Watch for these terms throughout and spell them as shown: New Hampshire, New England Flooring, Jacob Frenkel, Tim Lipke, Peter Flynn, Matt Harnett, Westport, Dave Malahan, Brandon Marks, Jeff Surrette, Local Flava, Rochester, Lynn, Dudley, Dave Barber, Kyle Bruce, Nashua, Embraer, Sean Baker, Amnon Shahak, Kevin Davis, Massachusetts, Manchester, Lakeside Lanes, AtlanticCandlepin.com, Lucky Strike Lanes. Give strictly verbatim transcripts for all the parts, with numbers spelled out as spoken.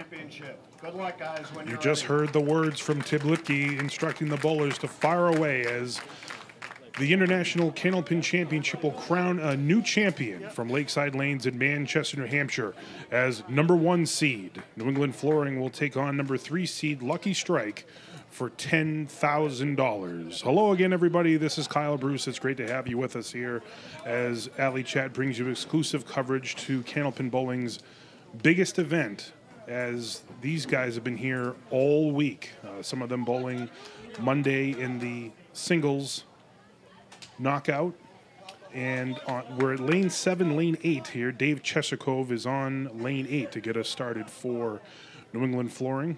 Championship. Good luck, guys. When you just ready. Heard the words from Tim Lipke instructing the bowlers to fire away as the International Candlepin Championship will crown a new champion from Lakeside Lanes in Manchester, New Hampshire, as number one seed. New England Flooring will take on number three seed Lucky Strike for ten thousand dollars. Hello again, everybody. This is Kyle Bruce. It's great to have you with us here as Alley Chat brings you exclusive coverage to Candlepin Bowling's biggest event, as these guys have been here all week. Uh, some of them bowling Monday in the singles knockout, and on, we're at lane seven, lane eight here. Dave Cheshikov is on lane eight to get us started for New England Flooring.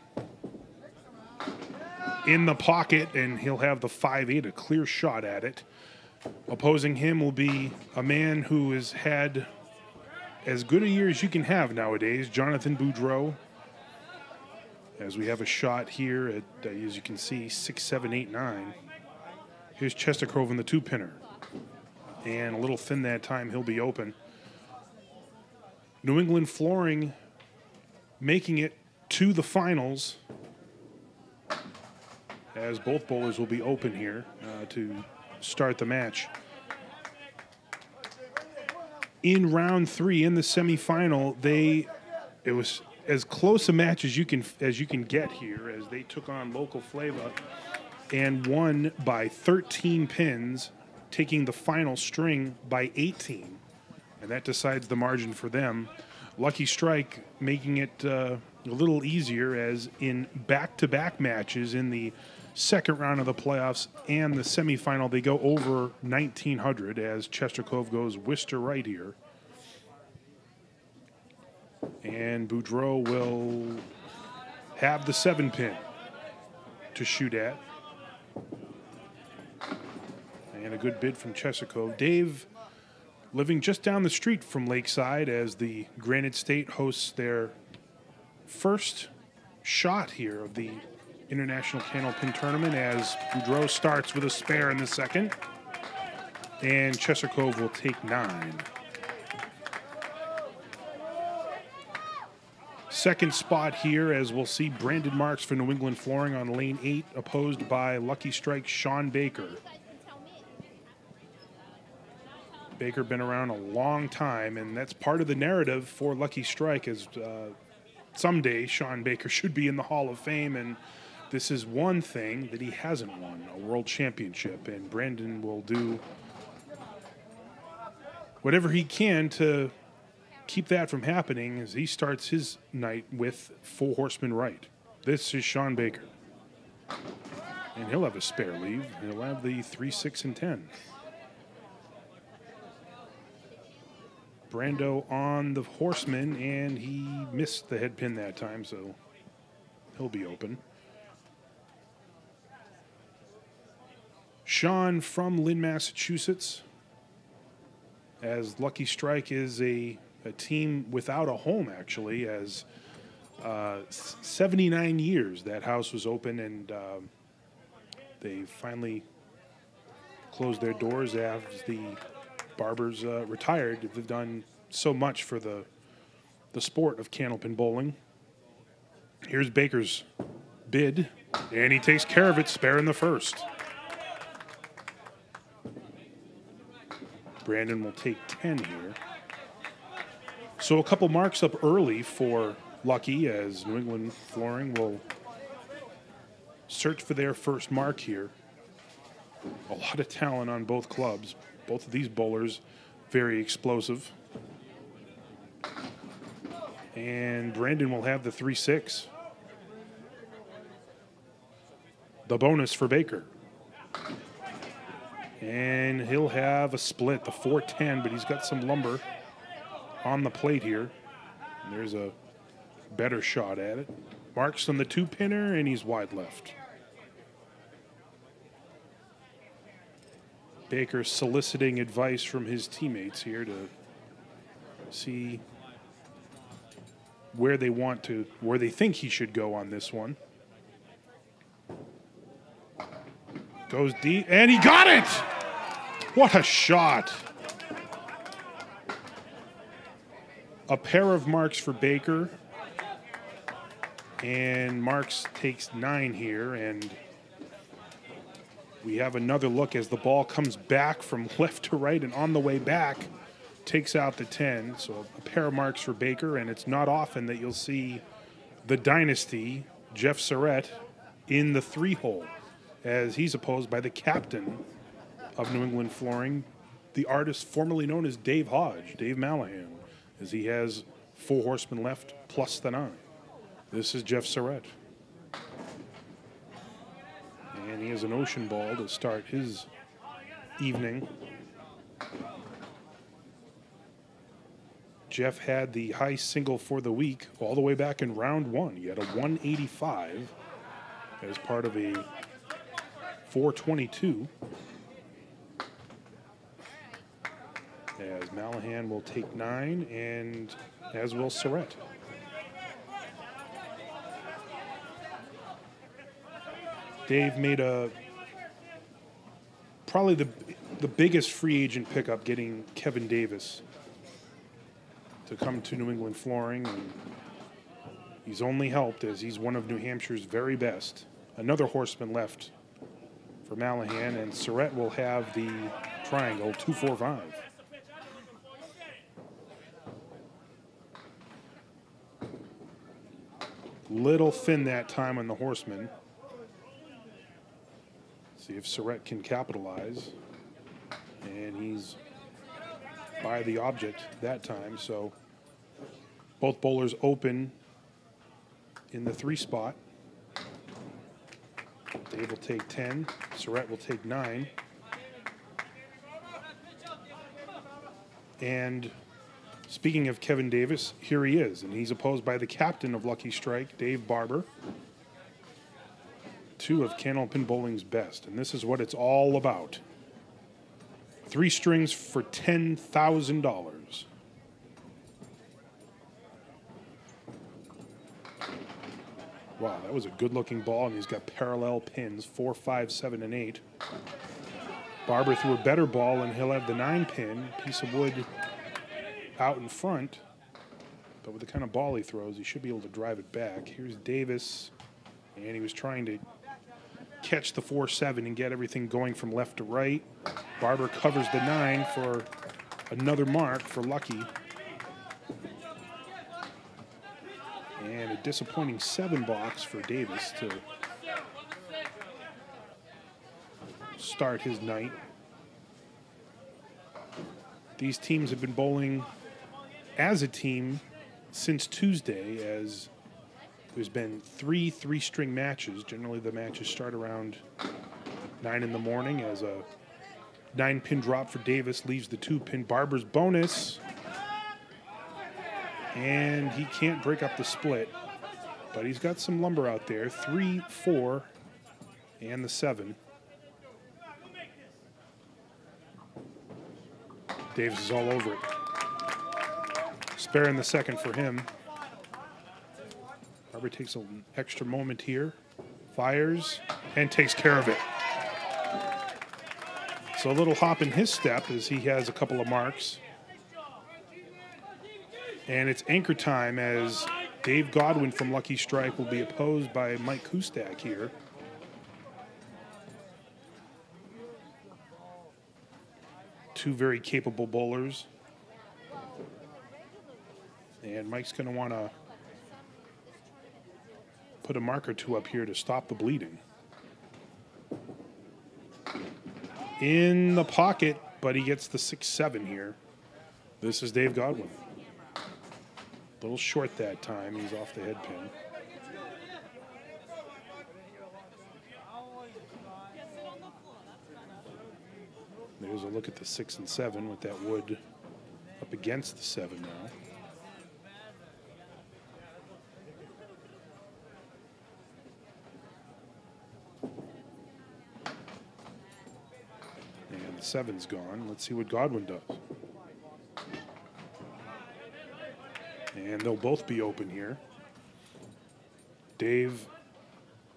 In the pocket, and he'll have the five eight, a clear shot at it. Opposing him will be a man who has had as good a year as you can have nowadays, Jonathan Boudreau. As we have a shot here at, uh, as you can see, six, seven, eight, nine. Here's Cheshikov in the two-pinner. And a little thin that time, he'll be open. New England Flooring making it to the finals, as both bowlers will be open here uh, to start the match. In round three, in the semifinal, they it was as close a match as you can as you can get here, as they took on Local Flava and won by thirteen pins, taking the final string by eighteen. And that decides the margin for them. Lucky Strike making it uh, a little easier, as in back-to-back matches in the second round of the playoffs and the semifinal, they go over nineteen hundred, as Cheshikov goes Worcester right here. And Boudreau will have the seven pin to shoot at. And a good bid from Cheshikov. Dave, living just down the street from Lakeside, as the Granite State hosts their first shot here of the International Candlepin Tournament, as Boudreau starts with a spare in the second. And Cheshikov will take nine. Second spot here, as we'll see Brandon Marks for New England Flooring on lane eight, opposed by Lucky Strike Sean Baker. Baker been around a long time, and that's part of the narrative for Lucky Strike, as uh, someday Sean Baker should be in the Hall of Fame, and this is one thing that he hasn't won, a world championship, and Brandon will do whatever he can to keep that from happening, as he starts his night with Four Horsemen right. This is Sean Baker. And he'll have a spare leave. He'll have the three, six, and ten. Brando on the horseman, and he missed the head pin that time, so he'll be open. Sean from Lynn, Massachusetts, as Lucky Strike is a, a team without a home, actually, as uh, seventy-nine years that house was open, and uh, they finally closed their doors after the Barber's uh, retired. They've done so much for the the sport of candlepin bowling. Here's Baker's bid, and he takes care of it, spare in the first. Brandon will take ten here. So a couple marks up early for Lucky, as New England Flooring will search for their first mark here. A lot of talent on both clubs. Both of these bowlers very explosive. And Brandon will have the three six. The bonus for Baker. And he'll have a split, the four ten, but he's got some lumber on the plate here. And there's a better shot at it. Marks on the two-pinner, and he's wide left. Baker soliciting advice from his teammates here to see where they want to, where they think he should go on this one. Goes deep, and he got it! What a shot! A pair of marks for Baker, And Marks takes nine here, and we have another look as the ball comes back from left to right, and on the way back takes out the ten. So a pair of marks for Baker, and it's not often that you'll see the dynasty, Jeff Surrette, in the three hole, as he's opposed by the captain of New England Flooring, the artist formerly known as Dave Hodge, Dave Malahan, as he has four horsemen left plus the nine. This is Jeff Surrette. And he has an ocean ball to start his evening. Jeff had the high single for the week all the way back in round one. He had a one eighty-five as part of a four twenty-two. As Malahan will take nine, and as will Surrette. Dave made a probably the the biggest free agent pickup, getting Kevin Davis to come to New England Flooring. And he's only helped as he's one of New Hampshire's very best. Another horseman left for Malahan, and Surrette will have the triangle, two four five. Little thin that time on the horseman. See if Surrette can capitalize. And he's by the object that time. So both bowlers open in the three spot. Dave will take ten. Surrette will take nine. And speaking of Kevin Davis, here he is. And he's opposed by the captain of Lucky Strike, Dave Barber. Two of Candlepin Bowling's best, and this is what it's all about. Three strings for ten thousand dollars. Wow, that was a good-looking ball, and he's got parallel pins, four, five, seven, and eight. Barber threw a better ball, and he'll have the nine pin, piece of wood out in front. But with the kind of ball he throws, he should be able to drive it back. Here's Davis, and he was trying to catch the four seven and get everything going from left to right. Barber covers the nine for another mark for Lucky. And a disappointing seven box for Davis to start his night. These teams have been bowling as a team since Tuesday, as there's been three three-string matches. Generally, the matches start around nine in the morning as a nine-pin drop for Davis leaves the two-pin. Barber's bonus. And he can't break up the split, but he's got some lumber out there. Three, four, and the seven. Davis is all over it. Sparing the second for him. Barber takes an extra moment here, fires, and takes care of it. So a little hop in his step as he has a couple of marks. And it's anchor time as Dave Godwin from Lucky Strike will be opposed by Mike Kustak here. Two very capable bowlers. And Mike's going to want to put a mark or two up here to stop the bleeding. In the pocket, but he gets the six seven here. This is Dave Godwin. A little short that time. He's off the head pin. There's a look at the six and seven with that wood up against the seven now. Seven's gone. Let's see what Godwin does. And they'll both be open here. Dave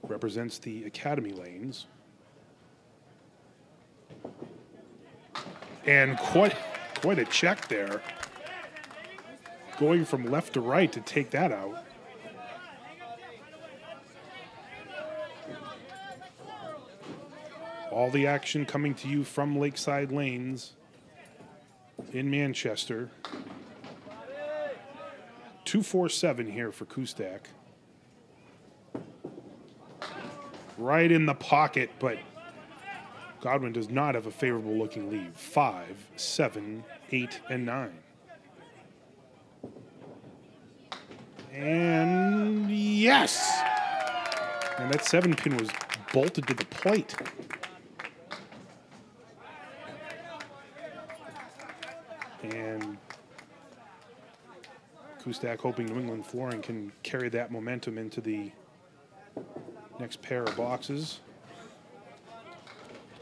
represents the Academy Lanes. And quite, quite a check there. Going from left to right to take that out. All the action coming to you from Lakeside Lanes in Manchester. two forty-seven here for Kustak. Right in the pocket, but Godwin does not have a favorable looking lead. Five, seven, eight, and nine. And yes! And that seven pin was bolted to the plate. And Kustak hoping New England Flooring can carry that momentum into the next pair of boxes.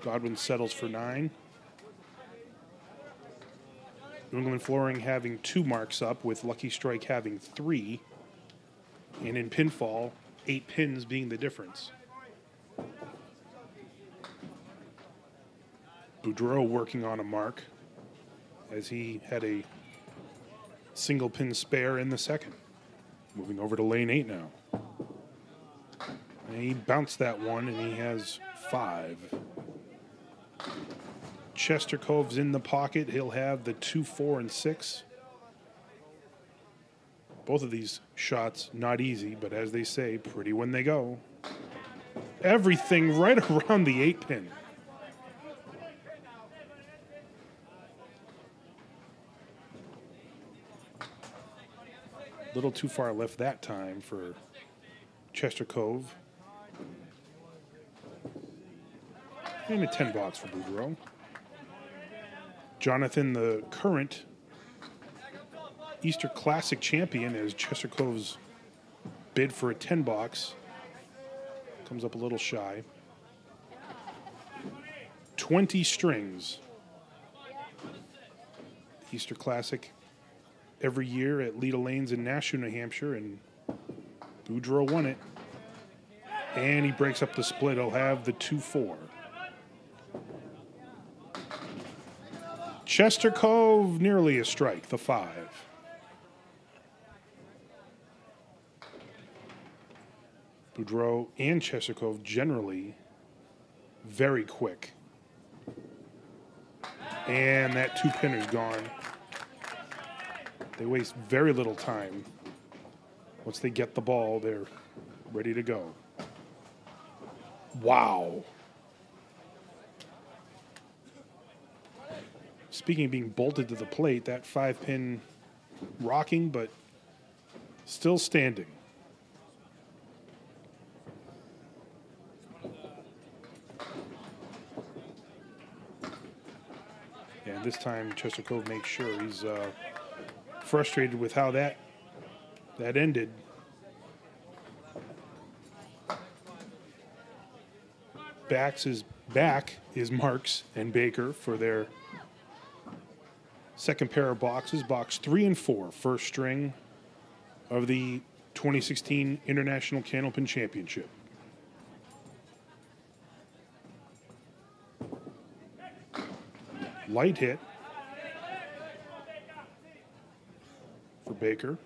Godwin settles for nine. New England Flooring having two marks up, with Lucky Strike having three. And in pinfall, eight pins being the difference. Boudreau working on a mark, as he had a single pin spare in the second. Moving over to lane eight now. And he bounced that one, and he has five. Chester Cove's in the pocket. He'll have the two, four, and six. Both of these shots not easy, but as they say, pretty when they go. Everything right around the eight pin. A little too far left that time for Chester Cove. And a ten box for Boudreau. Jonathan, the current Easter Classic champion, as Chester Cove's bid for a ten box comes up a little shy. twenty strings. Easter Classic every year at Leda Lanes in Nashua, New Hampshire, and Boudreau won it. And he breaks up the split. He'll have the two four. Chester Cove, nearly a strike, the five. Boudreau and Chester Cove generally very quick. And that two-pinner's gone. They waste very little time. Once they get the ball, they're ready to go. Wow. Speaking of being bolted to the plate, that five-pin rocking, but still standing. And this time, Chester Cove makes sure he's... Uh, frustrated with how that that ended. Backs is back is Marks and Baker for their second pair of boxes, box three and four, first string of the twenty sixteen International Candlepin Championship. Light hit. Baker.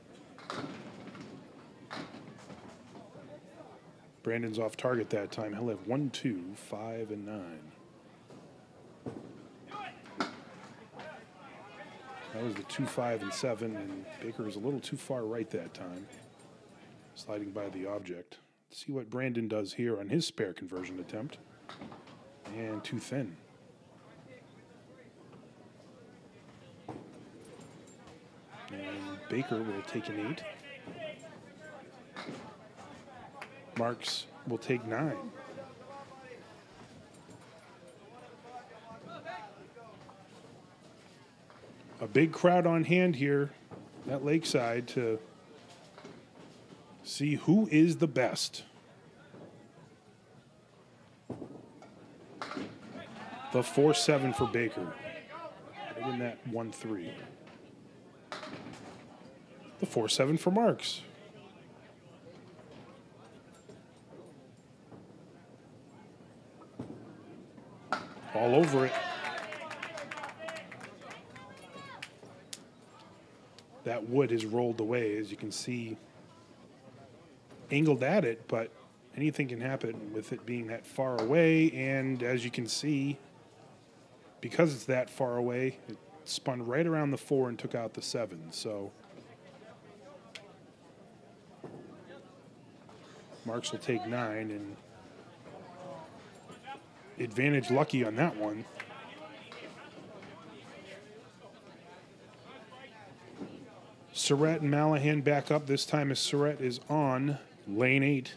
Brandon's off target that time. He'll have one, two, five, and nine. That was the two, five, and seven, and Baker was a little too far right that time, sliding by the object. Let's see what Brandon does here on his spare conversion attempt. And too thin. Baker will take an eight. Marks will take nine. A big crowd on hand here at Lakeside to see who is the best. The four seven for Baker. Right in that one three. The four seven for Marks. All over it. That wood has rolled away, as you can see. Angled at it, but anything can happen with it being that far away. And as you can see, because it's that far away, it spun right around the four and took out the seven. So Marks will take nine and advantage Lucky on that one. Surrette and Malahan back up. This time as Surrette is on lane eight.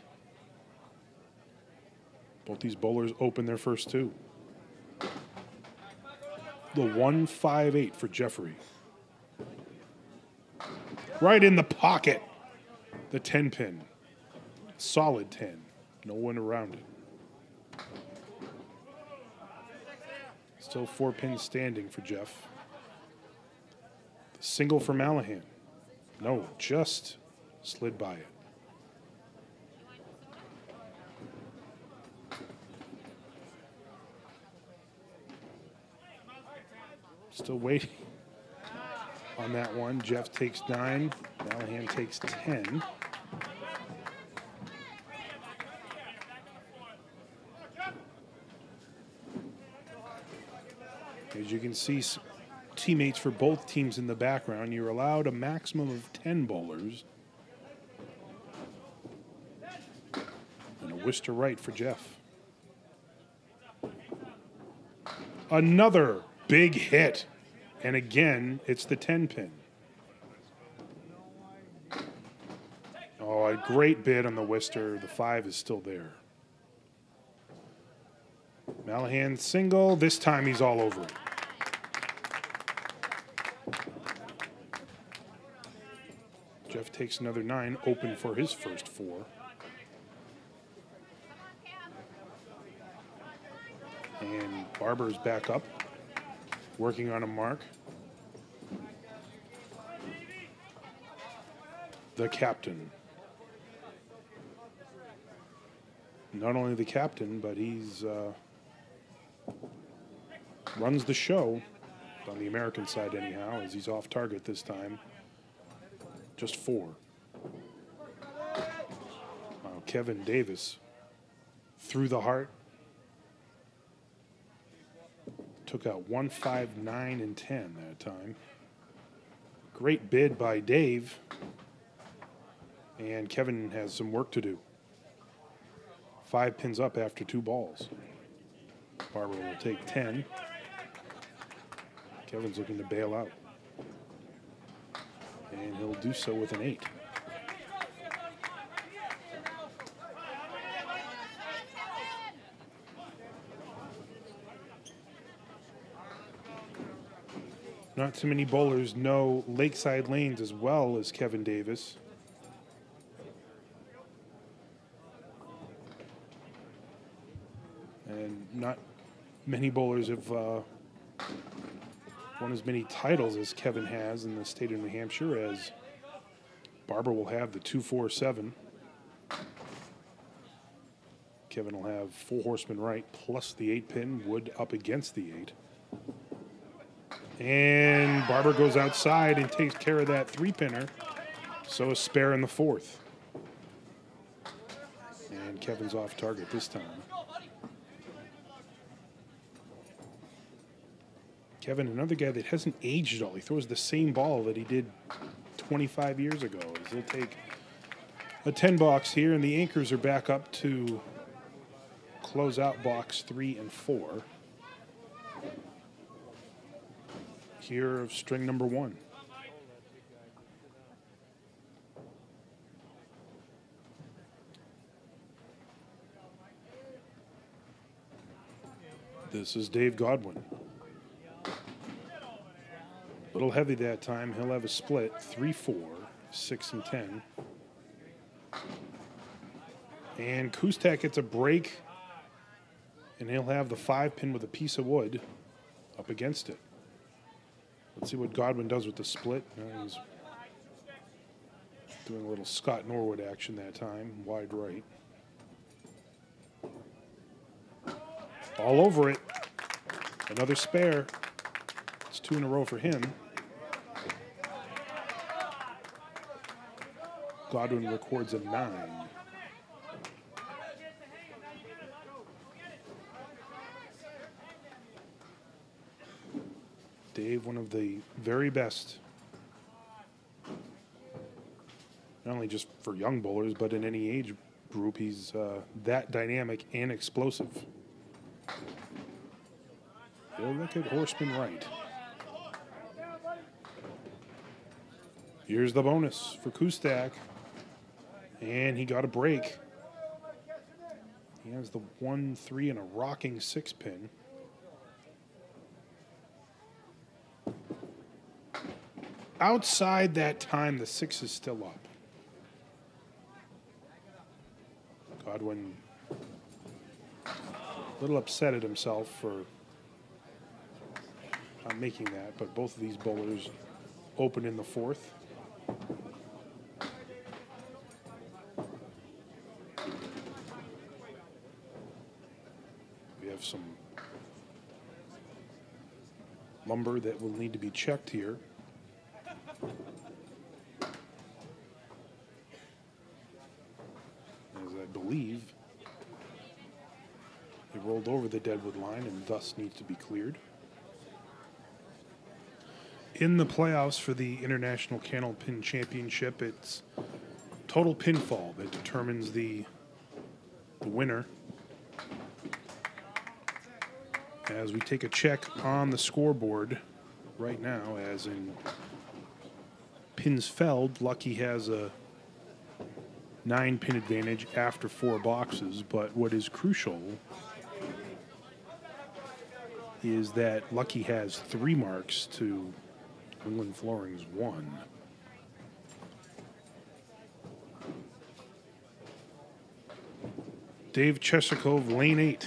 Both these bowlers open their first two. The one five eight for Jeffrey. Right in the pocket. The ten pin. Solid ten. No one around it. Still four pins standing for Jeff. The single for Malahan. No, just slid by it. Still waiting on that one. Jeff takes nine. Malahan takes ten. As you can see, teammates for both teams in the background. You're allowed a maximum of ten bowlers. And a wish to right for Jeff. Another big hit. And again, it's the ten pin. Oh, a great bid on the Worcester. The five is still there. Malahan single. This time he's all over it. Jeff takes another nine, open for his first four. And Barber's back up, working on a mark. The captain. Not only the captain, but he's uh, runs the show on the American side anyhow, as he's off target this time. Just four. Wow, Kevin Davis through the heart. Took out one, five, nine, and ten that time. Great bid by Dave. And Kevin has some work to do. Five pins up after two balls. Barber will take ten. Kevin's looking to bail out. And he'll do so with an eight. Not too many bowlers know Lakeside Lanes as well as Kevin Davis. And not many bowlers have uh, won as many titles as Kevin has in the state of New Hampshire, as Barber will have the two four seven. Kevin will have four horsemen right plus the eight pin, Wood up against the eight. And Barber goes outside and takes care of that three pinner. So a spare in the fourth. And Kevin's off target this time. Kevin, another guy that hasn't aged at all. He throws the same ball that he did twenty-five years ago. He'll take a ten box here, and the anchors are back up to close out box three and four. Here of string number one. This is Dave Godwin. A little heavy that time. He'll have a split, three, four, six, and ten. And Kustak gets a break, and he'll have the five pin with a piece of wood up against it. Let's see what Godwin does with the split. Now he's doing a little Scott Norwood action that time, wide right. All over it. Another spare. It's two in a row for him. Godwin records a nine. Dave, one of the very best, not only just for young bowlers, but in any age group. He's uh, that dynamic and explosive. They'll look at Horseman right. Here's the bonus for Kustak. And he got a break. He has the one three and a rocking six pin. Outside that time, the six is still up. Godwin a little upset at himself for not making that, but both of these bowlers open in the fourth. We have some lumber that will need to be checked here. Leave. It rolled over the deadwood line and thus needs to be cleared. In the playoffs for the International Candlepin Championship, it's total pinfall that determines the, the winner. As we take a check on the scoreboard right now, as in pins felled, Lucky has a nine pin advantage after four boxes, but what is crucial is that Lucky has three marks to England Flooring's one. Dave Cheshikov, lane eight.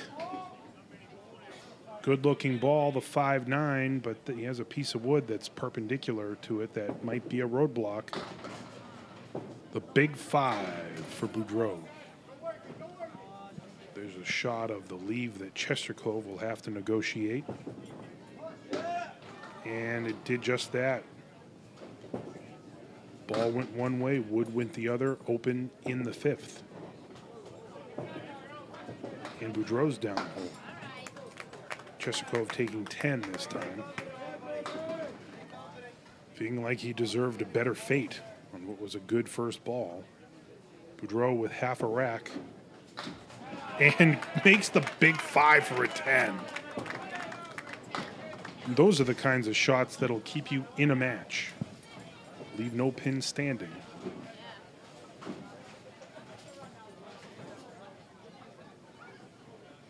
Good looking ball, the five nine, but he has a piece of wood that's perpendicular to it that might be a roadblock. The big five for Boudreau. There's a shot of the leave that Cheshikov will have to negotiate. And it did just that. Ball went one way, wood went the other, open in the fifth. And Boudreau's down hole. Cheshikov taking ten this time. Feeling like he deserved a better fate on what was a good first ball. Boudreau with half a rack and makes the big five for a ten. And those are the kinds of shots that'll keep you in a match. Leave no pin standing.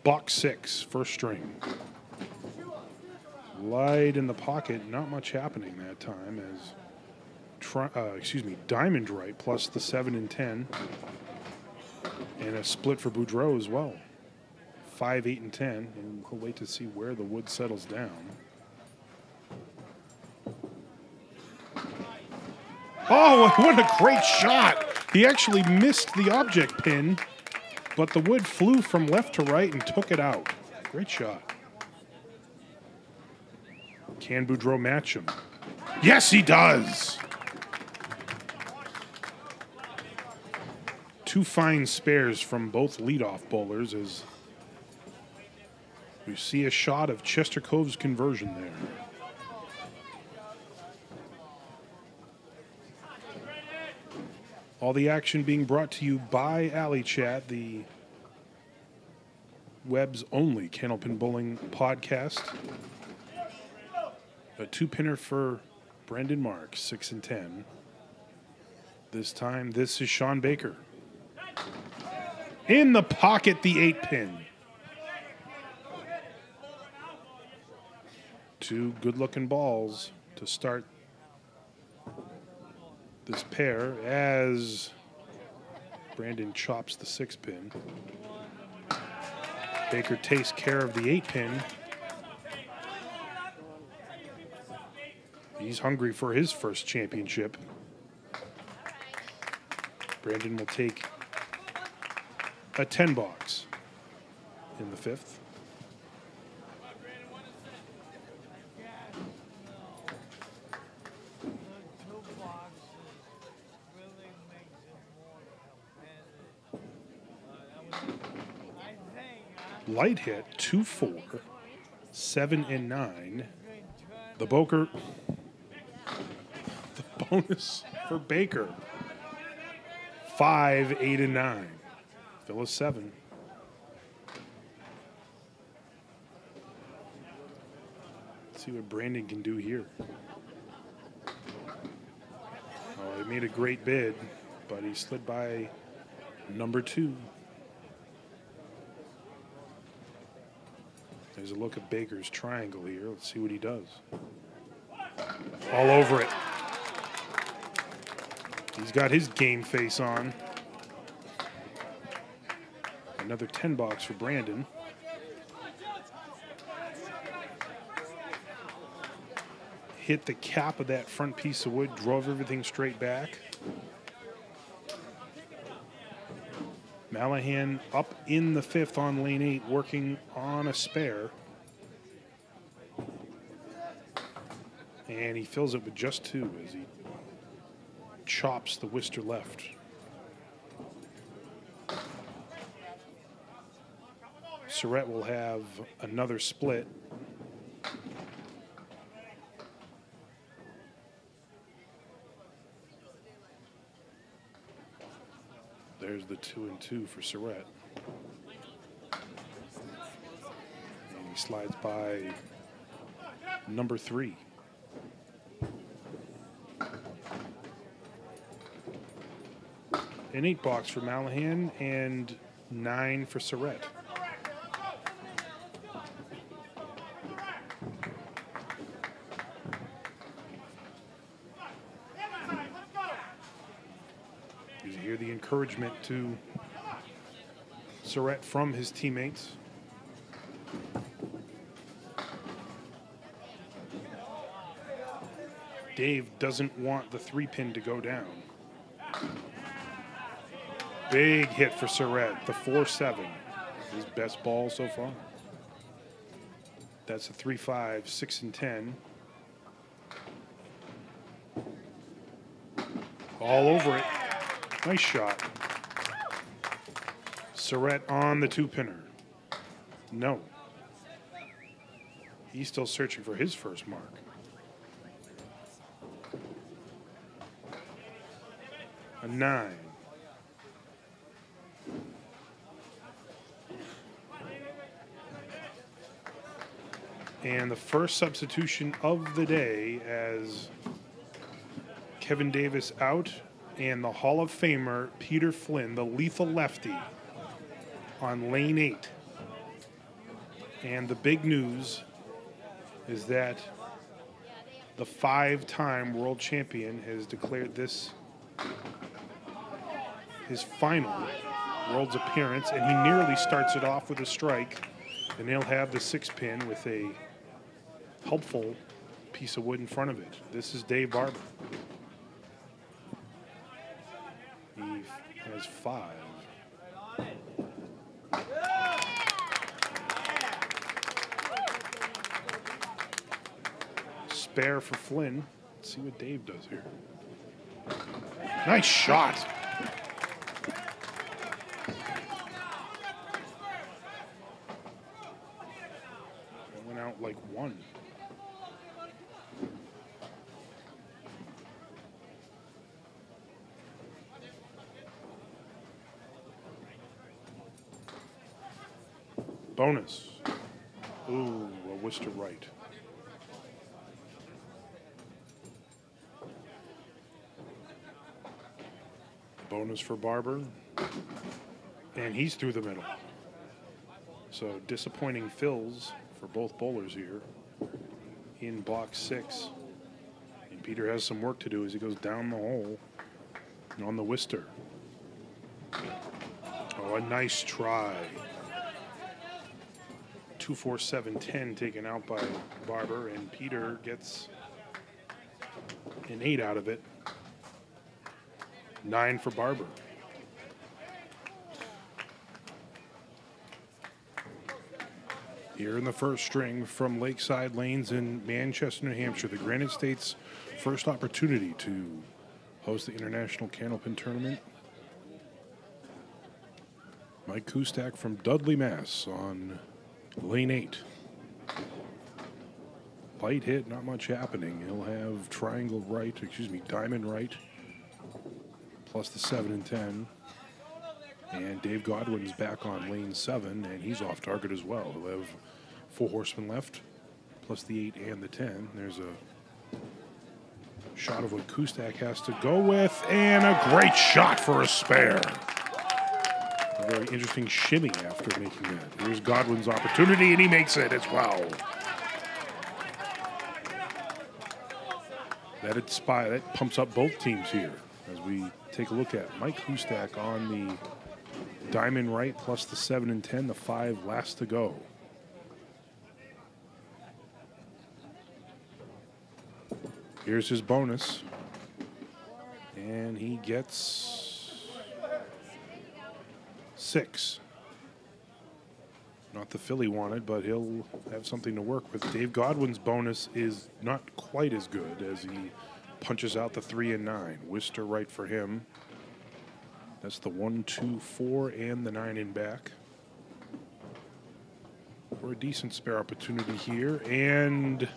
Box six, first string. Light in the pocket, not much happening that time as Uh, excuse me, diamond right plus the seven and ten. And a split for Boudreau as well. five, eight, and ten. And we'll wait to see where the wood settles down. Oh, what a great shot! He actually missed the object pin, but the wood flew from left to right and took it out. Great shot. Can Boudreau match him? Yes, he does! Two fine spares from both leadoff bowlers as we see a shot of Chestercove's conversion there. All the action being brought to you by Alley Chat, the web's only Candlepin Bowling podcast. A two-pinner for Brandon Marks, six and ten. This time, this is Sean Baker. In the pocket, the eight pin. Two good-looking balls to start this pair as Brandon chops the six pin. Baker takes care of the eight pin. He's hungry for his first championship. Brandon will take a ten box in the fifth. Light hit two four, seven and nine. The Boker, the bonus for Baker. Five, eight, and nine. Phyllis seven. Let's see what Brandon can do here. Oh, he made a great bid, but he slid by number two. There's a look at Baker's triangle here. Let's see what he does. All over it. He's got his game face on. Another ten box for Brandon. Hit the cap of that front piece of wood, drove everything straight back. Malahan up in the fifth on lane eight, working on a spare. And he fills it with just two as he chops the Worcester left. Surrette will have another split. There's the two and two for Surrette. And he slides by number three. An eight box for Malahan and nine for Surrette. Encouragement to Surrette from his teammates. Dave doesn't want the three pin to go down. Big hit for Surrette, the four seven. His best ball so far. That's a three five, six and ten. All over it. Nice shot. Surrette on the two-pinner. No. He's still searching for his first mark. A nine. And the first substitution of the day as Kevin Davis out. And the Hall of Famer, Peter Flynn, the lethal lefty, on lane eight. And the big news is that the five-time world champion has declared this his final world's appearance, and he nearly starts it off with a strike. And he'll have the six-pin with a helpful piece of wood in front of it. This is Dave Barber. Has five. Spare for Flynn. Let's see what Dave does here. Nice shot. That went out like one. Bonus. Ooh, a Worcester right. Bonus for Barber. And he's through the middle. So disappointing fills for both bowlers here in box six. And Peter has some work to do as he goes down the hole and on the Worcester. Oh, a nice try. two four seven ten taken out by Barber, and Peter gets an eight out of it. Nine for Barber. Here in the first string from Lakeside Lanes in Manchester, New Hampshire, the Granite State's first opportunity to host the International Candlepin Tournament. Mike Kustak from Dudley, Mass on lane eight. light hit, not much happening. He'll have triangle right, excuse me, diamond right, plus the seven and ten. And Dave Godwin's back on lane seven, and he's off target as well. He'll have four horsemen left, plus the eight and the ten. There's a shot of what Kustak has to go with, and a great shot for a spare. A very interesting shimmy after making that. Here's Godwin's opportunity, and he makes it as well. That, inspire, that pumps up both teams here as we take a look at Mike Kustak on the diamond right, plus the seven and ten, the five last to go. Here's his bonus. And he gets six. Not the filly wanted, but he'll have something to work with. Dave Godwin's bonus is not quite as good as he punches out the three and nine. Wister right for him. That's the one, two, four, and the nine in back. For a decent spare opportunity here, and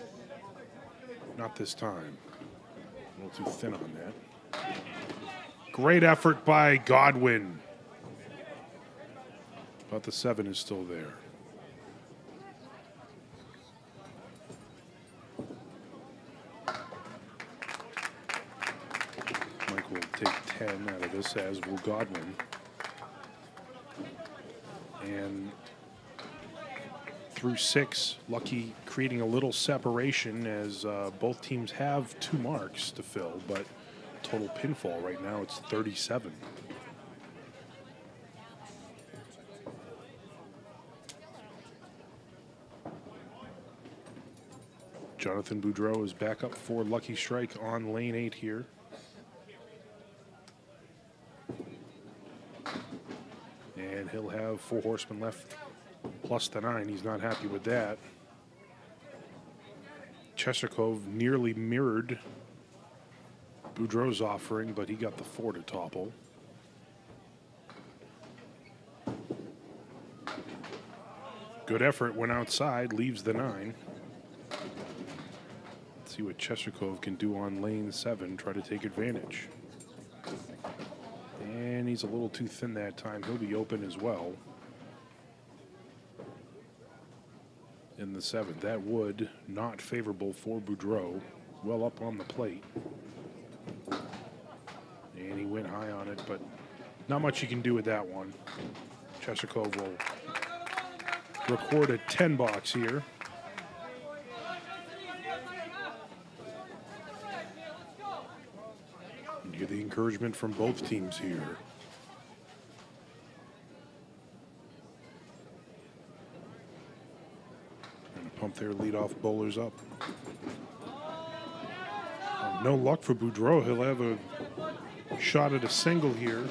not this time. A little too thin on that. Great effort by Godwin. But the seven is still there. Mike will take ten out of this, as will Godwin. And through six, Lucky creating a little separation, as uh, both teams have two marks to fill, but total pinfall right now, it's thirty-seven. Jonathan Boudreau is back up for Lucky Strike on lane eight here. And he'll have four horsemen left, plus the nine. He's not happy with that. Cheshikov nearly mirrored Boudreau's offering, but he got the four to topple. Good effort, went outside, leaves the nine. See what Cheshikov can do on lane seven, try to take advantage. And he's a little too thin that time. He'll be open as well. In the seventh, that would not favorable for Boudreau. Well up on the plate. And he went high on it, but not much you can do with that one. Cheshikov will record a ten box here. Hear the encouragement from both teams here. Going to pump their leadoff bowlers up. Uh, no luck for Boudreau. He'll have a shot at a single here.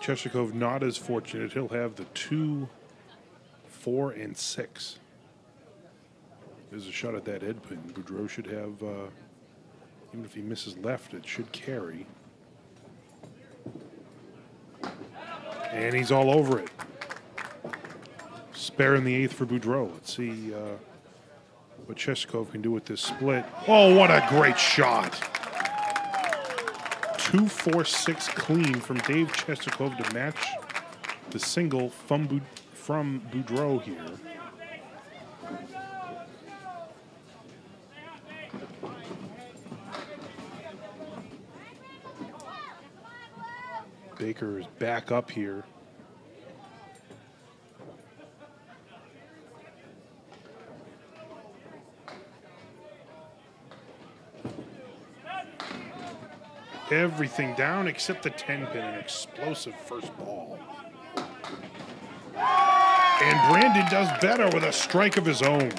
Cheshikov not as fortunate. He'll have the two, four, and six. There's a shot at that head pin. Boudreau should have... Uh, Even if he misses left, it should carry. And he's all over it. Spare in the eighth for Boudreau. Let's see uh, what Cheshikov can do with this split. Oh, what a great shot. Two, four, six clean from Dave Cheshikov to match the single from, Boud from Boudreau here. Baker is back up here. Everything down except the ten pin, an explosive first ball. And Brandon does better with a strike of his own.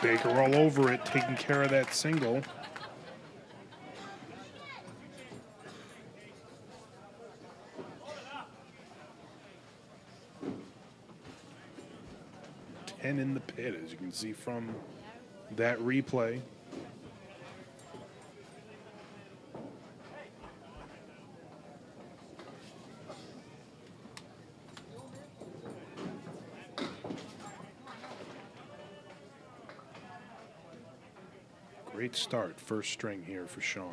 Baker all over it, taking care of that single. ten in the pit, as you can see from that replay. Great start, first string here for Sean.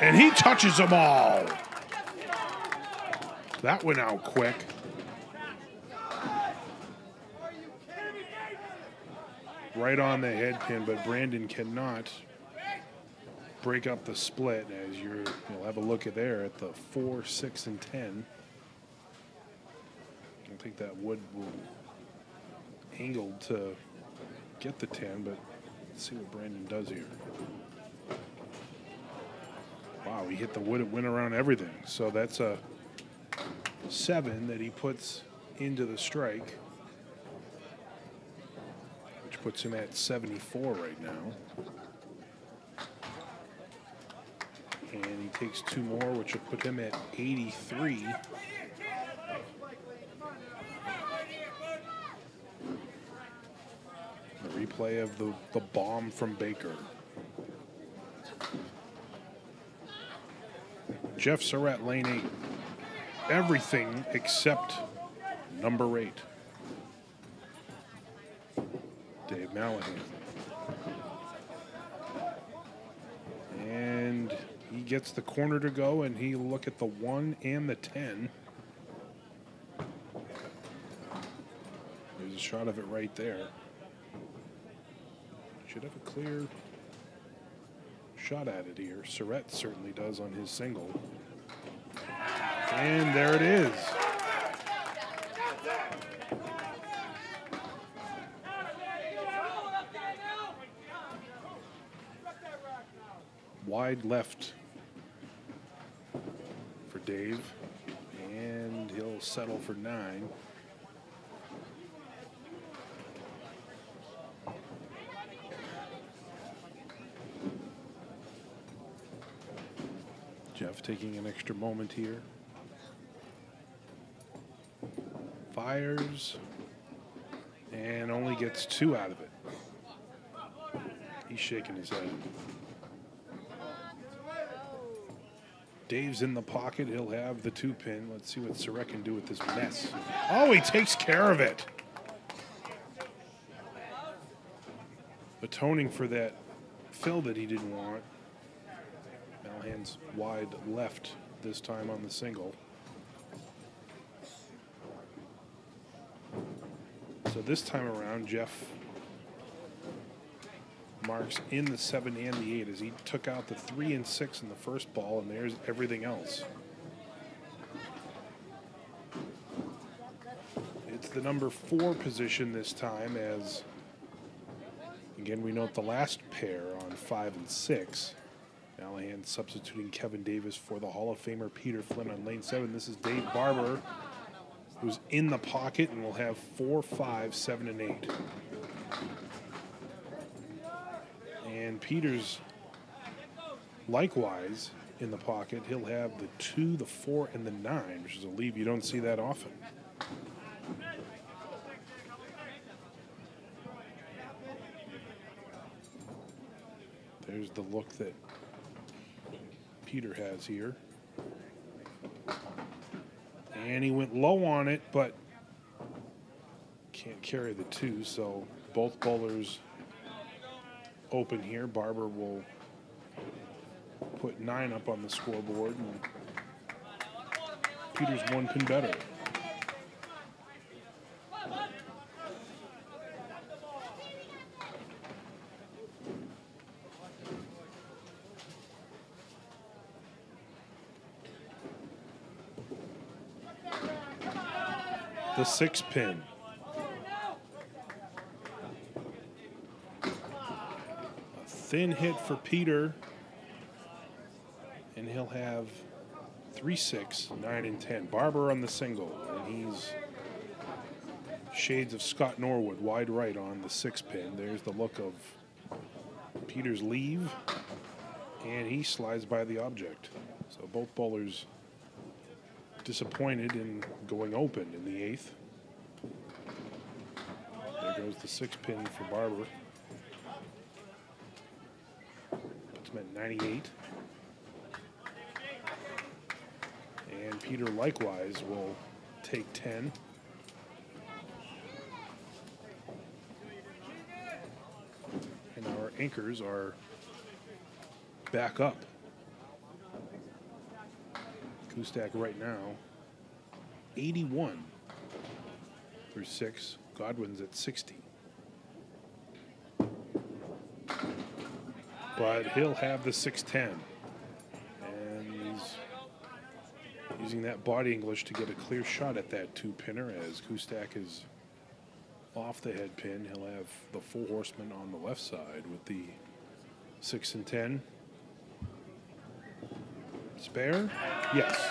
And he touches them all. That went out quick. Right on the head pin, but Brandon cannot break up the split, as you're, you'll have a look at there at the four, six, and ten. I don't think that wood will angle to get the ten, but let's see what Brandon does here. Wow, he hit the wood, it went around everything. So that's a seven that he puts into the strike, which puts him at seventy-four right now. And he takes two more, which will put him at eighty-three. The replay of the, the bomb from Baker. Jeff Surrette, lane eight. Everything except number eight. Dave Malahan. And he gets the corner to go, and he'll look at the one and the ten. There's a shot of it right there. Should have a clear shot at it here. Surrette certainly does on his single. And there it is. Wide left for Dave, and he'll settle for nine. Jeff taking an extra moment here. Fires and only gets two out of it. He's shaking his head. Dave's in the pocket. He'll have the two pin. Let's see what Surrette can do with this mess. Oh, he takes care of it. Atoning for that fill that he didn't want. Hands wide left this time on the single. So this time around, Jeff Marks in the seven and the eight as he took out the three and six in the first ball, and there's everything else. It's the number four position this time, as again we note the last pair on five and six. Malahan substituting Kevin Davis for the Hall of Famer Peter Flynn on lane seven. This is Dave Barber, who's in the pocket and will have four, five, seven, and eight. And Peter's likewise in the pocket. He'll have the two, the four, and the nine, which is a leave you don't see that often. There's the look that Peter has here, and he went low on it, but can't carry the two, so both bowlers open here. Barber will put nine up on the scoreboard, and Peter's one pin better. The six pin. A thin hit for Peter, and he'll have three, six, nine, and ten. Barber on the single, and he's shades of Scott Norwood, wide right on the six pin. There's the look of Peter's leave, and he slides by the object. So both bowlers disappointed in going open in the eighth. There goes the six pin for Barber. Puts him at ninety-eight. And Peter likewise will take ten. anchors are back up. Kustak right now, eighty-one through six. Godwin's at sixty. But he'll have the six ten. And he's using that body English to get a clear shot at that two-pinner as Kustak is off the head pin. He'll have the four horsemen on the left side with the six and ten. Spare? Yes.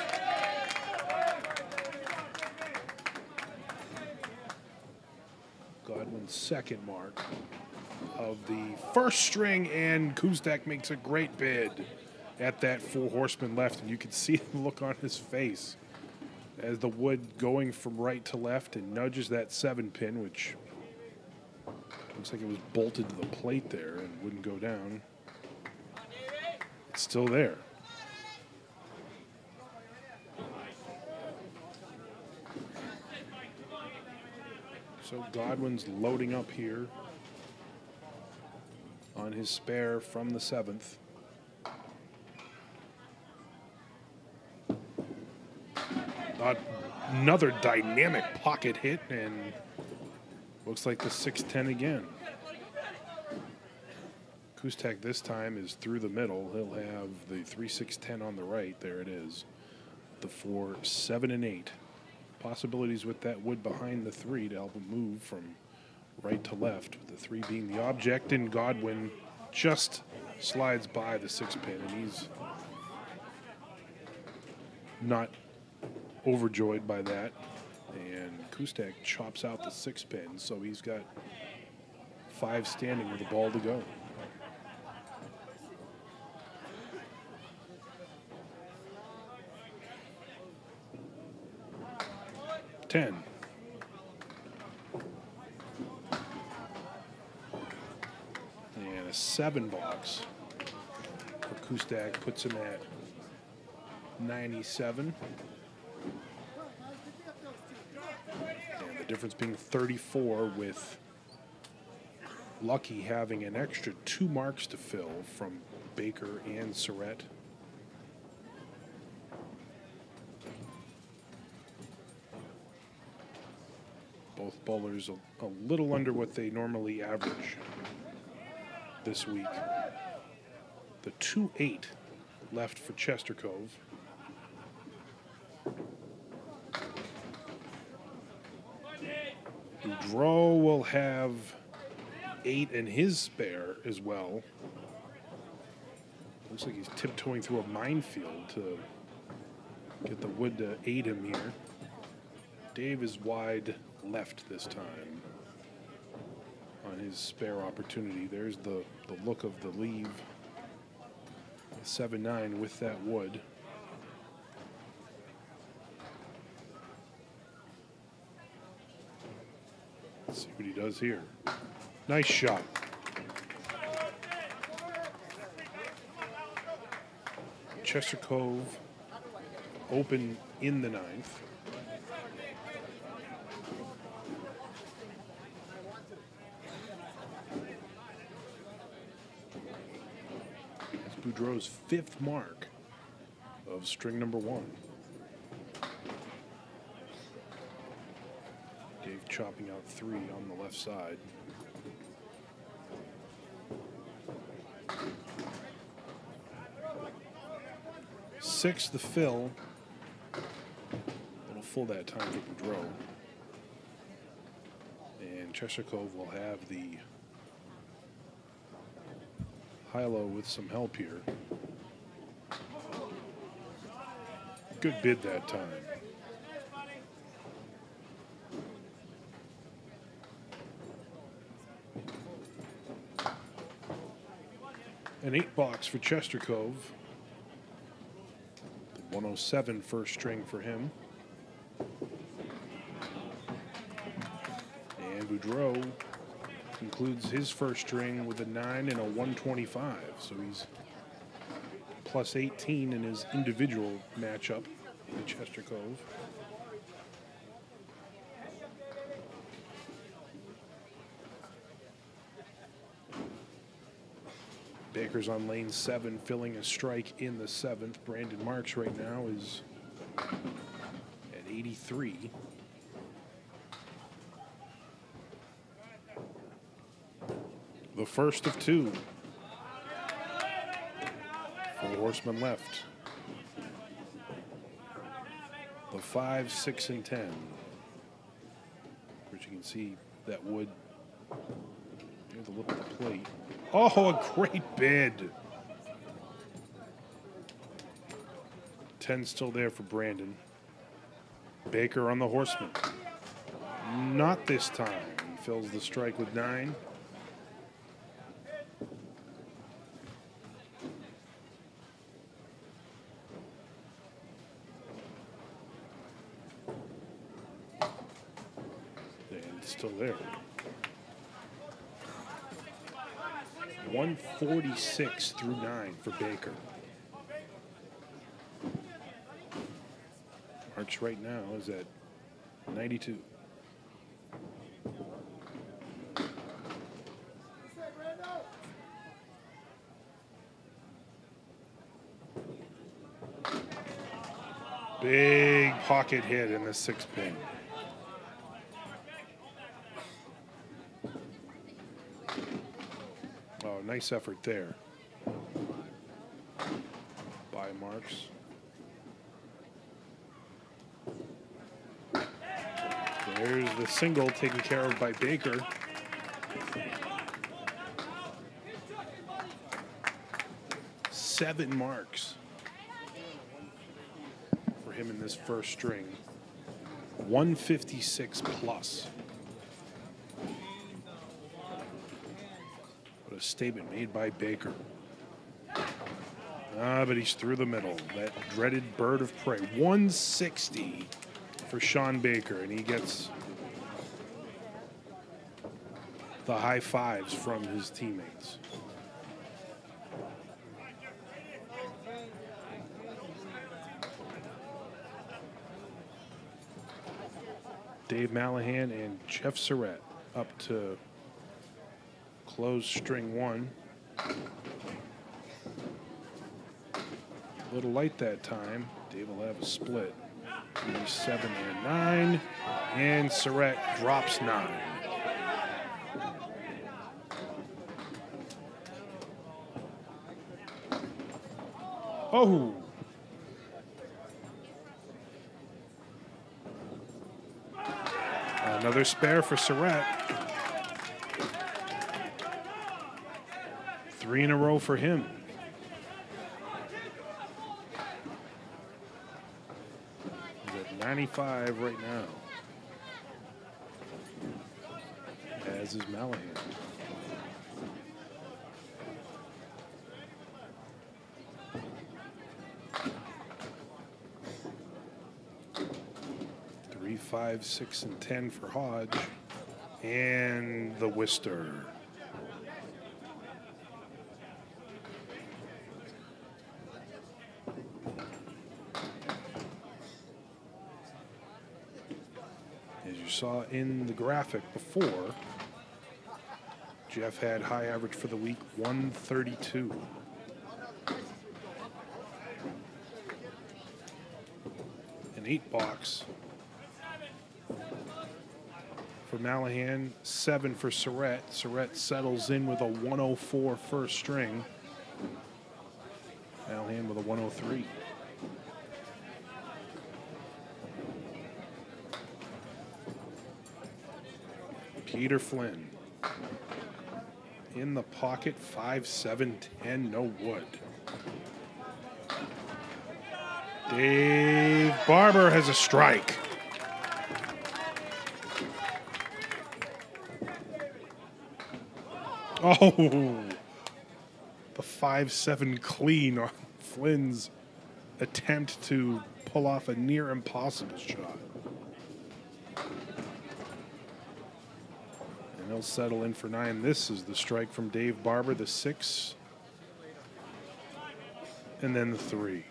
Godwin's second mark of the first string, and Kustak makes a great bid at that four horseman left, and you can see the look on his face as the wood going from right to left and nudges that seven pin, which looks like it was bolted to the plate there and wouldn't go down. It's still there. So Godwin's loading up here on his spare from the seventh. Another dynamic pocket hit, and looks like the six ten again. Kustak this time is through the middle. He'll have the three six ten on the right. There it is. The four, seven, and eight. Possibilities with that wood behind the three to help him move from right to left, the three being the object, and Godwin just slides by the six pin, and he's not overjoyed by that. And Kustak chops out the six pin, so he's got five standing with a ball to go. ten. And a seven box for Kustak puts him at ninety-seven. And the difference being thirty-four, with Lucky having an extra two marks to fill from Baker and Surrette. Both bowlers a, a little under what they normally average this week. The two eight left for Chester Cove. Boudreau will have eight in his spare as well. Looks like he's tiptoeing through a minefield to get the wood to aid him here. Dave is wide left this time on his spare opportunity. There's the, the look of the leave. seven nine with that wood. Let's see what he does here. Nice shot. Chester Cove open in the ninth. Boudreau's fifth mark of string number one. Dave chopping out three on the left side. Six the fill. It'll full that time for Boudreau. And Cheshikov will have the high-low with some help here. Good bid that time. An eight box for Chester Cove. The one oh seven first string for him. And Boudreau concludes his first string with a nine and a one twenty-five, so he's plus eighteen in his individual matchup in Chester Cove. Baker's on lane seven, filling a strike in the seventh. Brandon Marks right now is at eighty-three. The first of two. Four horsemen left. The five, six, and ten. Which you can see that wood near the lip of the plate. Oh, a great bid. ten still there for Brandon. Baker on the horseman. Not this time. He fills the strike with nine. And it's still there. one forty-six through nine for Baker. Marks right now is at ninety-two. Big pocket hit in the sixth pin. Nice effort there by Marks. There's the single taken care of by Baker. Seven marks for him in this first string. one fifty-six plus. A statement made by Baker. Ah, but he's through the middle. That dreaded bird of prey. one sixty for Sean Baker, and he gets the high fives from his teammates. Dave Malahan and Jeff Surrette up to close string one. A little light that time. Dave will have a split. He's seven and nine. And Surrette drops nine. Oh! Another spare for Surrette. Three in a row for him. He's at ninety-five right now, as is Malahan. Three, five, six, and ten for Hodge. And the Wister. Saw in the graphic before, Jeff had high average for the week, one thirty-two. An eight box for Malahan, seven for Surrette. Surrette settles in with a one oh four first string. Malahan with a one oh three. Peter Flynn in the pocket, five, seven, ten, no wood. Dave Barber has a strike. Oh, the five, seven clean on Flynn's attempt to pull off a near impossible shot. He'll settle in for nine. This is the strike from Dave Barber, the six, and then the three.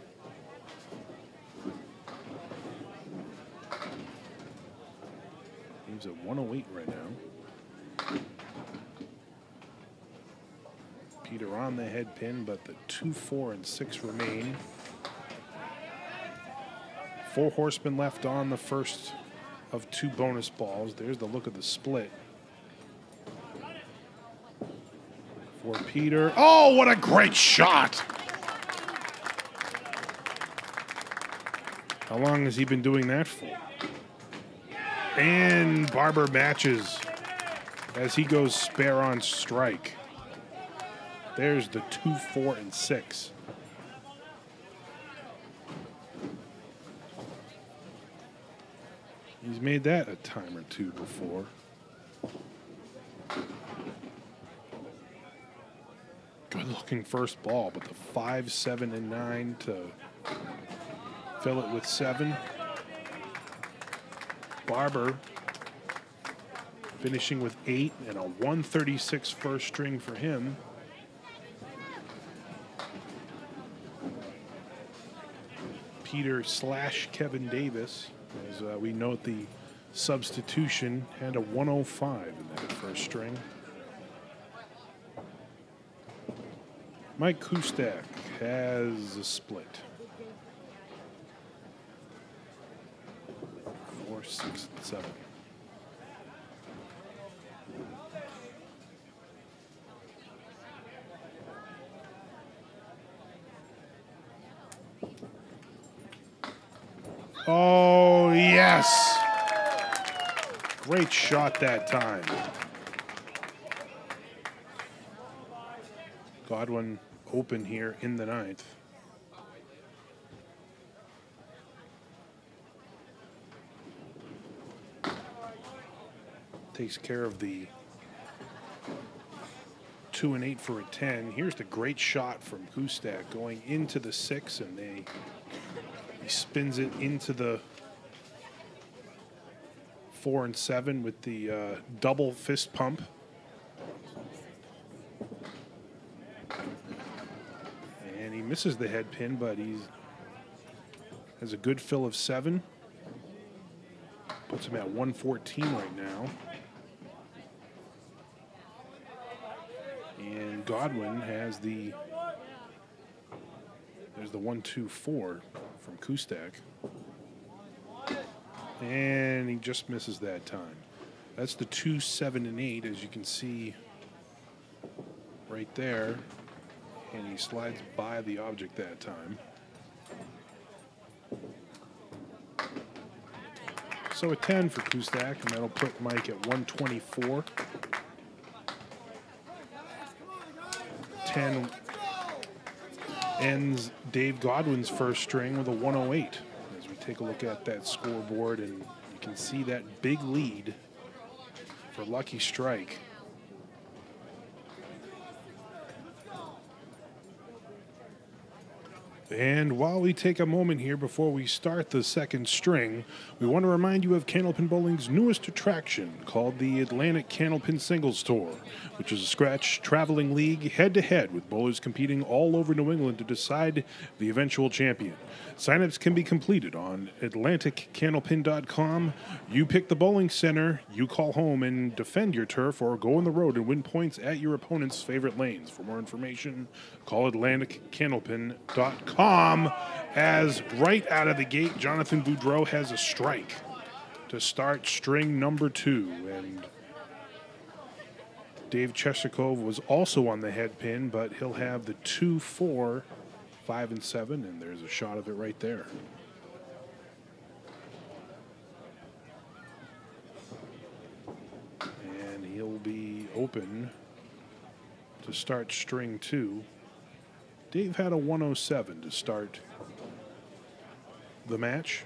He's at one oh eight right now. Peter on the head pin, but the two, four, and six remain. Four horsemen left on the first of two bonus balls. There's the look of the split. For Peter. Oh, what a great shot! How long has he been doing that for? And Barber matches as he goes spare on strike. There's the two, four, and six. He's made that a time or two before. Good looking first ball, but the five, seven, and nine to fill it with seven. Barber finishing with eight and a one thirty-six first string for him. Peter slash Kevin Davis, as uh, we note the substitution, had a one oh five in that first string. Mike Kustak has a split. Six and seven. Oh, yes. Great shot that time. Godwin open here in the ninth. Takes care of the two and eight for a ten. Here's the great shot from Kustak going into the six, and they he spins it into the four and seven with the uh, double fist pump. And he misses the head pin, but he has a good fill of seven. Puts him at one fourteen right now. And Godwin has the, there's the one, two, four from Kustak. And he just misses that time. That's the two, seven, and eight, as you can see right there. And he slides by the object that time. So a ten for Kustak, and that'll put Mike at one twenty-four. ten ends Dave Godwin's first string with a one oh eight. As we take a look at that scoreboard, and you can see that big lead for Lucky Strike. And while we take a moment here before we start the second string, we want to remind you of Candlepin Bowling's newest attraction called the Atlantic Candlepin Singles Tour, which is a scratch traveling league head-to-head with bowlers competing all over New England to decide the eventual champion. Sign-ups can be completed on Atlantic Candlepin dot com. You pick the bowling center, you call home and defend your turf, or go on the road and win points at your opponent's favorite lanes. For more information, call Atlantic Candlepin dot com. Calm as right out of the gate, Jonathan Boudreau has a strike to start string number two. And Dave Cheshikov was also on the head pin, but he'll have the two, four, five, and seven, and there's a shot of it right there. And he'll be open to start string two. Dave had a one oh seven to start the match.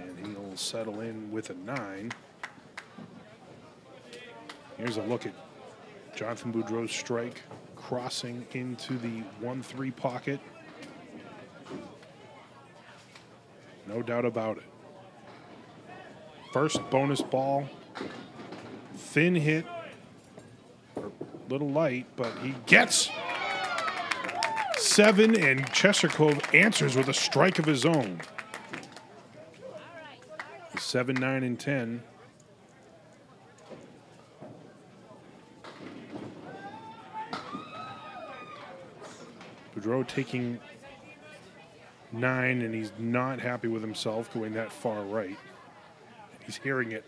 And he'll settle in with a nine. Here's a look at Jonathan Boudreau's strike crossing into the one three pocket. No doubt about it. First bonus ball. Thin hit. Little light, but he gets seven, and Cheshikov answers with a strike of his own. Seven, nine, and ten. Boudreau taking nine, and he's not happy with himself going that far right. He's hearing it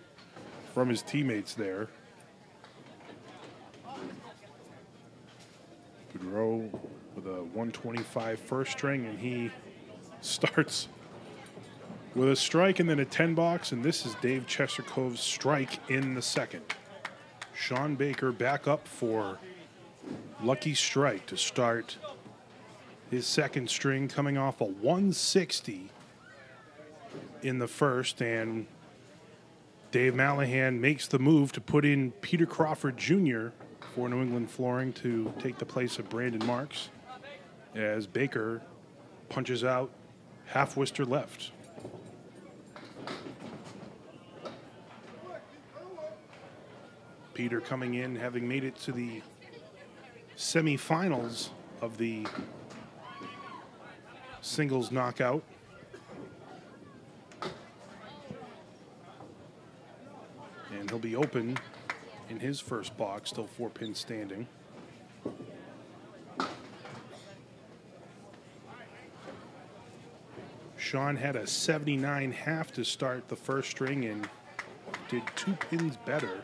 from his teammates there. Boudreau with a one twenty-five first string, and he starts with a strike and then a ten box, and this is Dave Cheshikov's strike in the second. Sean Baker back up for Lucky Strike to start his second string, coming off a one sixty in the first, and Dave Malahan makes the move to put in Peter Crawford Junior for New England Flooring to take the place of Brandon Marks as Baker punches out half Worcester left. Peter coming in, having made it to the semifinals of the singles knockout. And he'll be open in his first box, still four pins standing. Sean had a seventy-nine half to start the first string and did two pins better.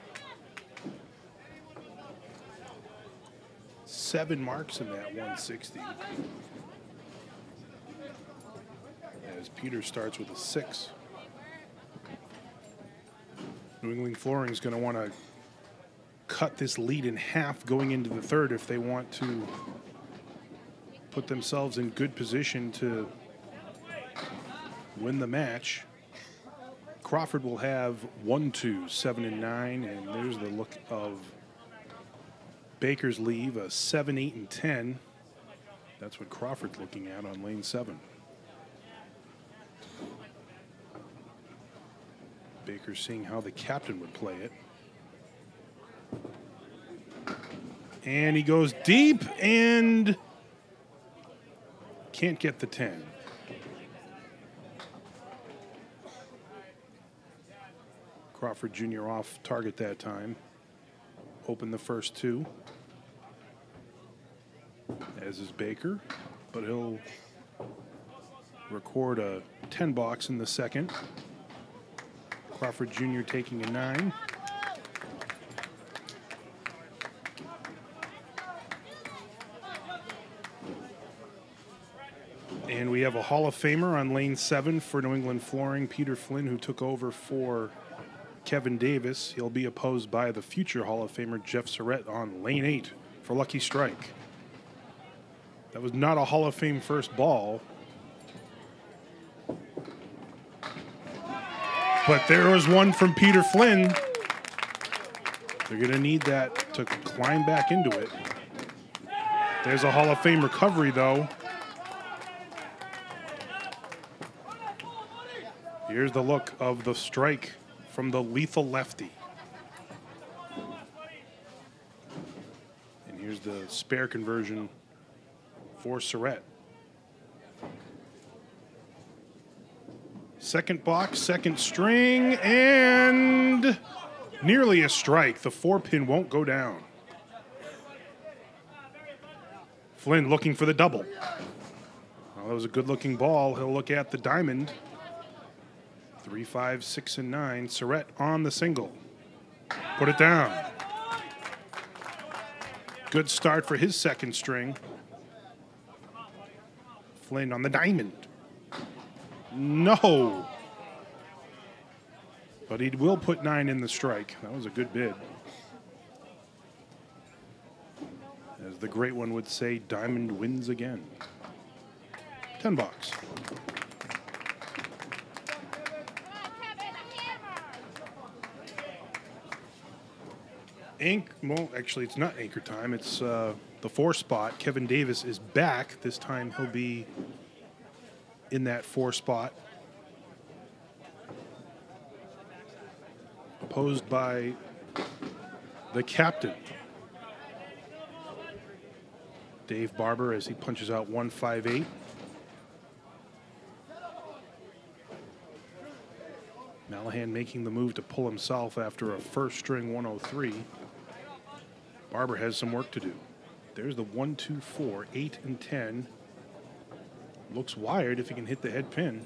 Seven marks in that one sixty. As Peter starts with a six. New England Flooring is going to want to cut this lead in half going into the third if they want to put themselves in good position to win the match. Crawford will have one, two, seven, and nine, and there's the look of Baker's leave, a seven, eight, and ten. That's what Crawford's looking at on lane seven. Baker's seeing how the captain would play it. And he goes deep and can't get the ten. Crawford Junior off target that time. Open the first two, as is Baker, but he'll record a ten box in the second. Crawford Junior taking a nine. And we have a Hall of Famer on lane seven for New England Flooring, Peter Flynn, who took over for Kevin Davis. He'll be opposed by the future Hall of Famer Jeff Surrette on lane eight for Lucky Strike. That was not a Hall of Fame first ball, but there was one from Peter Flynn. They're going to need that to climb back into it. There's a Hall of Fame recovery, though. Here's the look of the strike from the lethal lefty. And here's the spare conversion for Surrette. Second box, second string, and nearly a strike. The four pin won't go down. Flynn looking for the double. Well, that was a good looking ball. He'll look at the diamond. Three, five, six, and nine. Surrette on the single. Put it down. Good start for his second string. Flynn on the diamond. No. But he will put nine in the strike. That was a good bid. As the great one would say, diamond wins again. Ten bucks. Anch well, actually, it's not anchor time. It's uh, the four spot. Kevin Davis is back. This time he'll be in that four spot. Opposed by the captain, Dave Barber, as he punches out one five eight. Malahan making the move to pull himself after a first string one oh three. Barber has some work to do. There's the one, two, four, eight, and ten. looks wired if he can hit the head pin.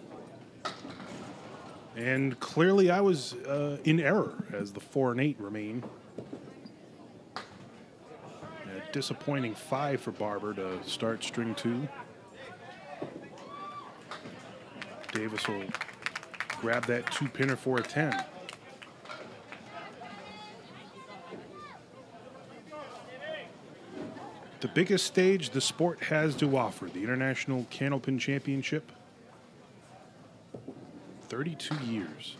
And clearly I was uh, in error as the four and eight remain. A disappointing five for Barber to start string two. Davis will grab that two pinner for a ten. The biggest stage the sport has to offer, the International Candlepin Championship. thirty-two years.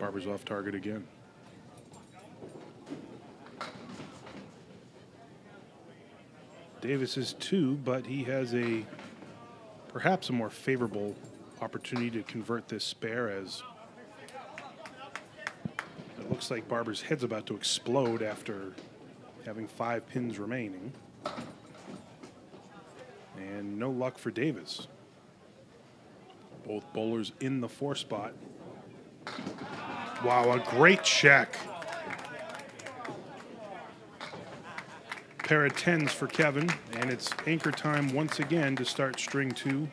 Barber's off target again. Davis is two, but he has a perhaps a more favorable opportunity to convert this spare, as it looks like Barber's head's about to explode after having five pins remaining. And no luck for Davis. Both bowlers in the four spot. Wow, a great check. Pair of tens for Kevin, and it's anchor time once again to start string two.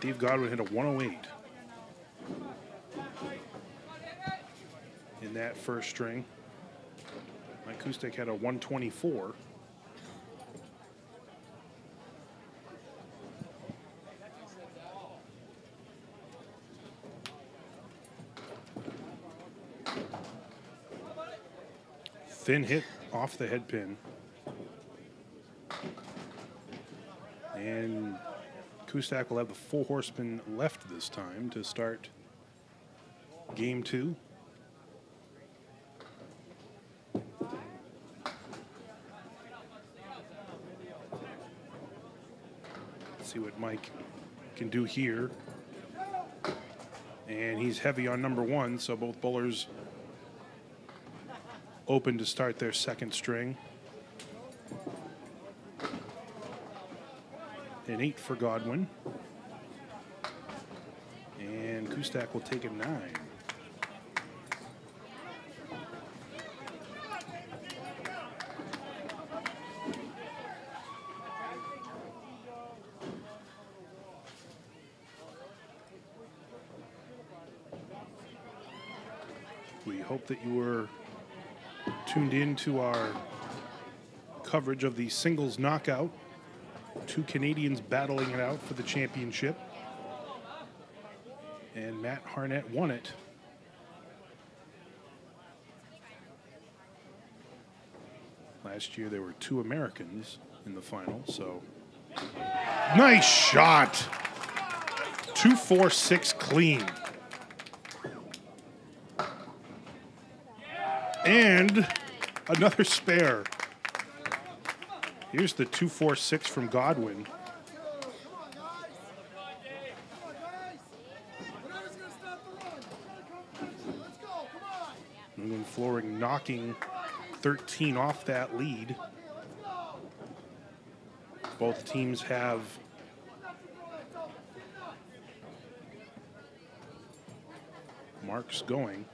Dave Godwin hit a one oh eight in that first string. Mike Kustak had a one twenty-four. Thin hit off the head pin. And Kustak will have the full horseman left this time to start game two. Let's see what Mike can do here. And he's heavy on number one, so both bowlers open to start their second string. An eight for Godwin. And Kustak will take a nine. We hope that you were tuned in to our coverage of the singles knockout. Two Canadians battling it out for the championship. And Matt Harnett won it. Last year there were two Americans in the final, so. Nice shot! two four six clean. And another spare. Here's the two four six from Godwin. New England Flooring knocking thirteen off that lead. Both teams have marks going.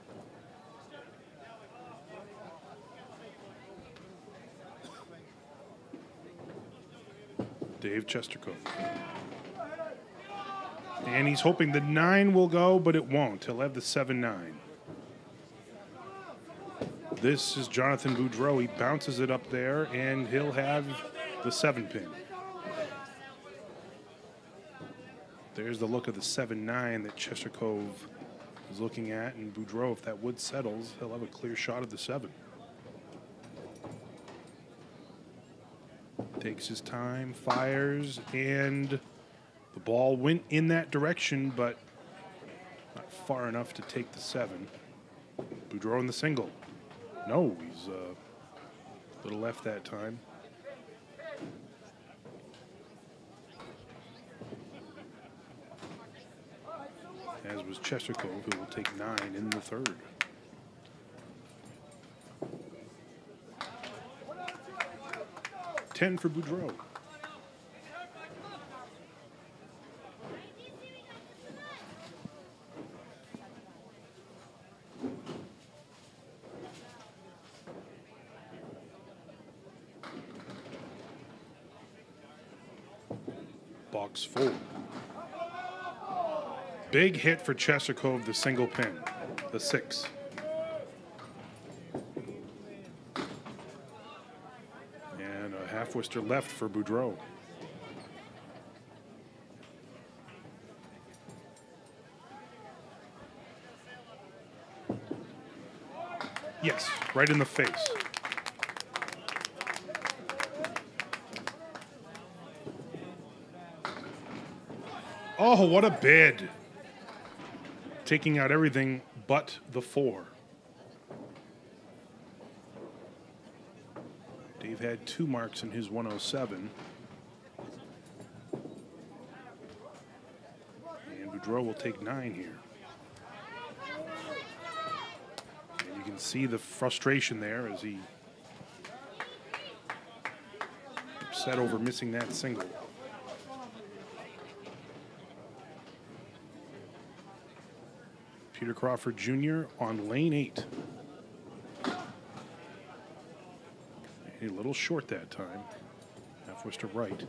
Dave Cheshikov. And he's hoping the nine will go, but it won't. He'll have the seven nine. This is Jonathan Boudreau. He bounces it up there, and he'll have the seven pin. There's the look of the seven nine that Cheshikov is looking at, and Boudreau, if that wood settles, he'll have a clear shot of the seven. Takes his time, fires, and the ball went in that direction, but not far enough to take the seven. Boudreau in the single. No, he's uh, a little left that time. As was Cheshikov, who will take nine in the third. ten for Boudreau. box fold. Big hit for Cheshikov, the single pin, the six. And a half Worcester left for Boudreau. Yes, right in the face. Oh, what a bid. Taking out everything but the four. Dave had two marks in his one oh seven. And Boudreau will take nine here. You can see the frustration there as he upset over missing that single. Peter Crawford Junior on lane eight. A little short that time. Half Worcester right.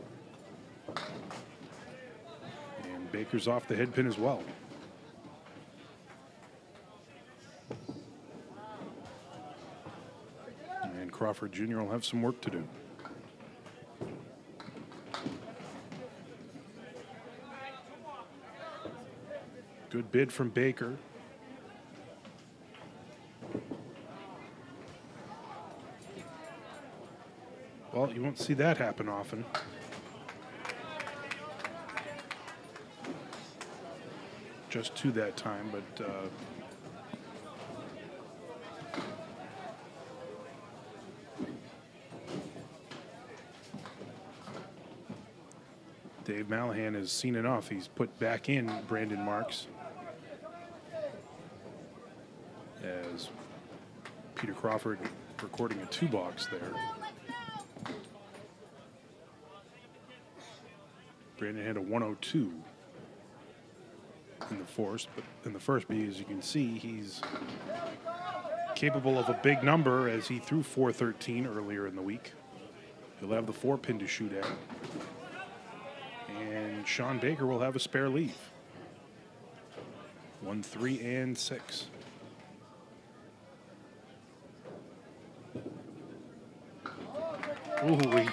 And Baker's off the head pin as well. Crawford Junior will have some work to do. Good bid from Baker. Well, you won't see that happen often. Just two that time, but... Uh, Dave Malahan has seen enough. He's put back in Brandon Marks as Peter Crawford recording a two box there. Brandon had a one oh two in the force, but in the first B, as you can see, he's capable of a big number as he threw four thirteen earlier in the week. He'll have the four pin to shoot at. And Sean Baker will have a spare leave. One, three, and six. Ooh, he,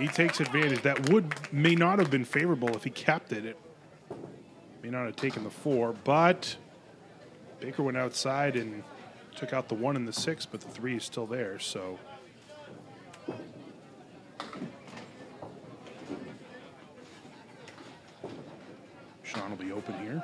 he takes advantage. That would may not have been favorable if he capped it. It may not have taken the four, but Baker went outside and took out the one and the six, but the three is still there, so... Sean will be open here.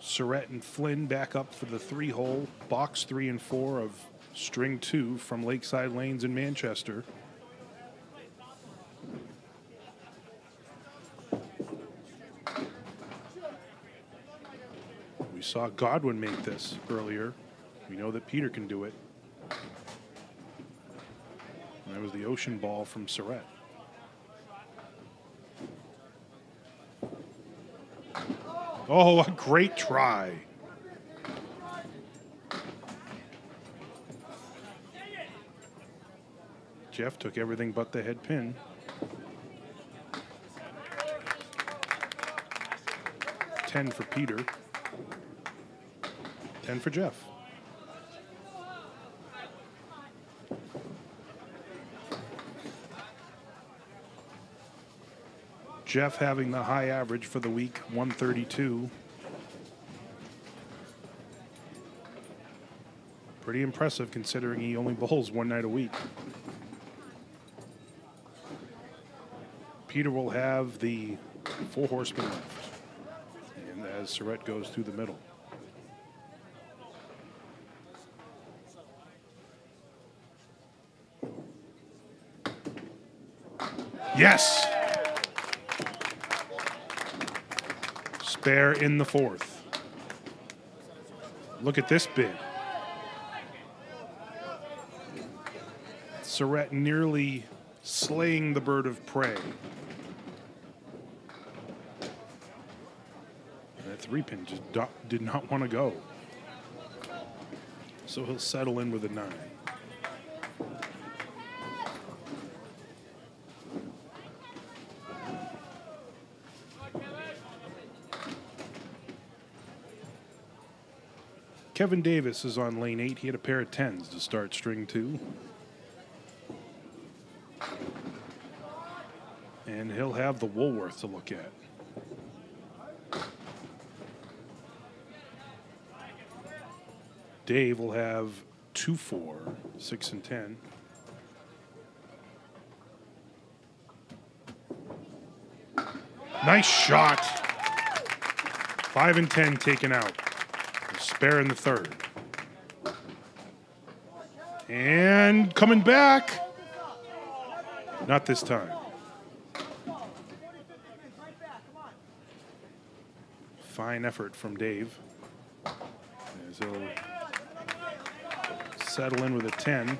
Surrette and Flynn back up for the three hole, box three and four of string two from Lakeside Lanes in Manchester. We saw Godwin make this earlier. We know that Peter can do it. That was the ocean ball from Surrette. Oh, a great try. Jeff took everything but the head pin. ten for Peter. ten for Jeff. Jeff having the high average for the week, one thirty-two. Pretty impressive considering he only bowls one night a week. Peter will have the four horsemen left. And as Surrette goes through the middle. Yes! There in the fourth. Look at this bid. Surrette nearly slaying the bird of prey. And that three pin just did not want to go. So he'll settle in with a nine. Kevin Davis is on lane eight. He had a pair of tens to start string two. And he'll have the Woolworth to look at. Dave will have two, four, six, and ten. Nice shot. Five and ten taken out. Spare in the third. And coming back. Not this time. Fine effort from Dave. As he'll settle in with a ten.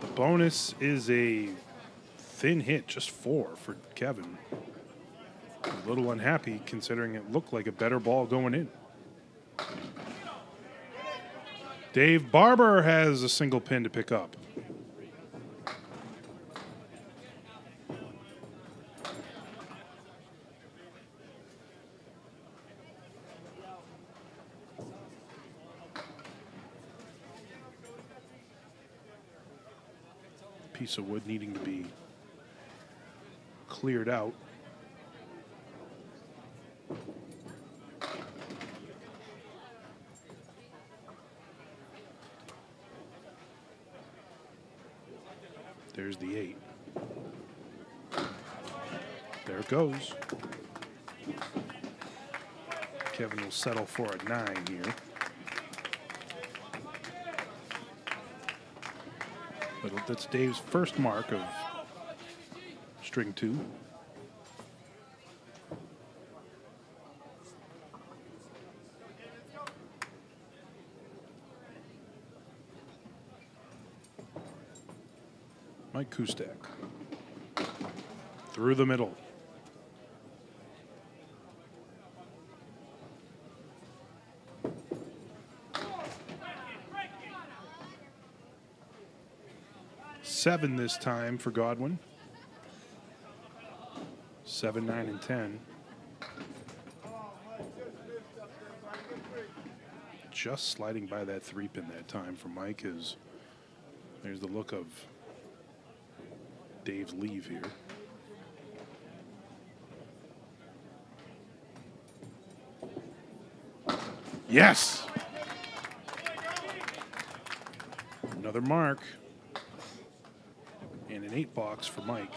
The bonus is a thin hit, just four for Kevin. A little unhappy considering it looked like a better ball going in. Dave Barber has a single pin to pick up. Piece of wood needing to be cleared out. There's the eight. There it goes. Kevin will settle for a nine here. But that's Dave's first mark of string two. Mike Kustak through the middle. Seven this time for Godwin. Seven, nine, and ten. Just sliding by that three pin that time for Mike. Is there's the look of Dave's leave here. Yes. Another mark and an eight box for Mike.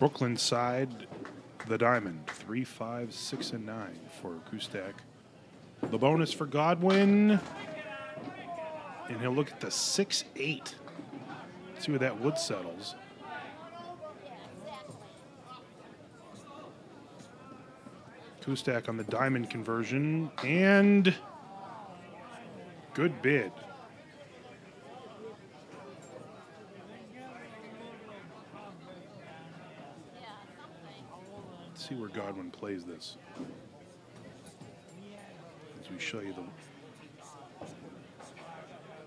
Brooklyn side, the diamond, three, five, six, and nine for Kustak. The bonus for Godwin, and he'll look at the six, eight. See where that wood settles. Kustak on the diamond conversion, and good bid. See where Godwin plays this. As we show you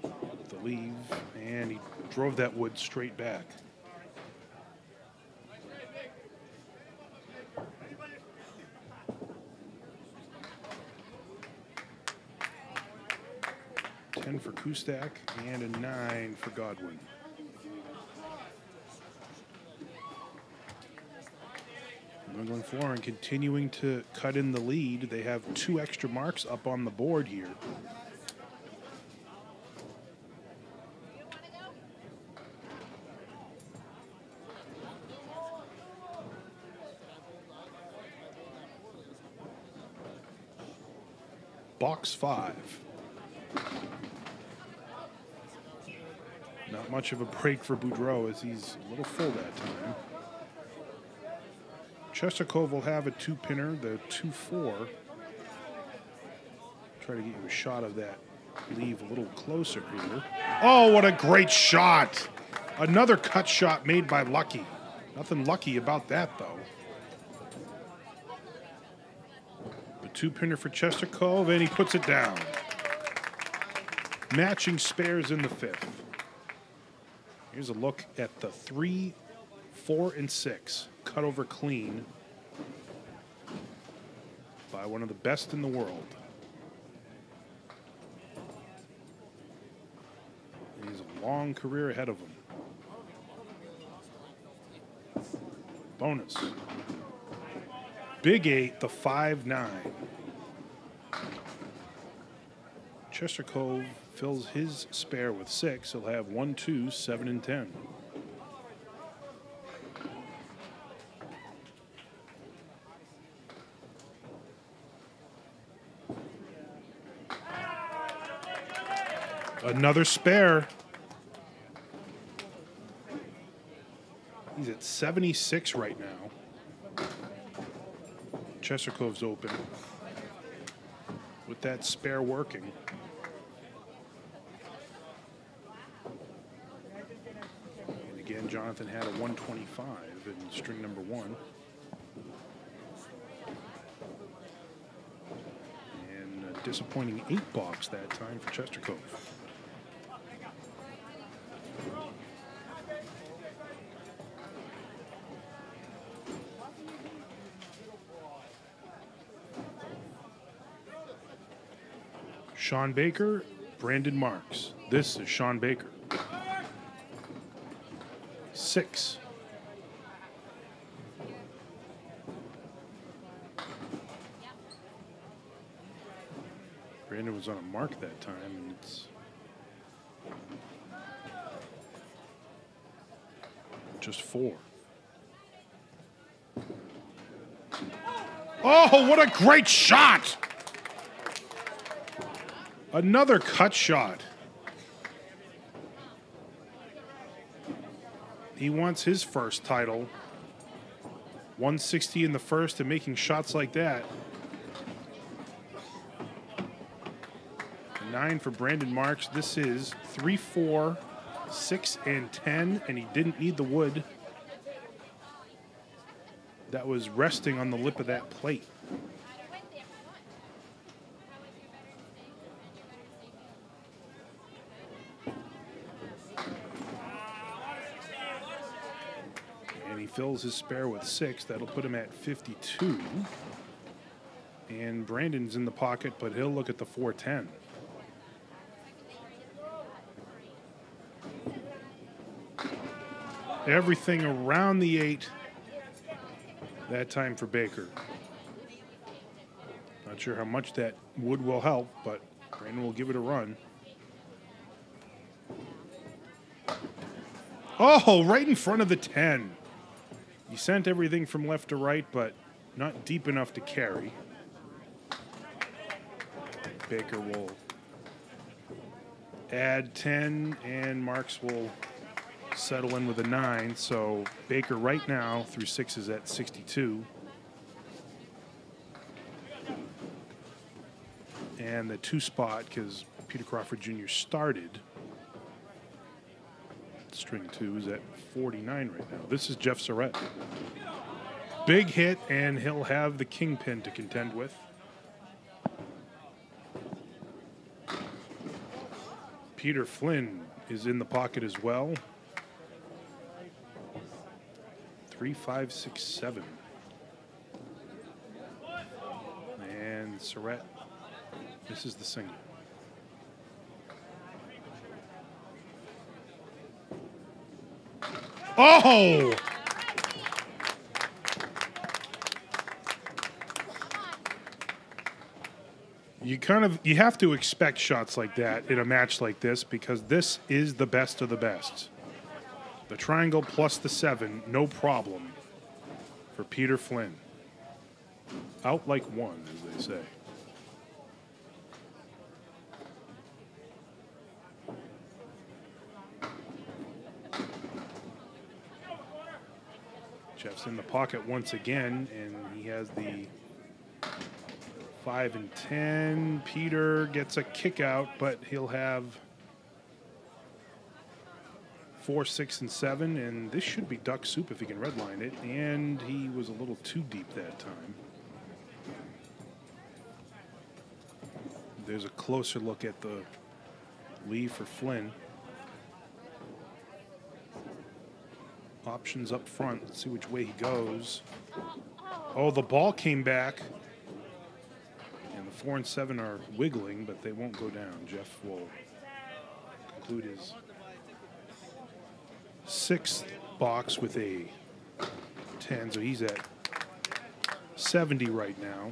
the, the leave, and he drove that wood straight back. ten for Kustak and a nine for Godwin. New England Flooring continuing to cut in the lead. They have two extra marks up on the board here. Box five. Not much of a break for Boudreau as he's a little full that time. Cheshikov will have a two-pinner, the two four. Try to get you a shot of that leave a little closer here. Oh, what a great shot! Another cut shot made by Lucky. Nothing lucky about that, though. The two-pinner for Cheshikov, and he puts it down. Matching spares in the fifth. Here's a look at the three, four, and six. Cut over clean by one of the best in the world. He has a long career ahead of him. Bonus. Big eight, the five nine. Cheshikov fills his spare with six. He'll have one, two, seven, and ten. Another spare. He's at seventy-six right now. Cheshkov's open with that spare working. And again, Jonathan had a one twenty-five in string number one. And a disappointing eight box that time for Cheshikov. Sean Baker, Brandon Marks. This is Sean Baker. Six. Brandon was on a mark that time, and it's just four. Oh, what a great shot! Another cut shot. He wants his first title. one sixty in the first and making shots like that. Nine for Brandon Marks. This is three, four, six, and ten, and he didn't need the wood. That was resting on the lip of that plate. Fills his spare with six. That'll put him at fifty-two. And Brandon's in the pocket, but he'll look at the four ten. Everything around the eight. That time for Baker. Not sure how much that wood will help, but Brandon will give it a run. Oh, right in front of the ten. He sent everything from left to right, but not deep enough to carry. Baker will add ten, and Marks will settle in with a nine. So Baker right now through six is at sixty-two. And the two spot, because Peter Crawford Junior started string two, is at forty-nine right now. This is Jeff Surrette. Big hit, and he'll have the kingpin to contend with. Peter Flynn is in the pocket as well. Three, five, six, seven. And Surrette misses the single. Oh! You kind of, you have to expect shots like that in a match like this, because this is the best of the best. The triangle plus the seven, no problem for Peter Flynn. Out like one, as they say. pocket once again, and he has the five and ten. Peter gets a kick out, but he'll have four, six, and seven, and this should be duck soup if he can redline it, and he was a little too deep that time. There's a closer look at the lead for Flynn. Options up front. Let's see which way he goes. Oh, the ball came back. And the four and seven are wiggling, but they won't go down. Jeff will conclude his sixth box with a ten, so he's at seventy right now.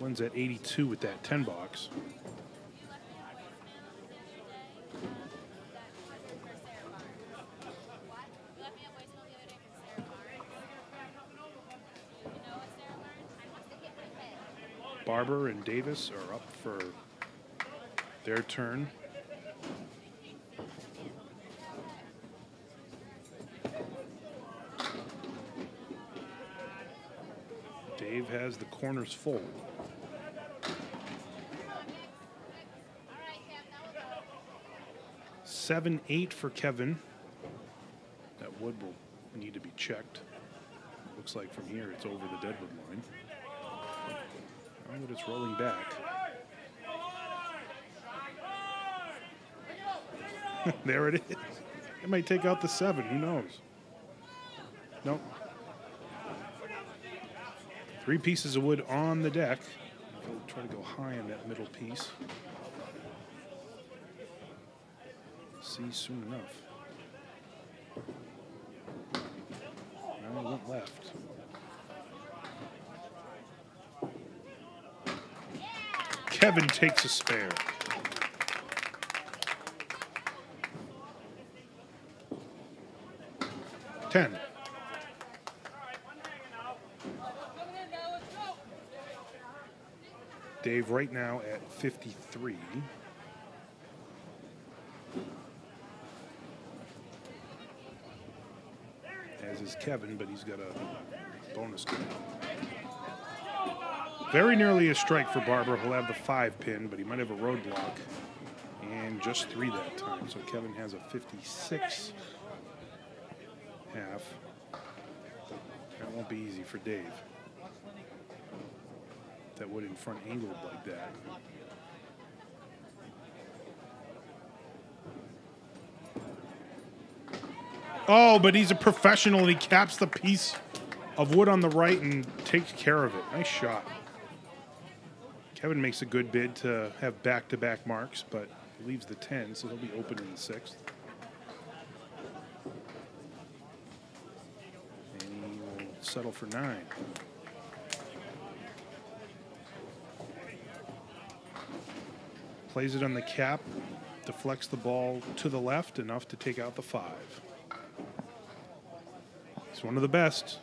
Flynn's at eighty-two with that ten box. Barber and Davis are up for their turn. Dave has the corners full. seven eight for Kevin. That wood will need to be checked. Looks like from here it's over the deadwood line. Now that it's rolling back. There it is. It might take out the seven, who knows? Nope. Three pieces of wood on the deck. We'll try to go high on that middle piece. See soon enough. Now one left. Kevin takes a spare. ten. Dave right now at fifty-three. As is Kevin, but he's got a bonus goal. Very nearly a strike for Barber. He'll have the five pin, but he might have a roadblock. And just three that time. So Kevin has a fifty-six half. That won't be easy for Dave. That would in front angled like that. Oh, but he's a professional and he caps the piece of wood on the right and takes care of it. Nice shot. Kevin makes a good bid to have back-to-back marks, but leaves the ten, so he'll be open in the sixth. And he will settle for nine. Plays it on the cap, deflects the ball to the left, enough to take out the five. He's one of the best.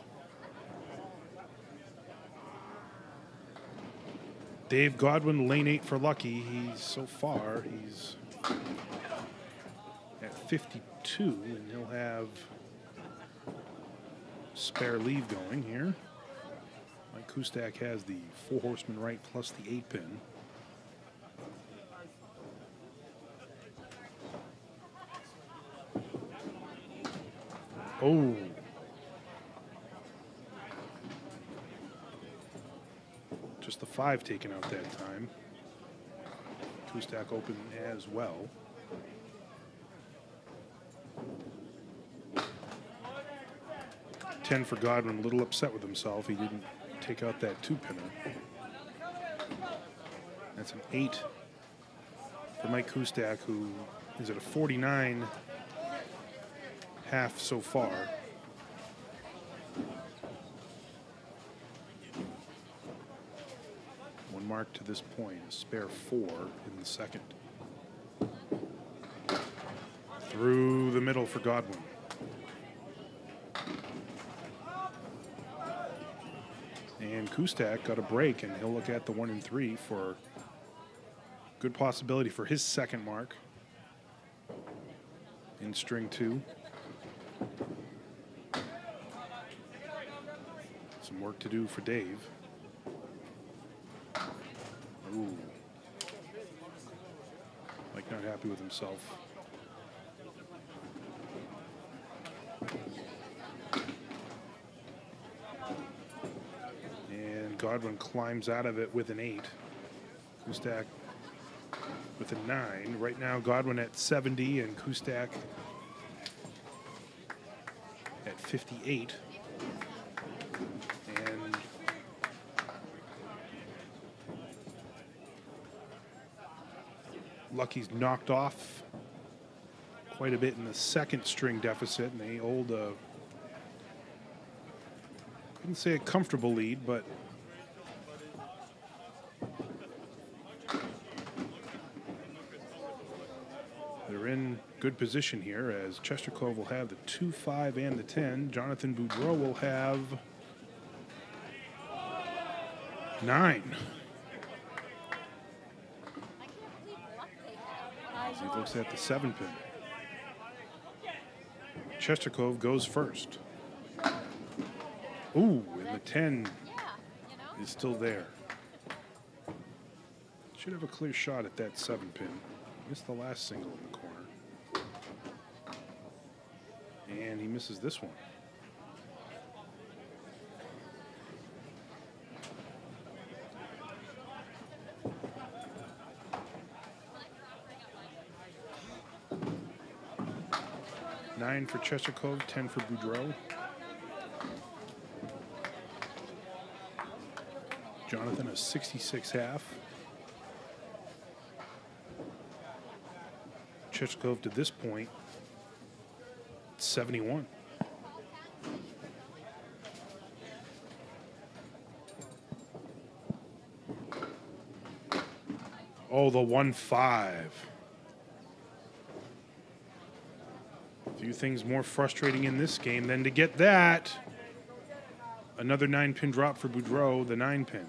Dave Godwin, lane eight for Lucky. He's so far, he's at fifty-two, and he'll have spare leave going here. Mike Kustak has the four horseman right plus the eight pin. Oh. Just the five taken out that time. Two stack open as well. ten for Godwin, a little upset with himself. He didn't take out that two pinner. That's an eight for Mike Kustak, who is at a forty-nine. Half so far. One mark to this point, a spare four in the second. Through the middle for Godwin. And Kustak got a break, and he'll look at the one and three for good possibility for his second mark in string two. Some work to do for Dave. Ooh. Mike not happy with himself. And Godwin climbs out of it with an eight. Kustak with a nine. Right now, Godwin at seventy and Kustak at fifty-eight. And Lucky's knocked off quite a bit in the second string deficit, and they hold a, couldn't say a comfortable lead, but they're in good position here as Cheshikov will have the two five and the ten. Jonathan Boudreau will have nine. As he looks at the seven pin. Cheshikov goes first. Ooh, and the ten is still there. Should have a clear shot at that seven pin. Missed the last single in the corner. And he misses this one. nine for Cheshikov, ten for Boudreau. Jonathan a sixty-six half. Cheshikov to this point, seventy-one. Oh, the one five. Few things more frustrating in this game than to get that. Another nine pin drop for Boudreau, the nine pin.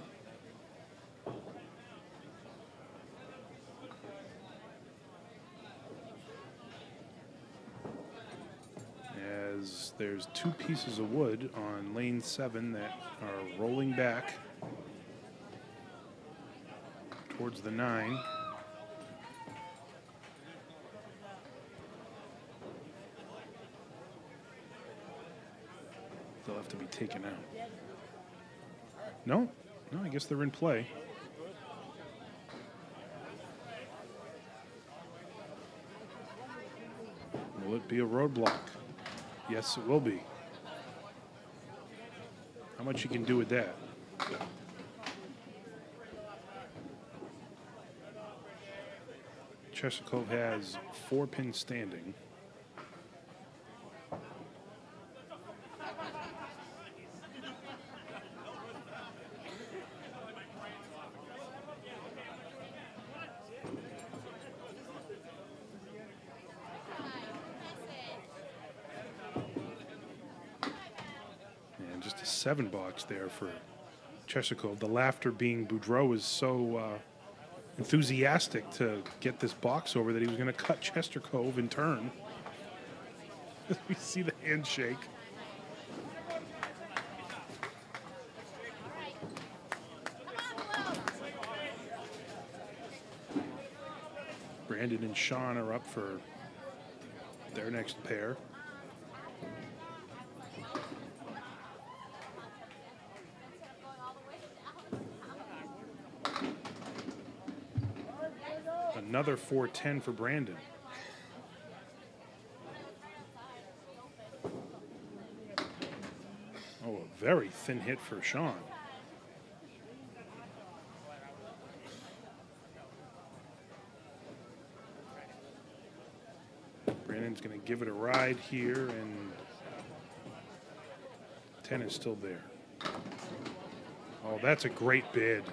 As there's two pieces of wood on lane seven that are rolling back towards the nine. They'll have to be taken out. No, no, I guess they're in play. Will it be a roadblock? Yes, it will be. How much you can do with that? Cheshikov has four pins standing. Seven box there for Cheshikov. The laughter being Boudreau was so uh, enthusiastic to get this box over that he was going to cut Cheshikov in turn. We see the handshake. Brandon and Sean are up for their next pair. Another four ten for Brandon. Oh, a very thin hit for Sean. Brandon's going to give it a ride here, and ten is still there. Oh, that's a great bid.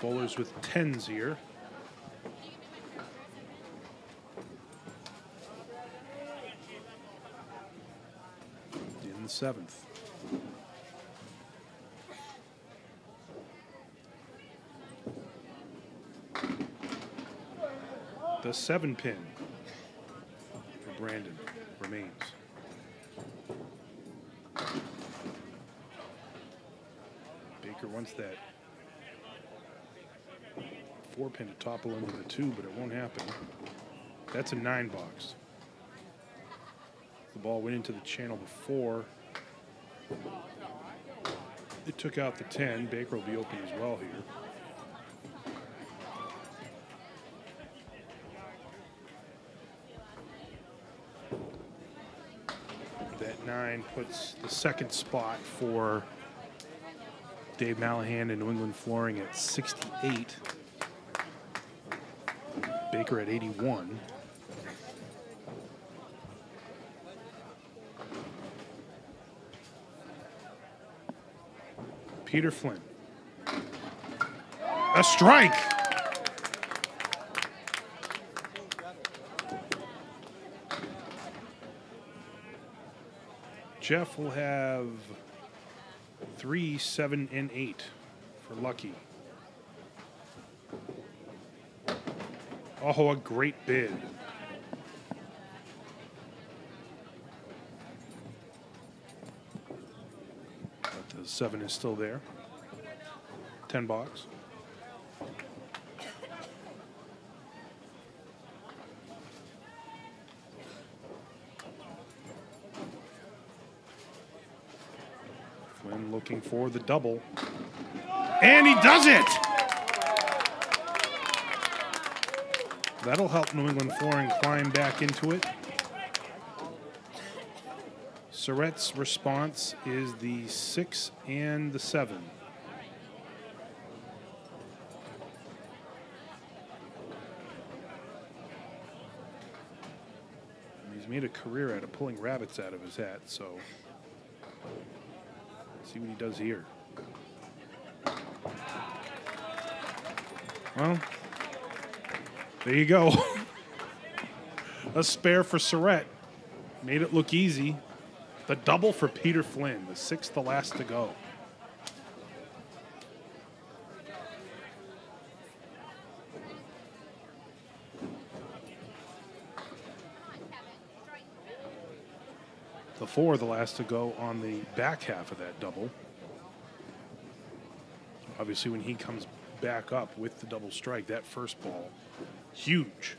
Bowlers with tens here. In the seventh. The seven pin for Brandon remains. Baker wants that four pin to topple into the two, but it won't happen. That's a nine box. The ball went into the channel before. It took out the ten. Baker will be open as well here. That nine puts the second spot for Dave Malahan and New England Flooring at sixty-eight. Baker at eighty-one. Peter Flynn. A strike! Jeff will have three, seven, and eight for Lucky. Oh, a great bid. Seven is still there. Ten box. Flynn looking for the double. And he does it! That'll help New England Flooring climb back into it. Surrette's response is the six and the seven. And he's made a career out of pulling rabbits out of his hat, so let's see what he does here. Well, there you go. A spare for Surrette. Made it look easy. The double for Peter Flynn, the sixth, the last to go. The four, the last to go on the back half of that double. Obviously, when he comes back up with the double strike, that first ball, huge.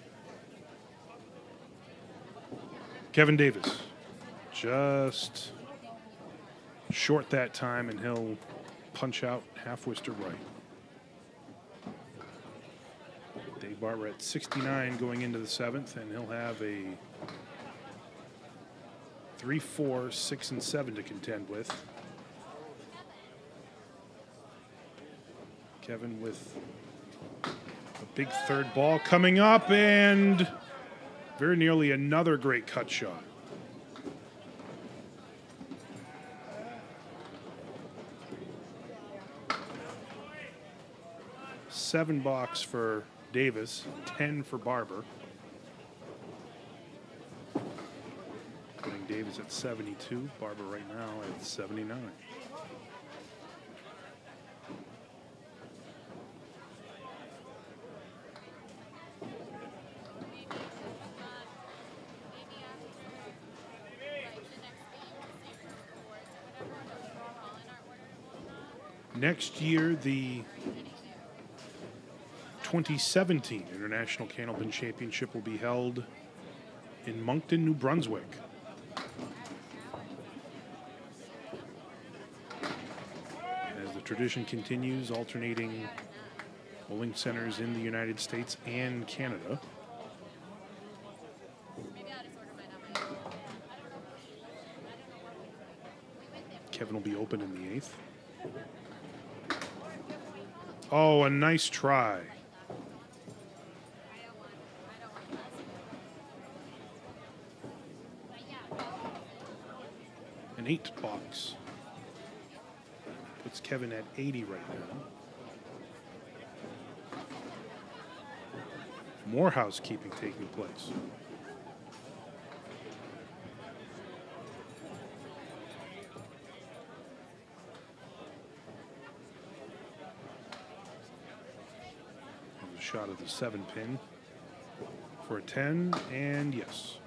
Kevin Davis. Just short that time, and he'll punch out half-whist to right. Dave Barber at sixty-nine going into the seventh, and he'll have a three, four, six, and seven to contend with. Kevin with a big third ball coming up, and very nearly another great cut shot. Seven box for Davis, ten for Barber. Putting Davis at seventy-two, Barber right now at seventy-nine. Next year, the twenty seventeen International Candlepin Championship will be held in Moncton, New Brunswick. As the tradition continues, alternating bowling centers in the United States and Canada. Kevin will be open in the eighth. Oh, a nice try. Eight box. Puts Kevin at eighty right now. More housekeeping taking place. A shot of the seven pin for ten, and yes.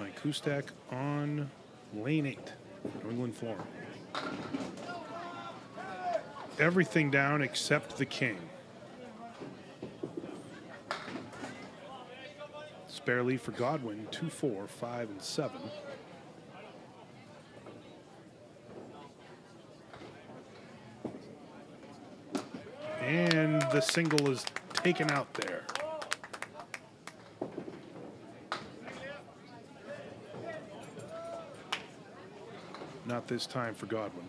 Mike Kustak on lane eight, New England Flooring. Everything down except the king. Spare lead for Godwin, two, four, five, and seven. And the single is taken out there. Not this time for Godwin.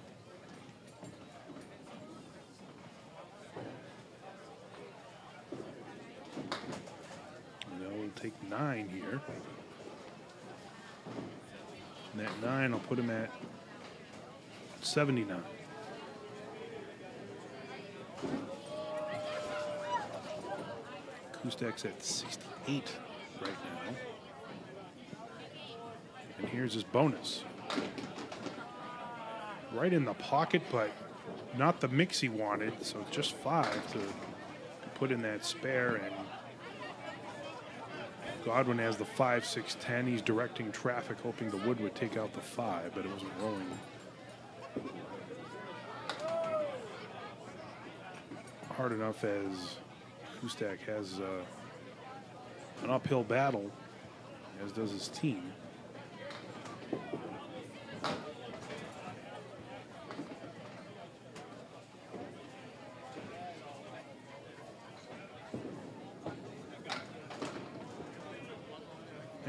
Take nine here. And that nine will put him at seventy-nine. Kustak's at sixty-eight right now. And here's his bonus. Right in the pocket, but not the mix he wanted. So just five to put in that spare, and Godwin has the five, six, ten. He's directing traffic, hoping the wood would take out the five, but it wasn't rolling. Hard enough as Kustak has uh, an uphill battle, as does his team.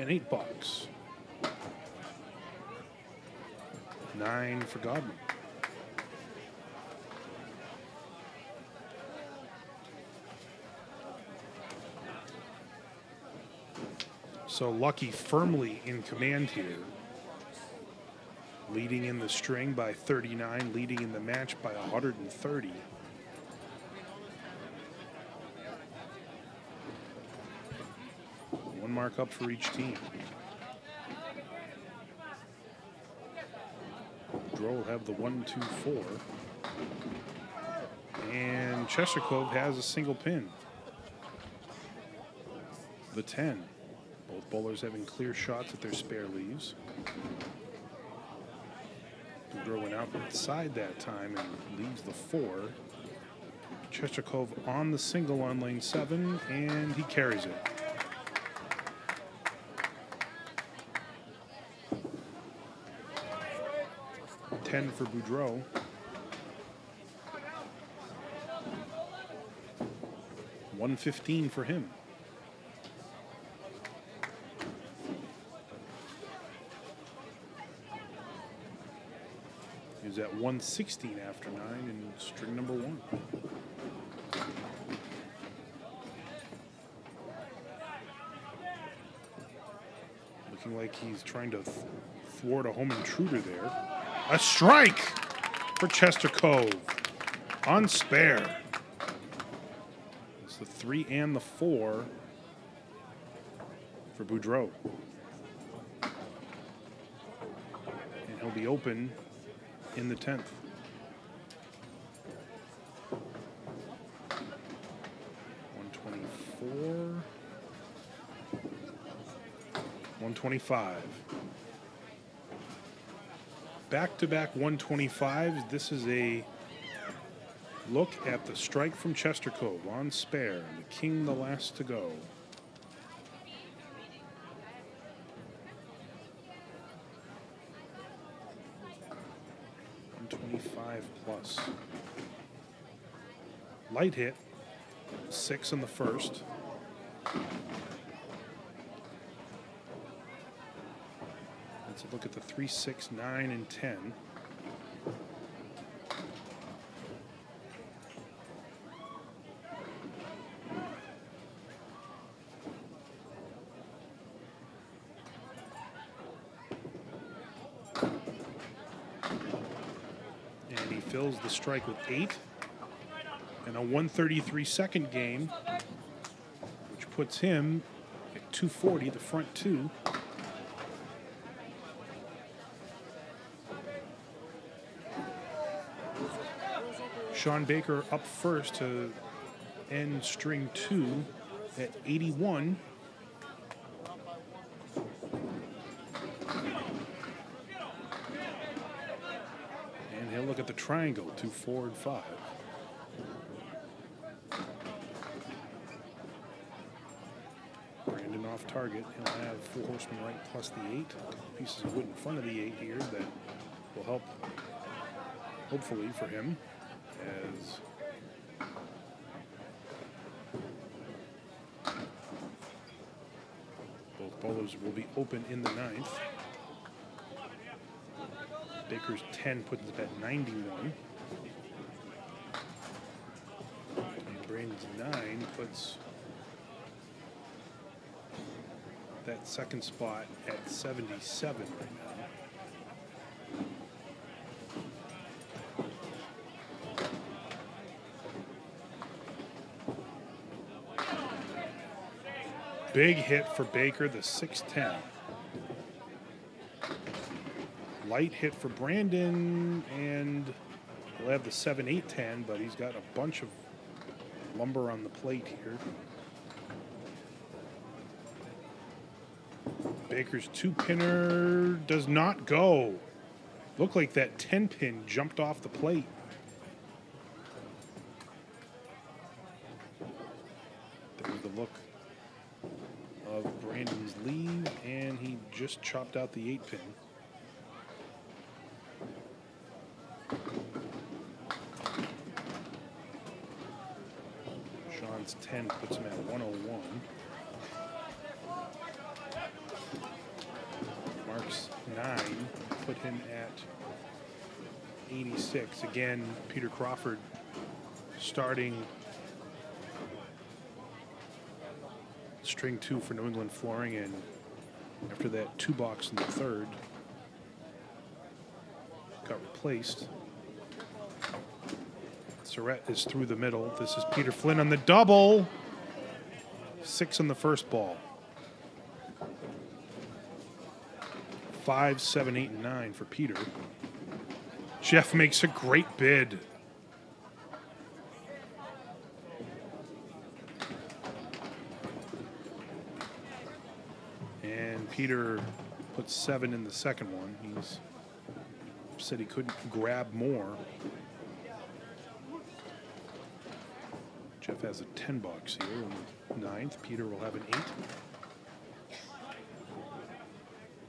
Eight bucks. Nine for Godwin. So Lucky firmly in command here. Leading in the string by thirty-nine, leading in the match by one hundred thirty. Mark up for each team. Boudreau will have the one, two, four. And Cheshikov has a single pin. The ten. Both bowlers having clear shots at their spare leaves. Boudreau went outside that time and leaves the four. Cheshikov on the single on lane seven, and he carries it. ten for Boudreau. one fifteen for him. He's at one sixteen after nine in string number one. Looking like he's trying to thwart a home intruder there. A strike for Cheshikov on spare. It's the three and the four for Boudreau. And he'll be open in the tenth. one twenty-four. one twenty-five. Back-to-back one twenty-fives. This is a look at the strike from Cheshikov on spare. The king, the last to go. one twenty-five plus. Light hit. Six in the first. Look at the three, six, nine, and ten. And he fills the strike with eight. And a one thirty-three second game puts him at two forty, the front two. Sean Baker up first to end string two at eighty-one. And he'll look at the triangle, two, four, and five. Brandon off target. He'll have four horsemen right plus the eight. Pieces of wood in front of the eight here that will help, hopefully, for him. As both bowlers will be open in the ninth. Baker's ten puts it at ninety-one. And Brandon's nine puts that second spot at seventy-seven right now. Big hit for Baker, the six ten. Light hit for Brandon, and he'll have the seven eight ten, but he's got a bunch of lumber on the plate here. Baker's two-pinner does not go. Looked like that ten-pin jumped off the plate. There's the look of Brandon's lead, and he just chopped out the eight pin. Sean's ten puts him at one oh one. Mark's nine put him at eighty-six. Again, Peter Crawford starting string two for New England Flooring, and after that two box in the third got replaced. Surrette is through the middle. This is Peter Flynn on the double. Six on the first ball. Five, seven, eight, and nine for Peter. Jeff makes a great bid. Peter puts seven in the second one. He's said he couldn't grab more. Jeff has a ten box here in the ninth. Peter will have an eight.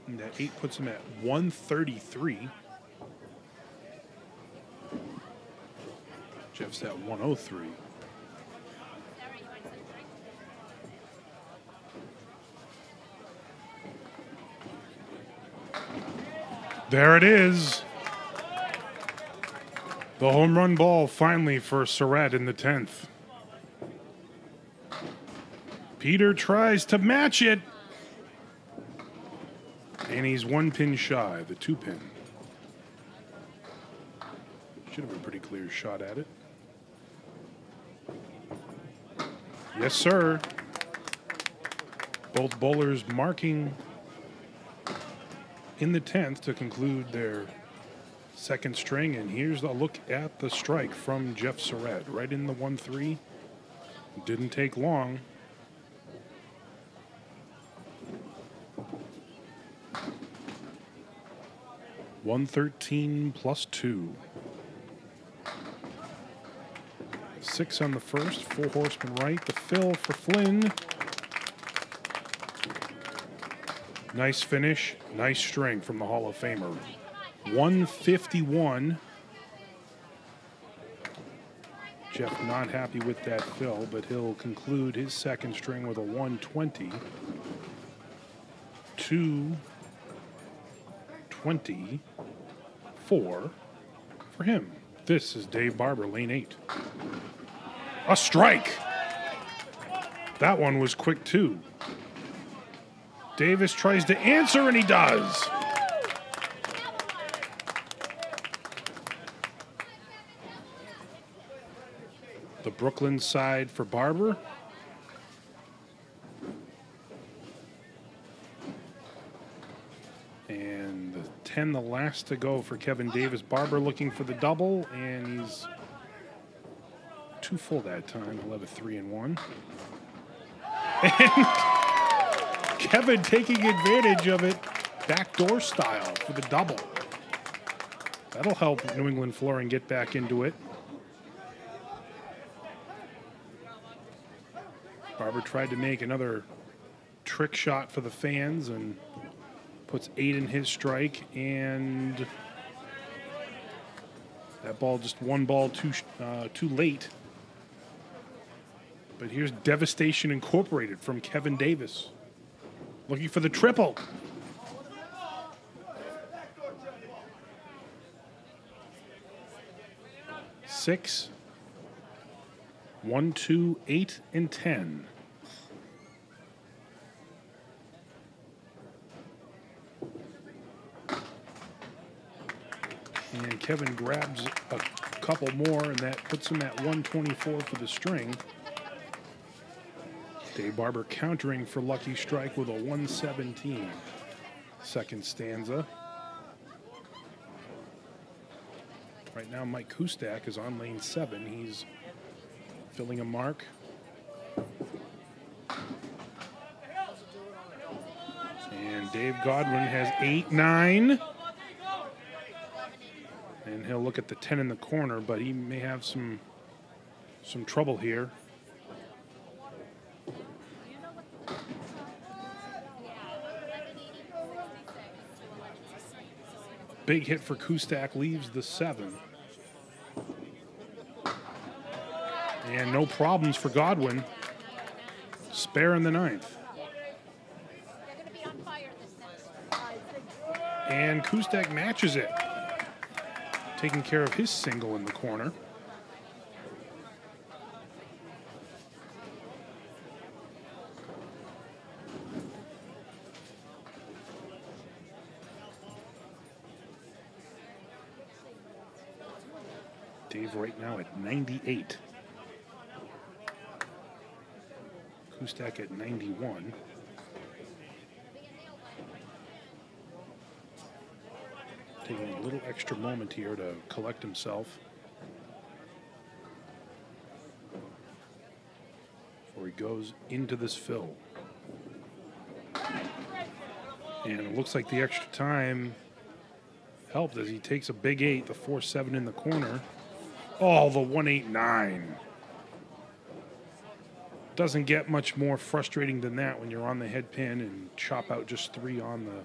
And that eight puts him at one thirty-three. Jeff's at one oh three. There it is. The home run ball finally for Surrette in the tenth. Peter tries to match it. And he's one pin shy, the two pin. Should have been a pretty clear shot at it. Yes, sir. Both bowlers marking in the tenth to conclude their second string, and here's a look at the strike from Jeff Surrette, right in the one three. Didn't take long. one thirteen plus two. Six on the first, four horsemen right, the fill for Flynn. Nice finish, nice string from the Hall of Famer. one fifty-one. Jeff not happy with that fill, but he'll conclude his second string with a one twenty. two twenty-four for him. This is Dave Barber, lane eight. A strike! That one was quick too. Davis tries to answer, and he does. The Brooklyn side for Barber. ten, the last to go for Kevin Davis. Barber looking for the double, and he's too full that time. He'll have a three and one. And Kevin taking advantage of it, backdoor style for the double. That'll help New England Flooring get back into it. Barber tried to make another trick shot for the fans and puts eight in his strike, and that ball just one ball too uh, too late. But here's Devastation Incorporated from Kevin Davis, looking for the triple. Six, one, two, eight, and ten. And Kevin grabs a couple more, and that puts him at one twenty-four for the string. Dave Barber countering for Lucky Strike with a one seventeen. Second stanza. Right now, Mike Kustak is on lane seven. He's filling a mark. And Dave Godwin has eight, nine. And he'll look at the ten in the corner, but he may have some some trouble here. Big hit for Kustak, leaves the seven. And no problems for Godwin. Spare in the ninth. And Kustak matches it, taking care of his single in the corner. Dave right now at ninety-eight. Kustak at ninety-one. Taking a little extra moment here to collect himself before he goes into this fill. And it looks like the extra time helped as he takes a big eight, the four seven in the corner. Oh, the one eight nine. Doesn't get much more frustrating than that when you're on the head pin and chop out just three on the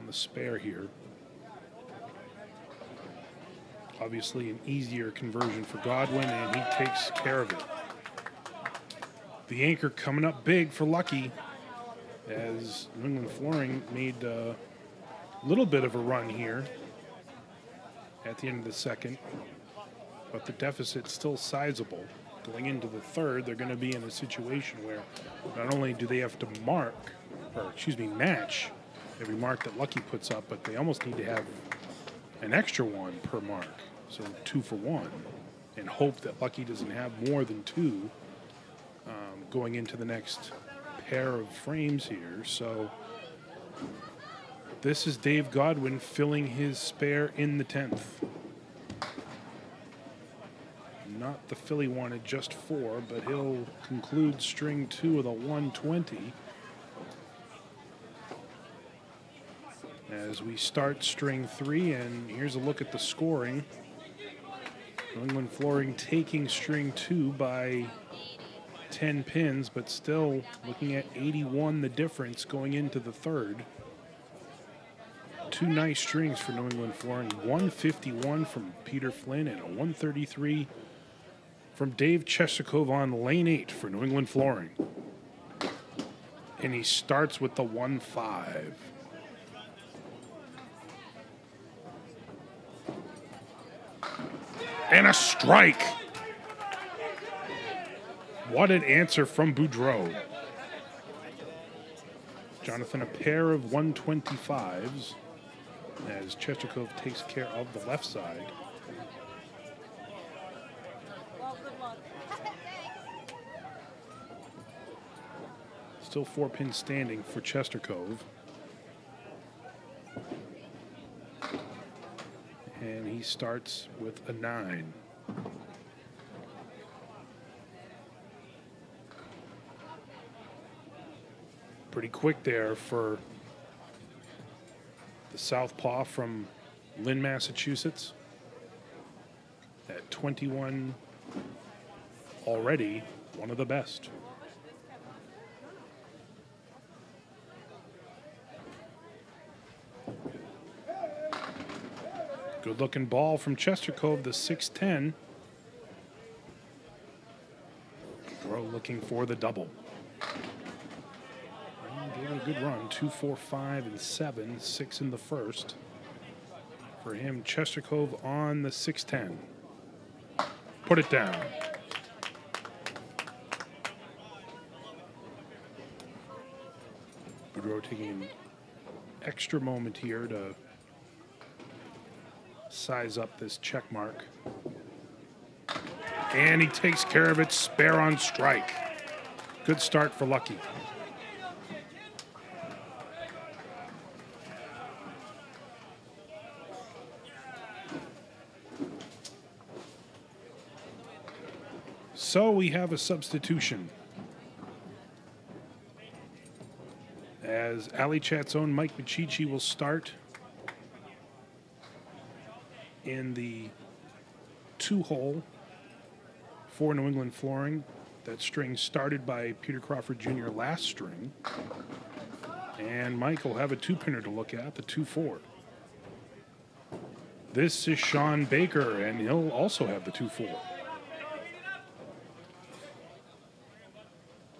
on the spare here. Obviously an easier conversion for Godwin, and he takes care of it. The anchor coming up big for Lucky as New England Flooring made a little bit of a run here at the end of the second, but the deficit's still sizable. Going into the third, they're gonna be in a situation where not only do they have to mark, or excuse me, match every mark that Lucky puts up, but they almost need to have an extra one per mark. So two for one, and hope that Lucky doesn't have more than two um, going into the next pair of frames here. So this is Dave Godwin filling his spare in the tenth. Not the fill he wanted, just four, but he'll conclude string two with a one twenty. As we start string three, and here's a look at the scoring. New England Flooring taking string two by ten pins, but still looking at eighty-one the difference going into the third. Two nice strings for New England Flooring, one fifty-one from Peter Flynn and a one thirty-three from Dave Cheshikov on lane eight for New England Flooring. And he starts with the one five. And a strike. What an answer from Boudreau. Jonathan, a pair of one twenty-fives as Cheshikov takes care of the left side. Still four pins standing for Cheshikov. and he starts with a nine. Pretty quick there for the southpaw from Lynn, Massachusetts. At twenty-one, already one of the best. Good-looking ball from Chester Cove, the six ten. Boudreau looking for the double. A good run, two, four, five, and seven, six in the first. For him, Chester Cove on the six ten. Put it down. Boudreau taking an extra moment here to size up this check mark. And he takes care of it, spare on strike. Good start for Lucky. So we have a substitution, as Alley Chat's own Mike Michichi will start in the two hole for New England Flooring. That string started by Peter Crawford Junior last string. And Mike will have a two pinner to look at, the two four. This is Sean Baker, and he'll also have the two four.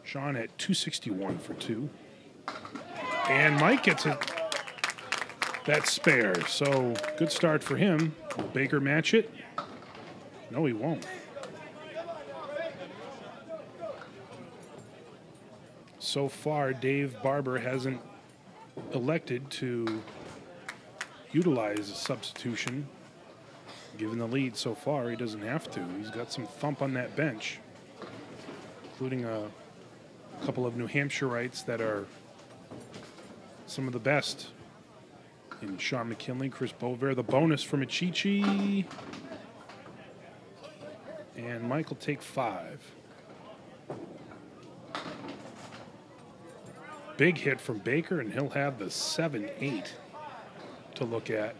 Sean at two sixty-one for two. And Mike gets it. That spare. So good start for him. Will Baker match it? No, he won't. So far, Dave Barber hasn't elected to utilize a substitution. Given the lead so far, he doesn't have to. He's got some thump on that bench, including a couple of New Hampshireites that are some of the best in Sean McKinley, Chris Bover. The bonus for Michichi. And Mike will take five. Big hit from Baker, and he'll have the seven eight to look at.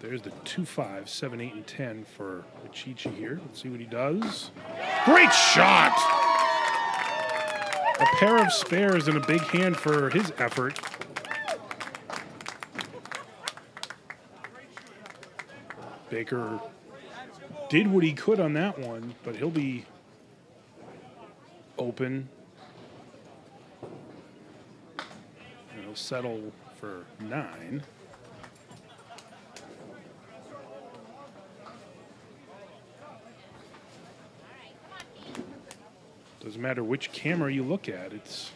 There's the two five, seven eight, and ten for Michichi here. Let's see what he does. Great shot! A pair of spares and a big hand for his effort. Baker did what he could on that one, but he'll be open. And he'll settle for nine. Doesn't matter which camera you look at, it's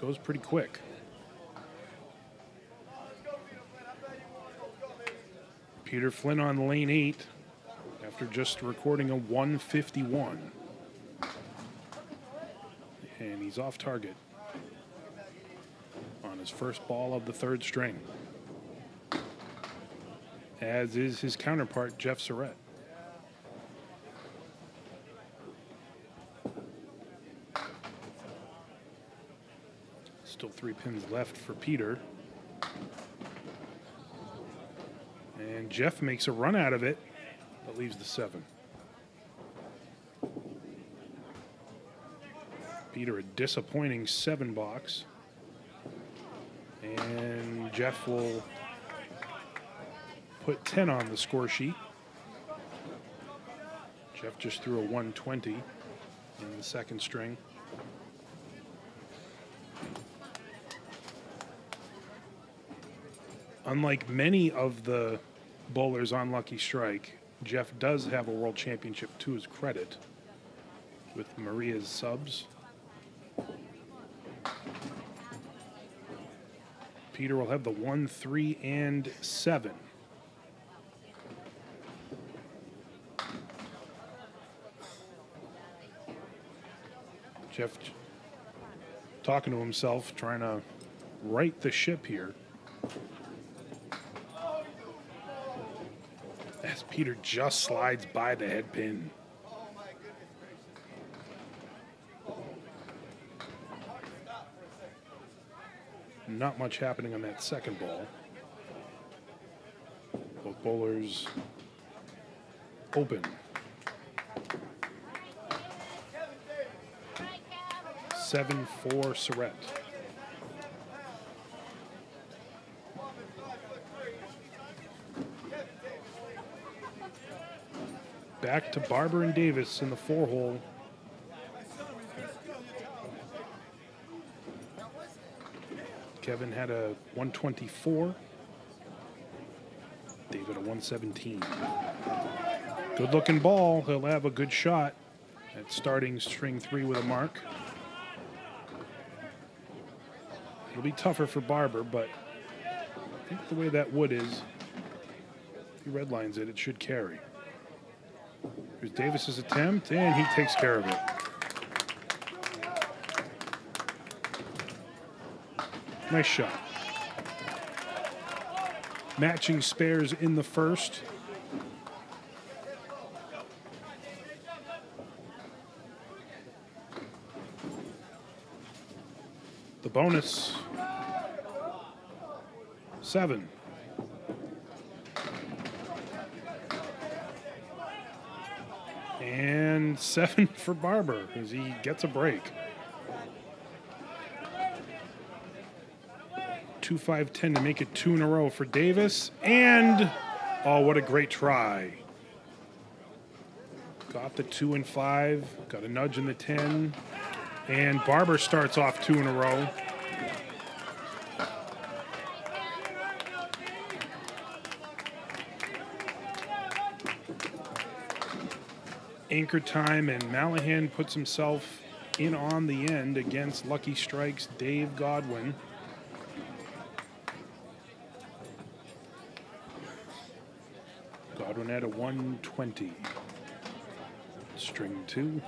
goes pretty quick. Peter Flynn on lane eight after just recording a one fifty-one. And he's off target on his first ball of the third string, as is his counterpart, Jeff Surrette. Still three pins left for Peter. And Jeff makes a run out of it, but leaves the seven. Peter, a disappointing seven box. And Jeff will put ten on the score sheet. Jeff just threw a one twenty in the second string. Unlike many of the bowlers on Lucky Strike, Jeff does have a world championship to his credit with Maria's subs. Peter will have the one, three, and seven. Jeff talking to himself, trying to right the ship here. Peter just slides by the head pin. Not much happening on that second ball. Both bowlers open. seven four Surrette. Back to Barber and Davis in the four hole. Kevin had a one twenty-four. David a one seventeen. Good looking ball. He'll have a good shot at starting string three with a mark. It'll be tougher for Barber, but I think the way that wood is, if he redlines it, it should carry. Here's Davis's attempt, and he takes care of it. Nice shot. Matching spares in the first. The bonus. Seven. And seven for Barber as he gets a break. two five ten to make it two in a row for Davis. And, oh, what a great try. Got the two and five, got a nudge in the ten. And Barber starts off two in a row. Anchor time, and Malahan puts himself in on the end against Lucky Strike's Dave Godwin. Godwin at a one twenty. String two.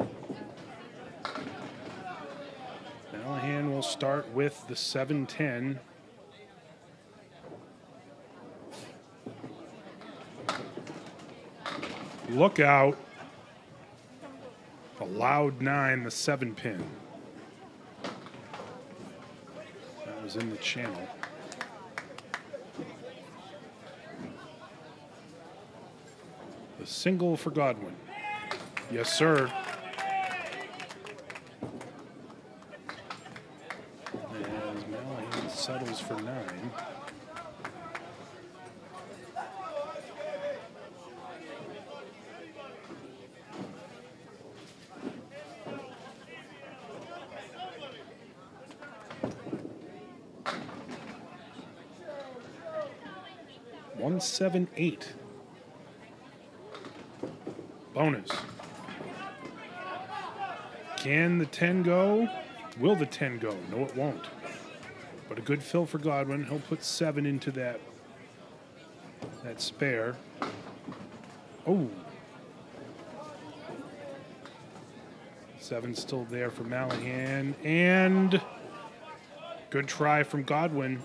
Malahan will start with the seven ten. Look out. A loud nine, the seven pin. That was in the channel. The single for Godwin. Yes, sir. As Malahan settles for nine. seven eight. Bonus. Can the ten go? Will the ten go? No, it won't. But a good fill for Godwin. He'll put seven into that that spare. Oh. Seven still there for Malahan. And good try from Godwin.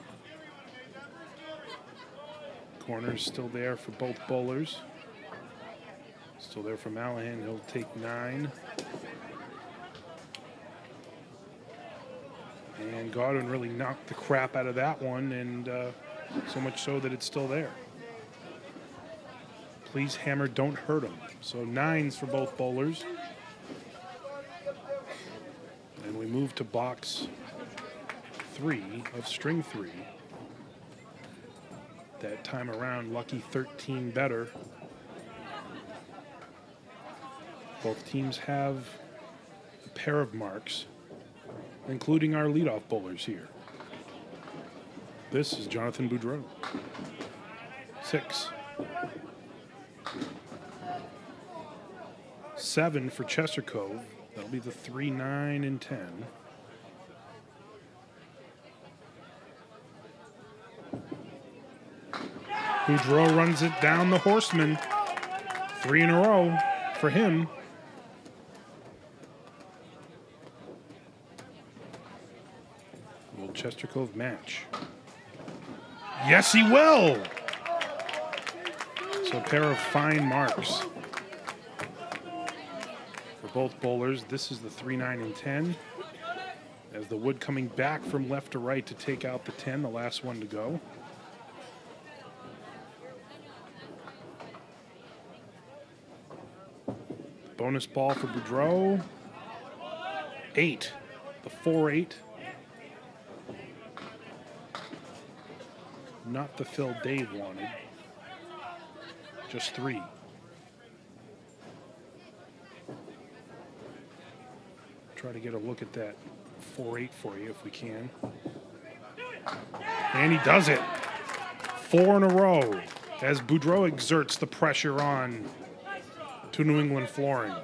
Corner's still there for both bowlers. Still there for Malahan. He'll take nine. And Godwin really knocked the crap out of that one, and uh, so much so that it's still there. Please, hammer, don't hurt him. So nines for both bowlers. And we move to box three of string three. That time around, Lucky thirteen better. Both teams have a pair of marks, including our leadoff bowlers here. This is Jonathan Boudreau. Six. Seven for Cheshikov. That'll be the three, nine, and ten. Boudreau runs it down the horseman. Three in a row for him. Will Cheshikov match? Yes, he will! So a pair of fine marks for both bowlers. This is the three, nine, and ten. As the wood coming back from left to right to take out the ten, the last one to go. Bonus ball for Boudreau. Eight, the four eight. Not the fill Dave wanted. Just three. Try to get a look at that four eight for you if we can. And he does it. Four in a row as Boudreau exerts the pressure on to New England Flooring.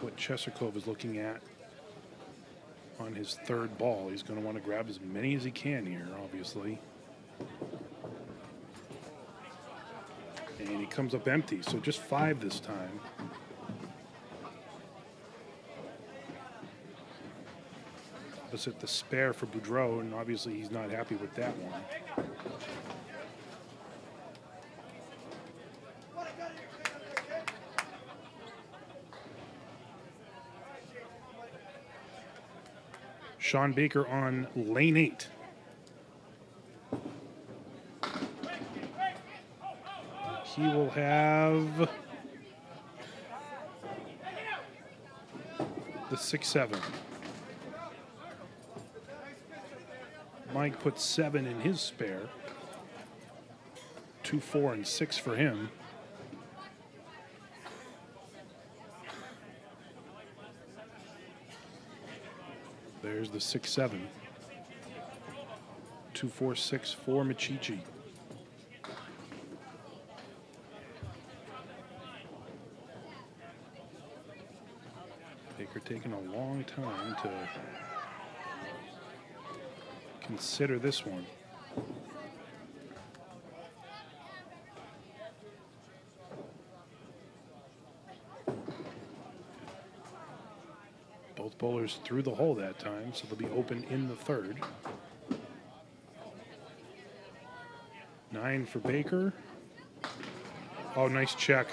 What Cheshikov is looking at on his third ball. He's going to want to grab as many as he can here, obviously. And he comes up empty, so just five this time. Opposite the spare for Boudreau, and obviously he's not happy with that one. Sean Baker on lane eight. He will have the six seven. Mike puts seven in his spare. two, four, and six for him. There's the six seven. two, four, six for Michichi. Baker taking a long time to consider this one. Bowlers through the hole that time, so they'll be open in the third. Nine for Baker. Oh, nice check.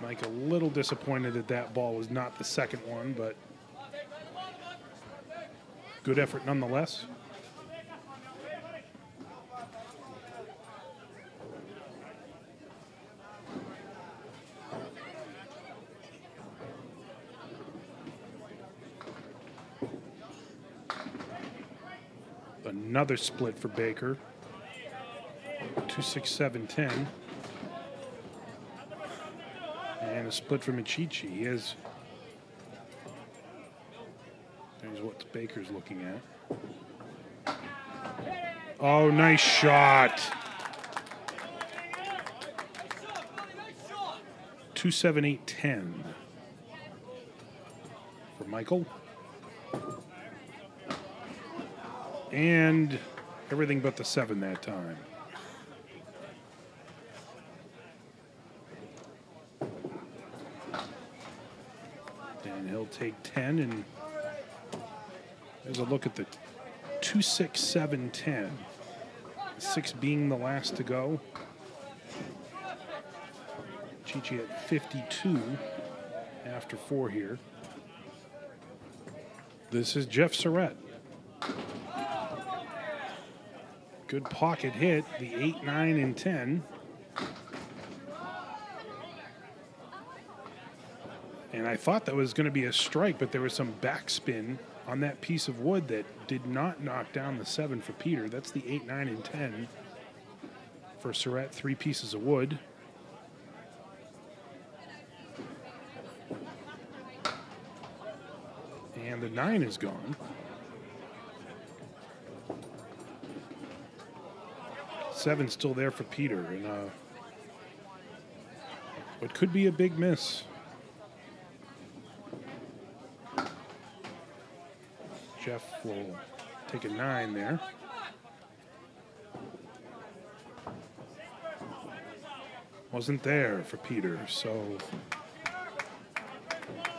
Mike a little disappointed that that ball was not the second one, but good effort nonetheless. Another split for Baker. two, six, seven, ten. And a split for Michichi. He is. There's what Baker's looking at. Oh, nice shot. two, seven, eight, ten. For Michael. And everything but the seven that time. And he'll take ten, and there's a look at the two, six, seven, ten. Six being the last to go. Michichi at fifty-two after four here. This is Jeff Surrette. Good pocket hit, the eight, nine, and ten. And I thought that was going to be a strike, but there was some backspin on that piece of wood that did not knock down the seven for Peter. That's the eight, nine, and ten for Surrette, three pieces of wood. And the nine is gone. Seven still there for Peter, and uh, what could be a big miss. Jeff will take a nine there. Wasn't there for Peter, so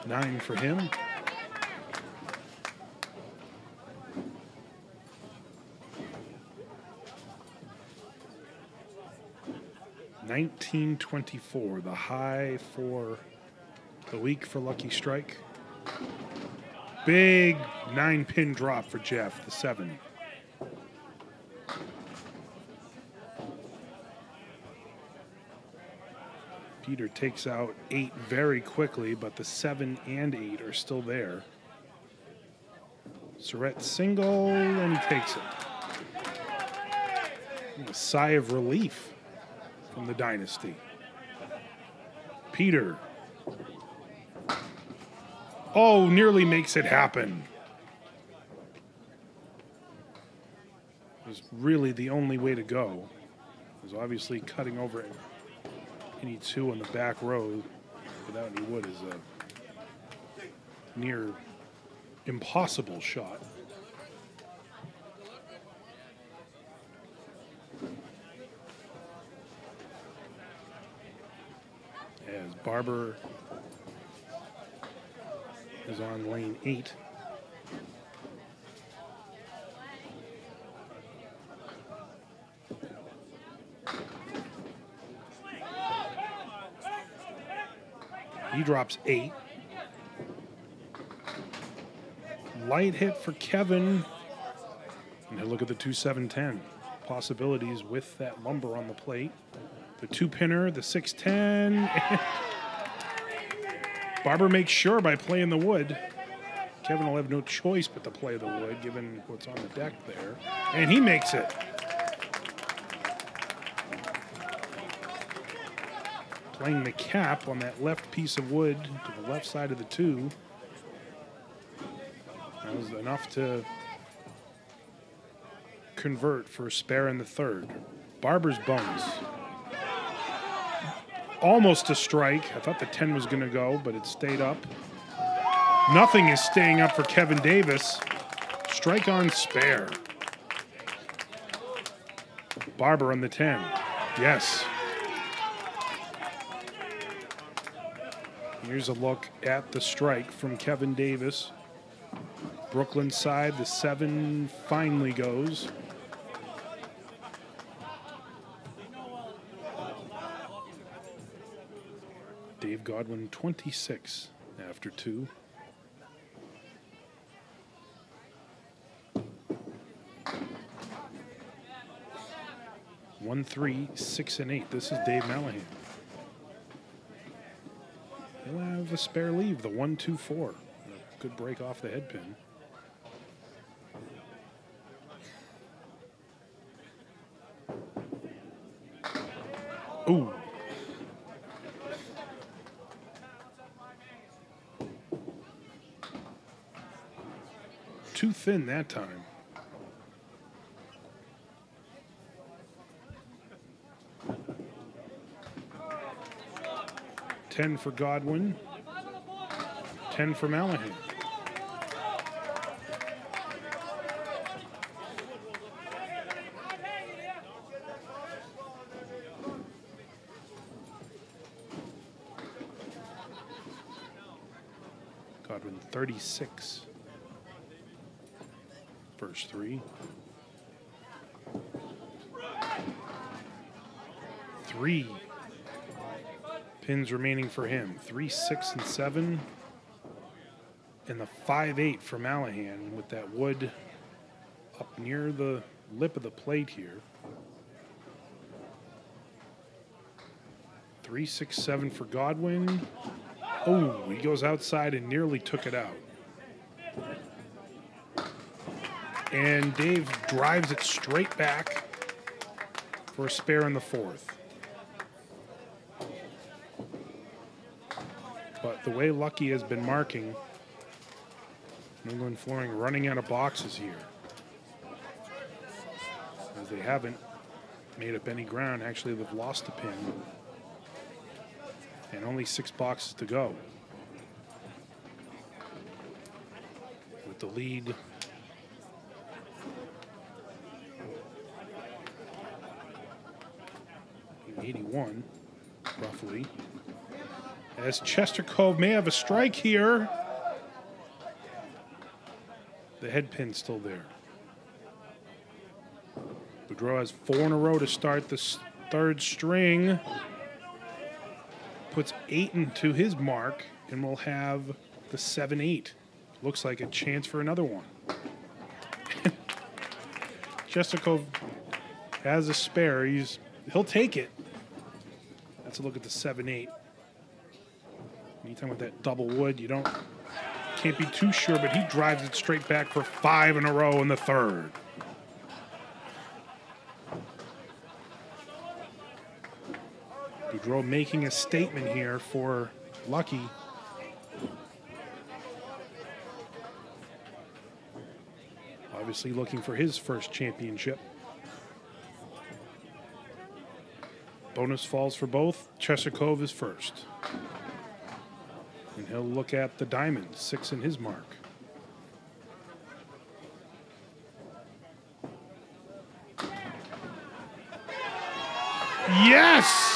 nine for him. nineteen twenty-four, the high for the week for Lucky Strike. Big nine pin drop for Jeff, the seven. Peter takes out eight very quickly, but the seven and eight are still there. Surrette single, and he takes it. And a sigh of relief from the dynasty. Peter. Oh, nearly makes it happen. It was really the only way to go. It was obviously cutting over it. Any two on the back row without any wood is a near impossible shot. As Barber is on lane eight. He drops eight. Light hit for Kevin. And look at the two seven ten. Possibilities with that lumber on the plate. The two pinner, the six ten. Barber makes sure by playing the wood. Kevin will have no choice but to play the wood given what's on the deck there. And he makes it. Playing the cap on that left piece of wood to the left side of the two. That was enough to convert for a spare in the third. Barber's bones. Almost a strike. I thought the ten was going to go, but it stayed up. Nothing is staying up for Kevin Davis. Strike on spare. Barber on the ten. Yes. Here's a look at the strike from Kevin Davis. Brooklyn side, the seven finally goes. Dave Godwin, twenty-six after two. One, three, six, and eight. This is Dave Malahan. He'll have a spare leave, the one, two, four. Good break off the head pin. Ooh. Too thin that time. ten for Godwin, ten for Malahan. Godwin thirty-six, first three. Three. Pins remaining for him, three, six, and seven, and the five, eight for Malahan with that wood up near the lip of the plate here. Three, six, seven for Godwin. Oh, he goes outside and nearly took it out. And Dave drives it straight back for a spare in the fourth. But the way Lucky has been marking, New England Flooring running out of boxes here, as they haven't made up any ground. Actually, they've lost a pin, and only six boxes to go. With the lead eighty-one. roughly, as Chester Cove may have a strike here. The head pin's still there. Boudreau has four in a row to start this third string. Puts eight into his mark, and we'll have the seven eight. Looks like a chance for another one. Chester Cove has a spare. He's, he'll take it. That's a look at the seven eight. Anytime with that double wood, you don't can't be too sure, but he drives it straight back for five in a row in the third. Boudreau making a statement here for Lucky. Obviously looking for his first championship. Bonus falls for both. Chester Cove is first. And he'll look at the diamond, six in his mark. Yes!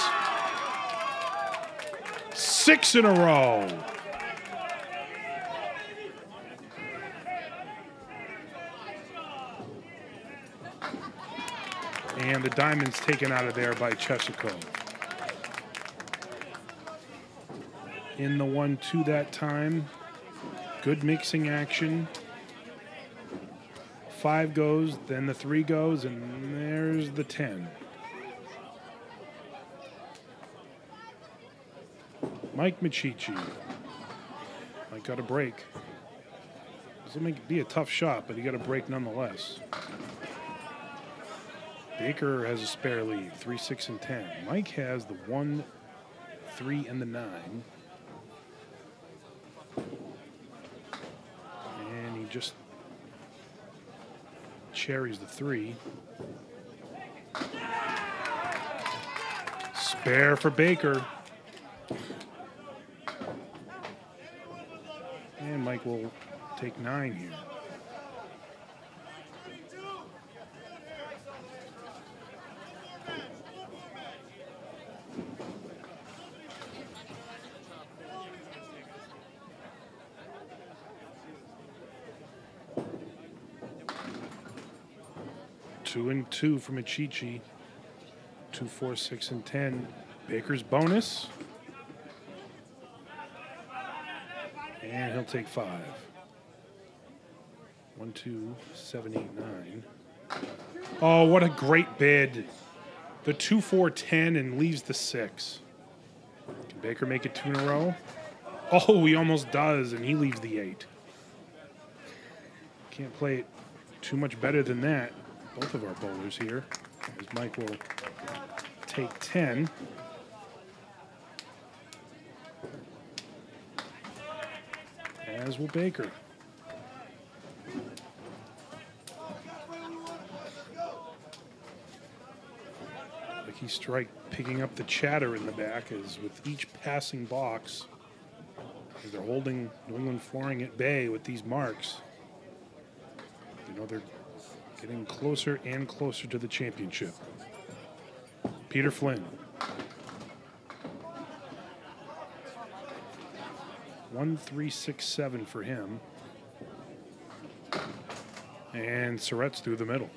Six in a row. And the diamond's taken out of there by Cheshikov. In the one two that time. Good mixing action. Five goes, then the three goes, and there's the ten. Mike Michichi. Mike got a break. This will make, be a tough shot, but he got a break nonetheless. Baker has a spare lead, three, six, and ten. Mike has the one, three, and the nine. And he just cherries the three. Spare for Baker. And Mike will take nine here. Two and two from Michichi. Two, four, six, and ten. Baker's bonus. And he'll take five. One, two, seven, eight, nine. Oh, what a great bid. The two, four, ten, and leaves the six. Can Baker make it two in a row? Oh, he almost does, and he leaves the eight. Can't play it too much better than that. Both of our bowlers here, as Mike will take ten. As will Baker. Lucky Strike picking up the chatter in the back as with each passing box, as they're holding New England Flooring at bay with these marks. You know, they're getting closer and closer to the championship. Peter Flynn. One, three, six, seven for him. And Surrette's through the middle.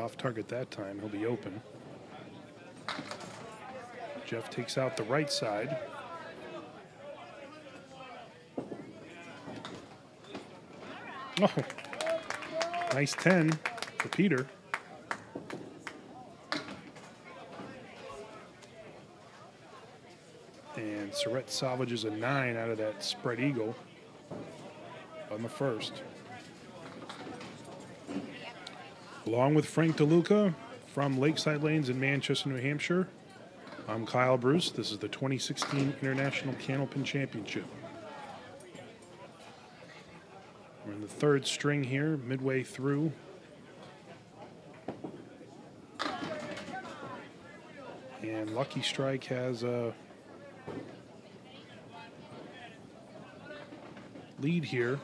Off target that time. He'll be open. Jeff takes out the right side. Oh, nice ten for Peter. And Surrette salvages a nine out of that spread eagle on the first. Along with Frank DeLuca from Lakeside Lanes in Manchester, New Hampshire, I'm Kyle Bruce. This is the twenty sixteen International Candlepin Championship. We're in the third string here, midway through. And Lucky Strike has a lead here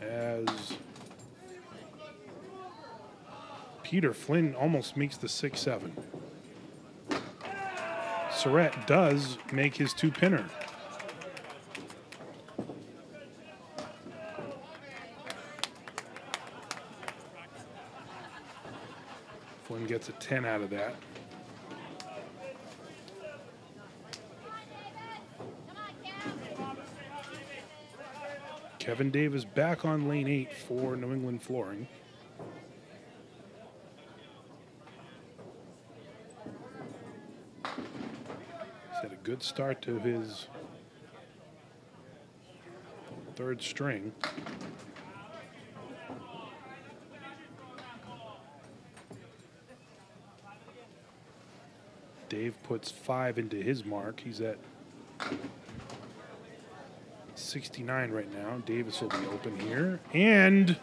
as Peter Flynn almost makes the six seven. Surrette does make his two-pinner. Flynn gets a ten out of that. Kevin Davis back on lane eight for New England Flooring. He's had a good start to his third string. Dave puts five into his mark. He's at sixty-nine right now. Davis will be open here and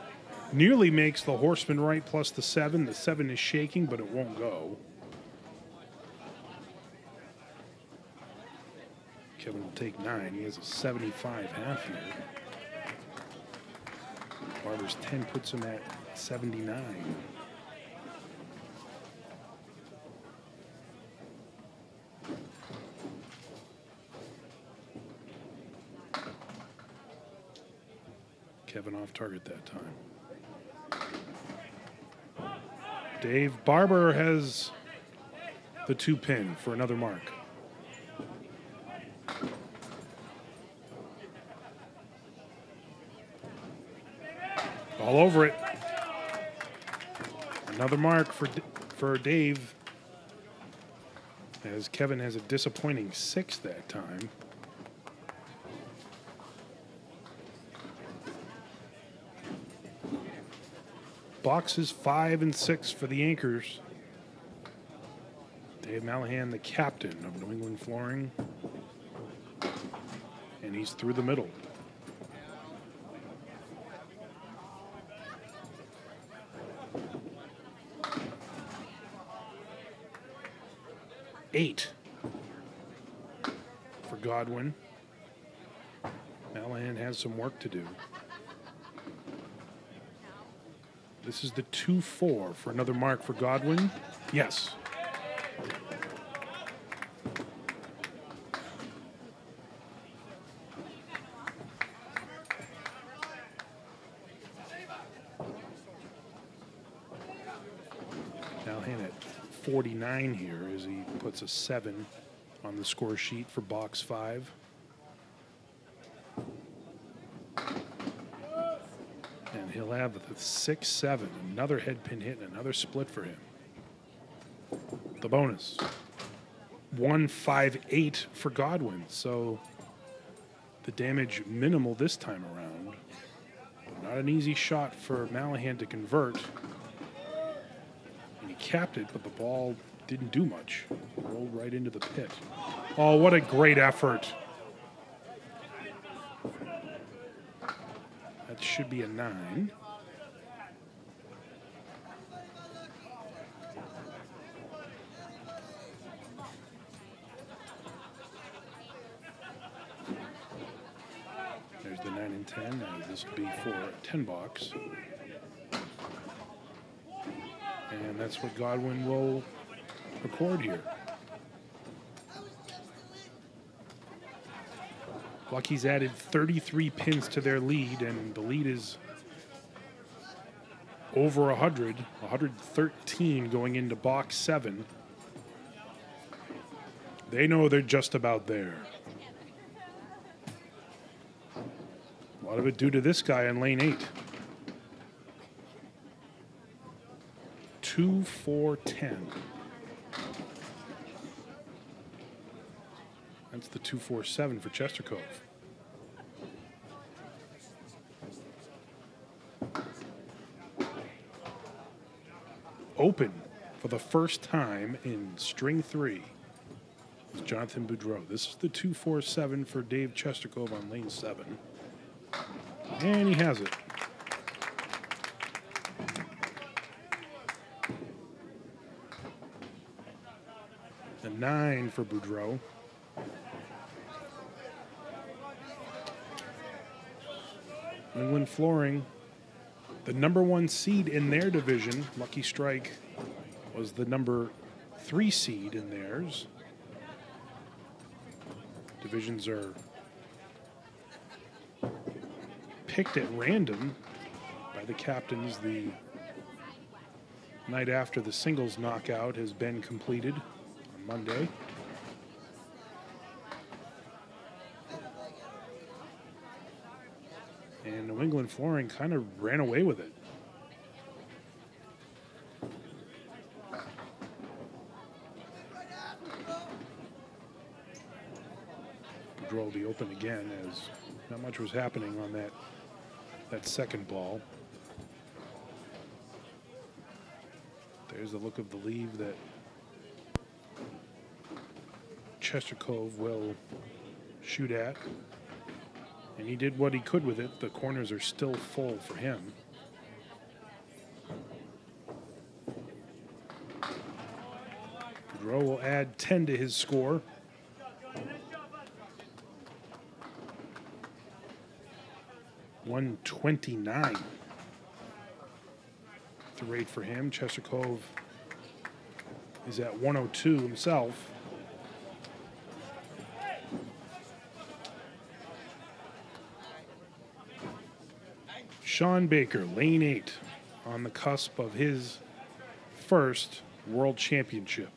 nearly makes the horseman right plus the seven. The seven is shaking, but it won't go. Kevin will take nine. He has a seventy-five half here. Barber's ten puts him at seventy-nine. Kevin off target that time. Dave Barber has the two pin for another mark. All over it. Another mark for, for Dave, as Kevin has a disappointing six that time. Boxes five and six for the anchors. Dave Malahan, the captain of New England Flooring. And he's through the middle. Eight for Godwin. Malahan has some work to do. This is the two four for another mark for Godwin. Yes. Malahan at forty-nine here as he puts a seven on the score sheet for box five. He'll have the six seven, another head pin hit and another split for him. The bonus, one five eight for Godwin, so the damage minimal this time around. But not an easy shot for Malahan to convert. And he capped it, but the ball didn't do much. It rolled right into the pit. Oh, what a great effort. That should be a nine. There's the nine and ten. Now this will be for a ten box. And that's what Godwin will record here. Lucky's added thirty-three pins to their lead, and the lead is over one hundred, one hundred thirteen going into box seven. They know they're just about there. A lot of it due to this guy in lane eight. two four ten. That's the two four seven for Chestercove. Open for the first time in string three is Jonathan Boudreau. This is the two four seven for Dave Cheshikov on lane seven. And he has it. A nine for Boudreau. New England Flooring, the number one seed in their division. Lucky Strike was the number three seed in theirs. Divisions are picked at random by the captains. The night after the singles knockout has been completed on Monday. And New England Flooring kind of ran away with it. Boudreau will be open again, as not much was happening on that, that second ball. There's the look of the leave that Cheshikov will shoot at. And he did what he could with it. The corners are still full for him. Boudreau will add ten to his score. one twenty-nine. The rate for him. Cheshikov is at one oh two himself. Sean Baker, lane eight, on the cusp of his first world championship.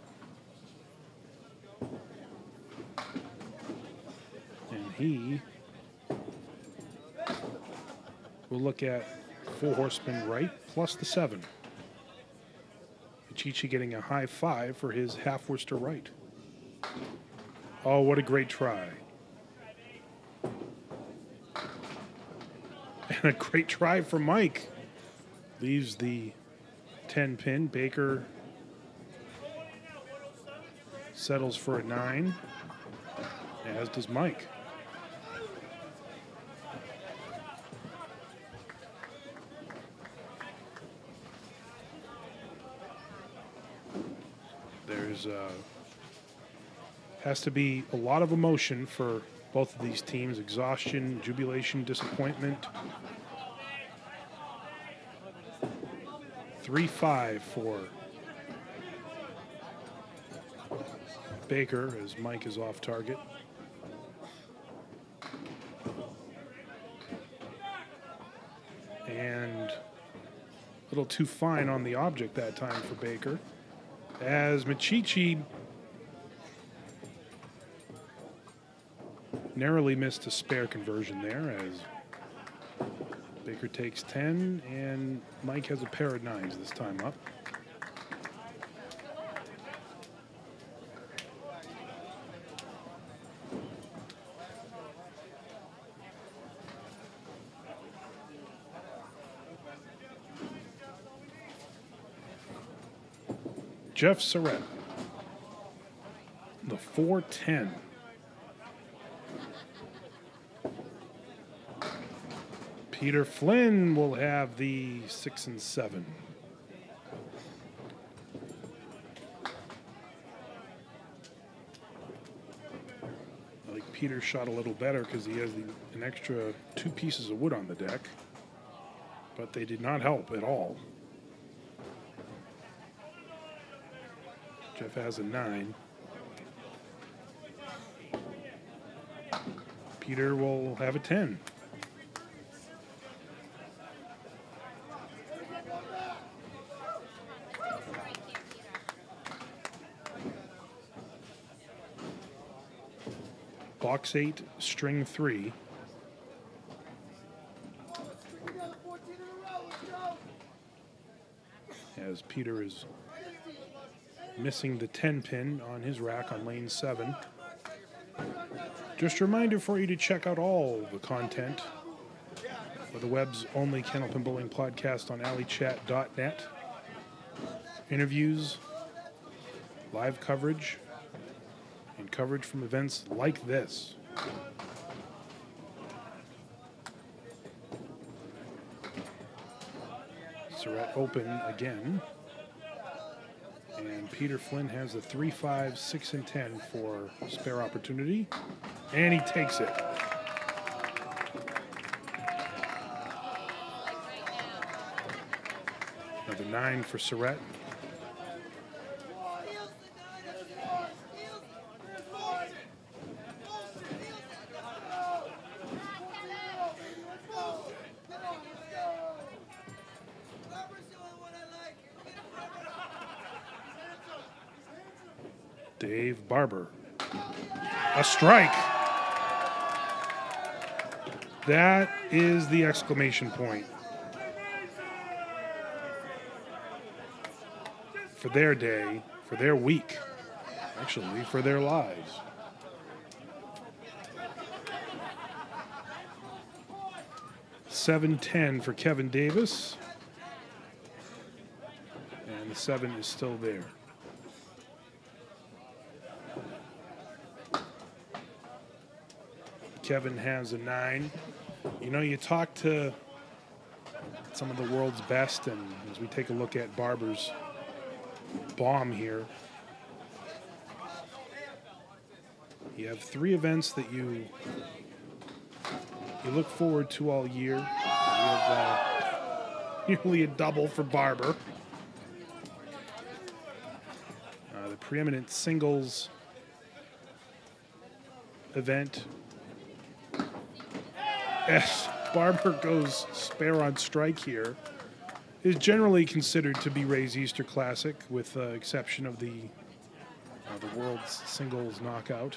And he will look at four horsemen right, plus the seven. Michichi getting a high five for his half Worcester right. Oh, what a great try. A great try for Mike. Leaves the ten pin. Baker settles for a nine, as does Mike. There's uh, has to be a lot of emotion for both of these teams. Exhaustion, jubilation, disappointment. three five for Baker as Mike is off target. And a little too fine on the object that time for Baker, as Michichi narrowly missed a spare conversion there, as Baker takes ten, and Mike has a pair of nines this time up. Jeff Surrette, the four ten. Peter Flynn will have the six and seven. I think Peter shot a little better because he has the, an extra two pieces of wood on the deck, but they did not help at all. Jeff has a nine. Peter will have a ten. Box eight, string three. As Peter is missing the ten pin on his rack on lane seven. Just a reminder for you to check out all the content for the web's only Candlepin Bowling podcast on alley chat dot net. Interviews, live coverage, and coverage from events like this. Surrette open again. And Peter Flynn has a three, five, six, and ten for spare opportunity. And he takes it. Another nine for Surrette. Dave Barber. A strike. That is the exclamation point for their day, for their week, actually, for their lives. seven ten for Kevin Davis. And the seven is still there. Kevin has a nine. You know, you talk to some of the world's best, and as we take a look at Barber's bomb here, you have three events that you you look forward to all year. You have uh, nearly a double for Barber. Uh, the preeminent singles event. As Barber goes spare on strike here, is generally considered to be Ray's Easter Classic, with the uh, exception of the uh, the world's singles knockout.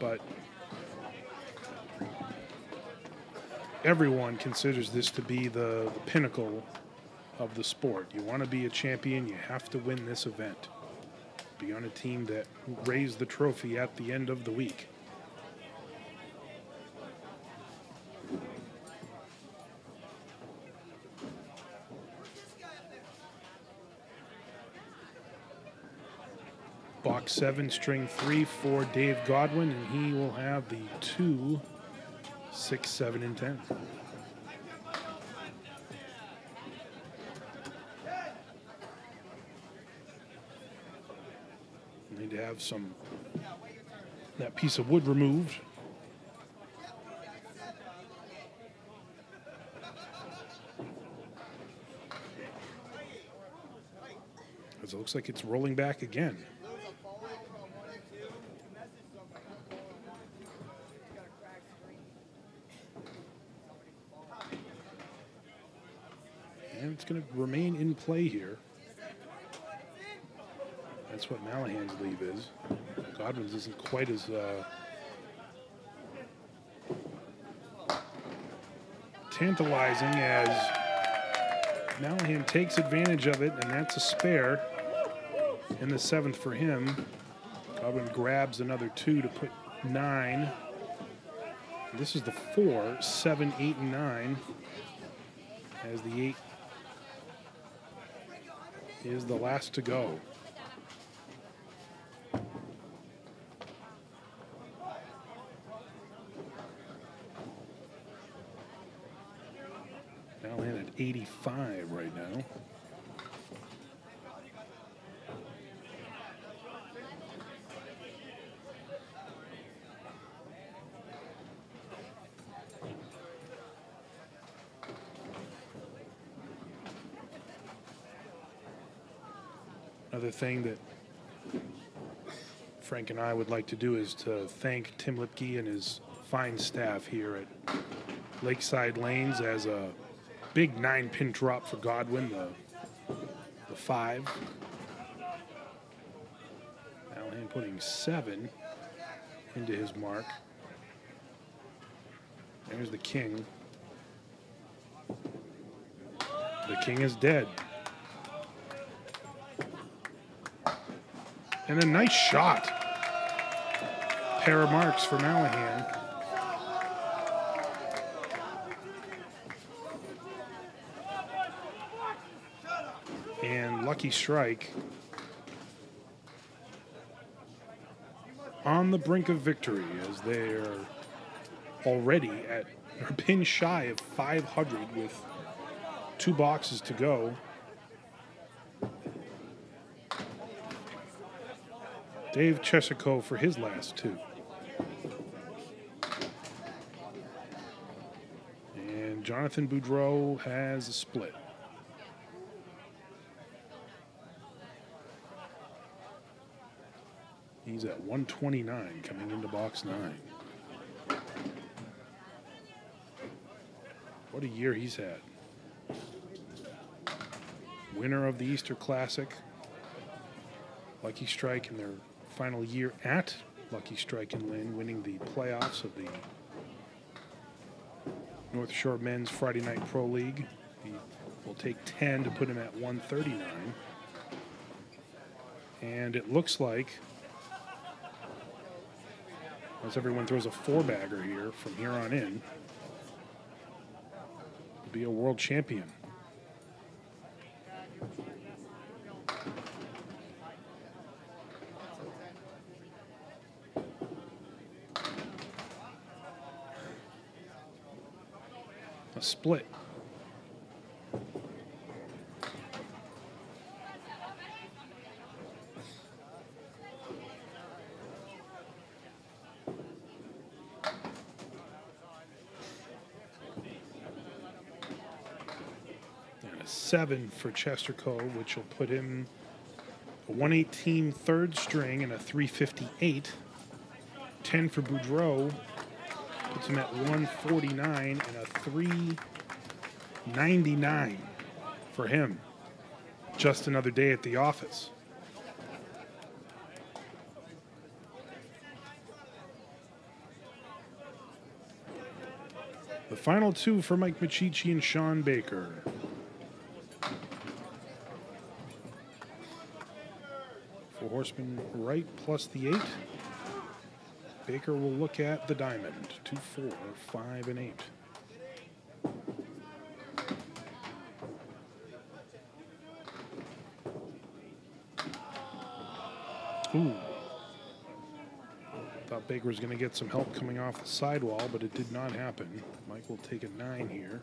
But everyone considers this to be the, the pinnacle of the sport. You want to be a champion, you have to win this event. Be on a team that raised the trophy at the end of the week. Box seven, string three for Dave Godwin, and he will have the two, six, seven, and ten. Need to have some that piece of wood removed. As it looks like it's rolling back again. It's going to remain in play here. That's what Malahan's leave is. Godwin's isn't quite as uh, tantalizing as Malahan takes advantage of it, and that's a spare in the seventh for him. Godwin grabs another two to put nine. This is the four, seven, eight, and nine, as the eight is the last to go. Malahan at eighty-five right now. Another thing that Frank and I would like to do is to thank Tim Lipke and his fine staff here at Lakeside Lanes, as a big nine-pin drop for Godwin, the, the five. Malahan putting seven into his mark. There's the king. The king is dead. And a nice shot. Pair of marks for Malahan. And lucky strike. On the brink of victory, as they are already at a pin shy of five hundred with two boxes to go. Dave Cheshikov for his last two. And Jonathan Boudreau has a split. He's at one twenty-nine coming into box nine. What a year he's had. Winner of the Easter Classic. Lucky Strike in their final year at Lucky Strike and Lynn, winning the playoffs of the North Shore Men's Friday Night Pro League. He will take ten to put him at one thirty-nine. And it looks like, as everyone throws a four-bagger here, from here on in, to be a world champion. A split. Seven for Chester Cove, which will put him a one eighteen third string and a three fifty-eight. ten for Boudreau puts him at one forty-nine and a three ninety-nine for him. Just another day at the office. The final two for Mike Michichi and Sean Baker. Horseman right plus the eight. Baker will look at the diamond. Two, four, five, and eight. Ooh. Thought Baker was going to get some help coming off the sidewall, but it did not happen. Mike will take a nine here.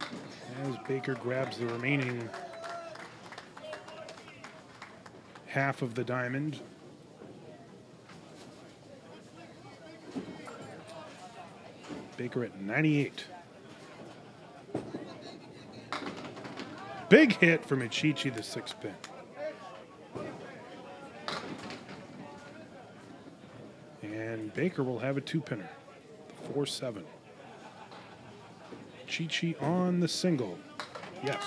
As Baker grabs the remaining half of the diamond. Baker at ninety-eight. Big hit for Michichi, the sixth pin. And Baker will have a two-pinner, four seven. Michichi on the single. Yes.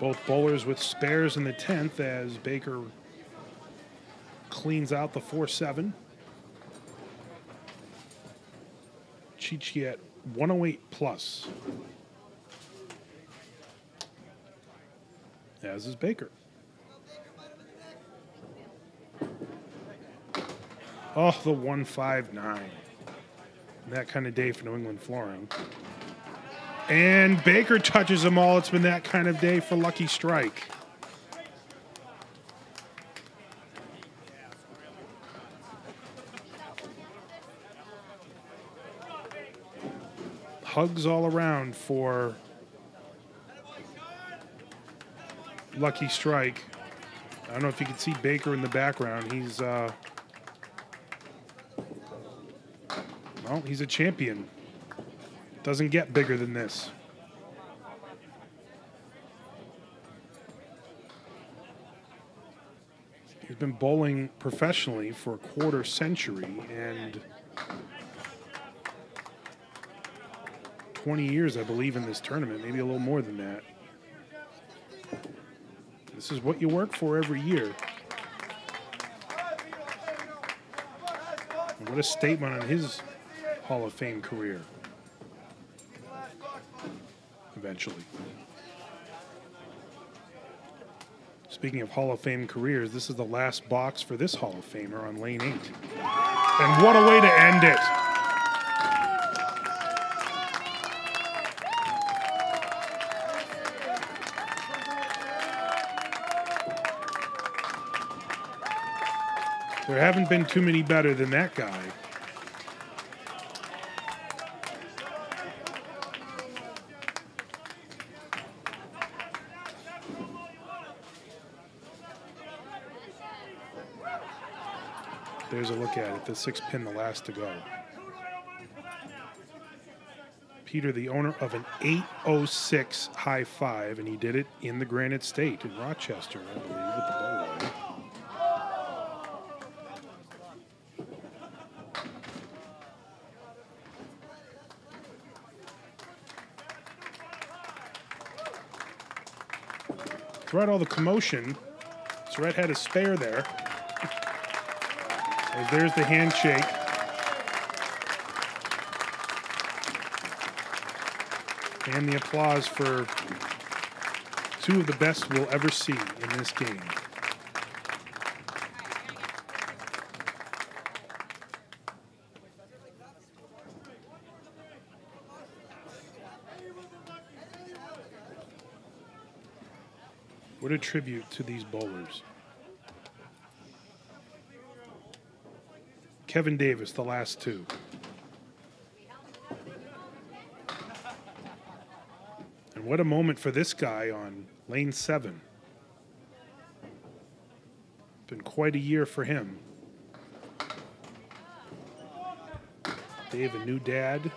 Both bowlers with spares in the tenth as Baker cleans out the four seven. Michichi at one oh eight plus. As is Baker. Oh, the one five nine. That kind of day for New England Flooring. And Baker touches them all. It's been that kind of day for Lucky Strike. Hugs all around for Lucky Strike. I don't know if you can see Baker in the background. He's, uh, well, he's a champion. Doesn't get bigger than this. He's been bowling professionally for a quarter century and twenty years, I believe, in this tournament, maybe a little more than that. This is what you work for every year. And what a statement on his Hall of Fame career. Eventually. Speaking of Hall of Fame careers, this is the last box for this Hall of Famer on lane eight. And what a way to end it. There haven't been too many better than that guy. There's a look at it, the six pin, the last to go. Peter the owner of an eight oh six high five, and he did it in the Granite State in Rochester, I believe, at the bowl. Throughout all the commotion, Surrette had a spare there. As there's the handshake. And the applause for two of the best we'll ever see in this game. What a tribute to these bowlers. Kevin Davis, the last two. And what a moment for this guy on lane seven. Been quite a year for him. Dave, a new dad.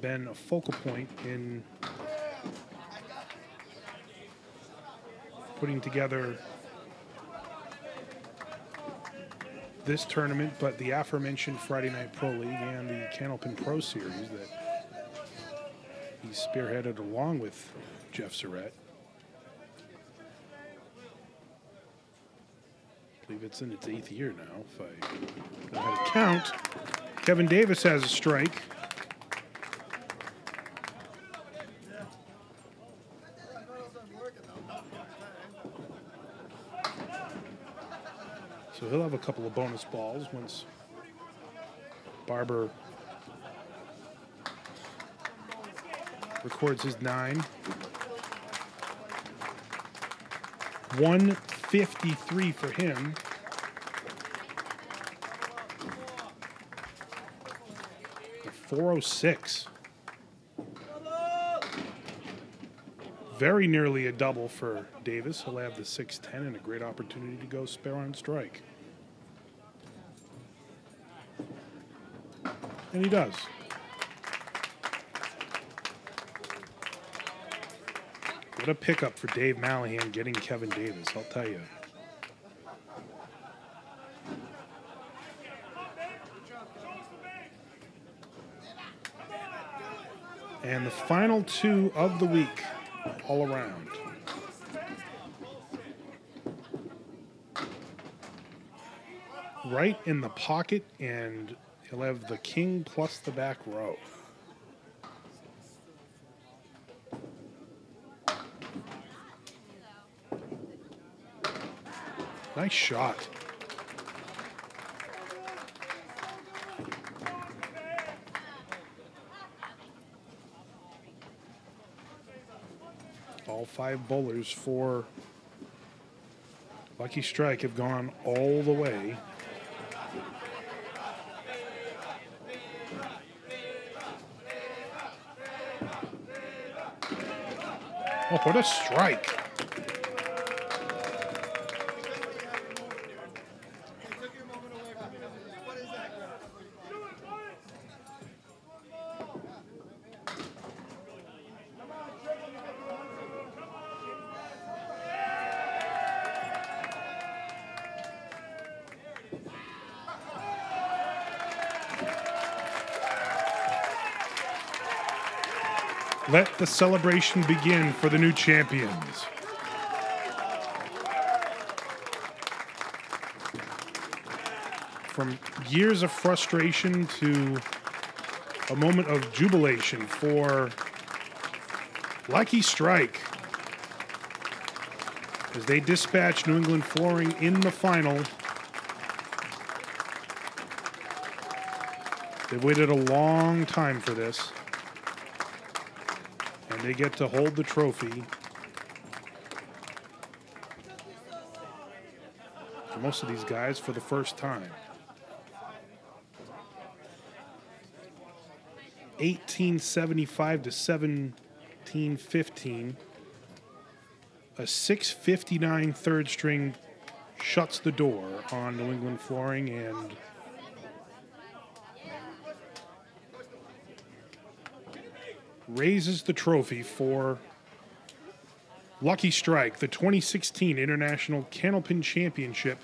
Been a focal point in putting together this tournament, but the aforementioned Friday Night Pro League and the Candlepin Pro Series that he spearheaded along with Jeff Surrette. I believe it's in its eighth year now, if I know how to count. Kevin Davis has a strike. So he'll have a couple of bonus balls once Barber records his nine. one fifty-three for him. four oh six. Very nearly a double for Davis. He'll have the six ten and a great opportunity to go spare on strike. And he does. What a pickup for Dave Malahan getting Kevin Davis, I'll tell you. And the final two of the week, all around. Right in the pocket, and he'll have the king plus the back row. Nice shot. All five bowlers for Lucky Strike have gone all the way. Oh, what a strike. Let the celebration begin for the new champions. From years of frustration to a moment of jubilation for Lucky Strike as they dispatch New England Flooring in the final. They waited a long time for this. And they get to hold the trophy for most of these guys for the first time. eighteen seventy-five to seventeen fourteen fifteen. A six fifty-nine third string shuts the door on New England Flooring, and raises the trophy for Lucky Strike, the twenty sixteen International Candlepin Championship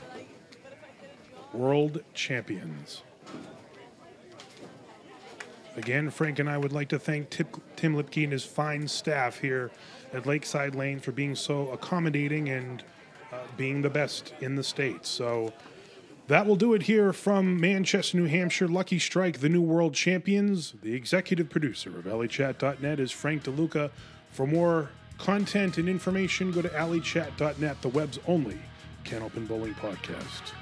World Champions. Again, Frank and I would like to thank Tip, Tim Lipke and his fine staff here at Lakeside Lanes for being so accommodating and uh, being the best in the state. So that will do it here from Manchester, New Hampshire. Lucky Strike, the new world champions. The executive producer of alley chat dot net is Frank DeLuca. For more content and information, go to alley chat dot net, the web's only Candlepin Bowling Podcast.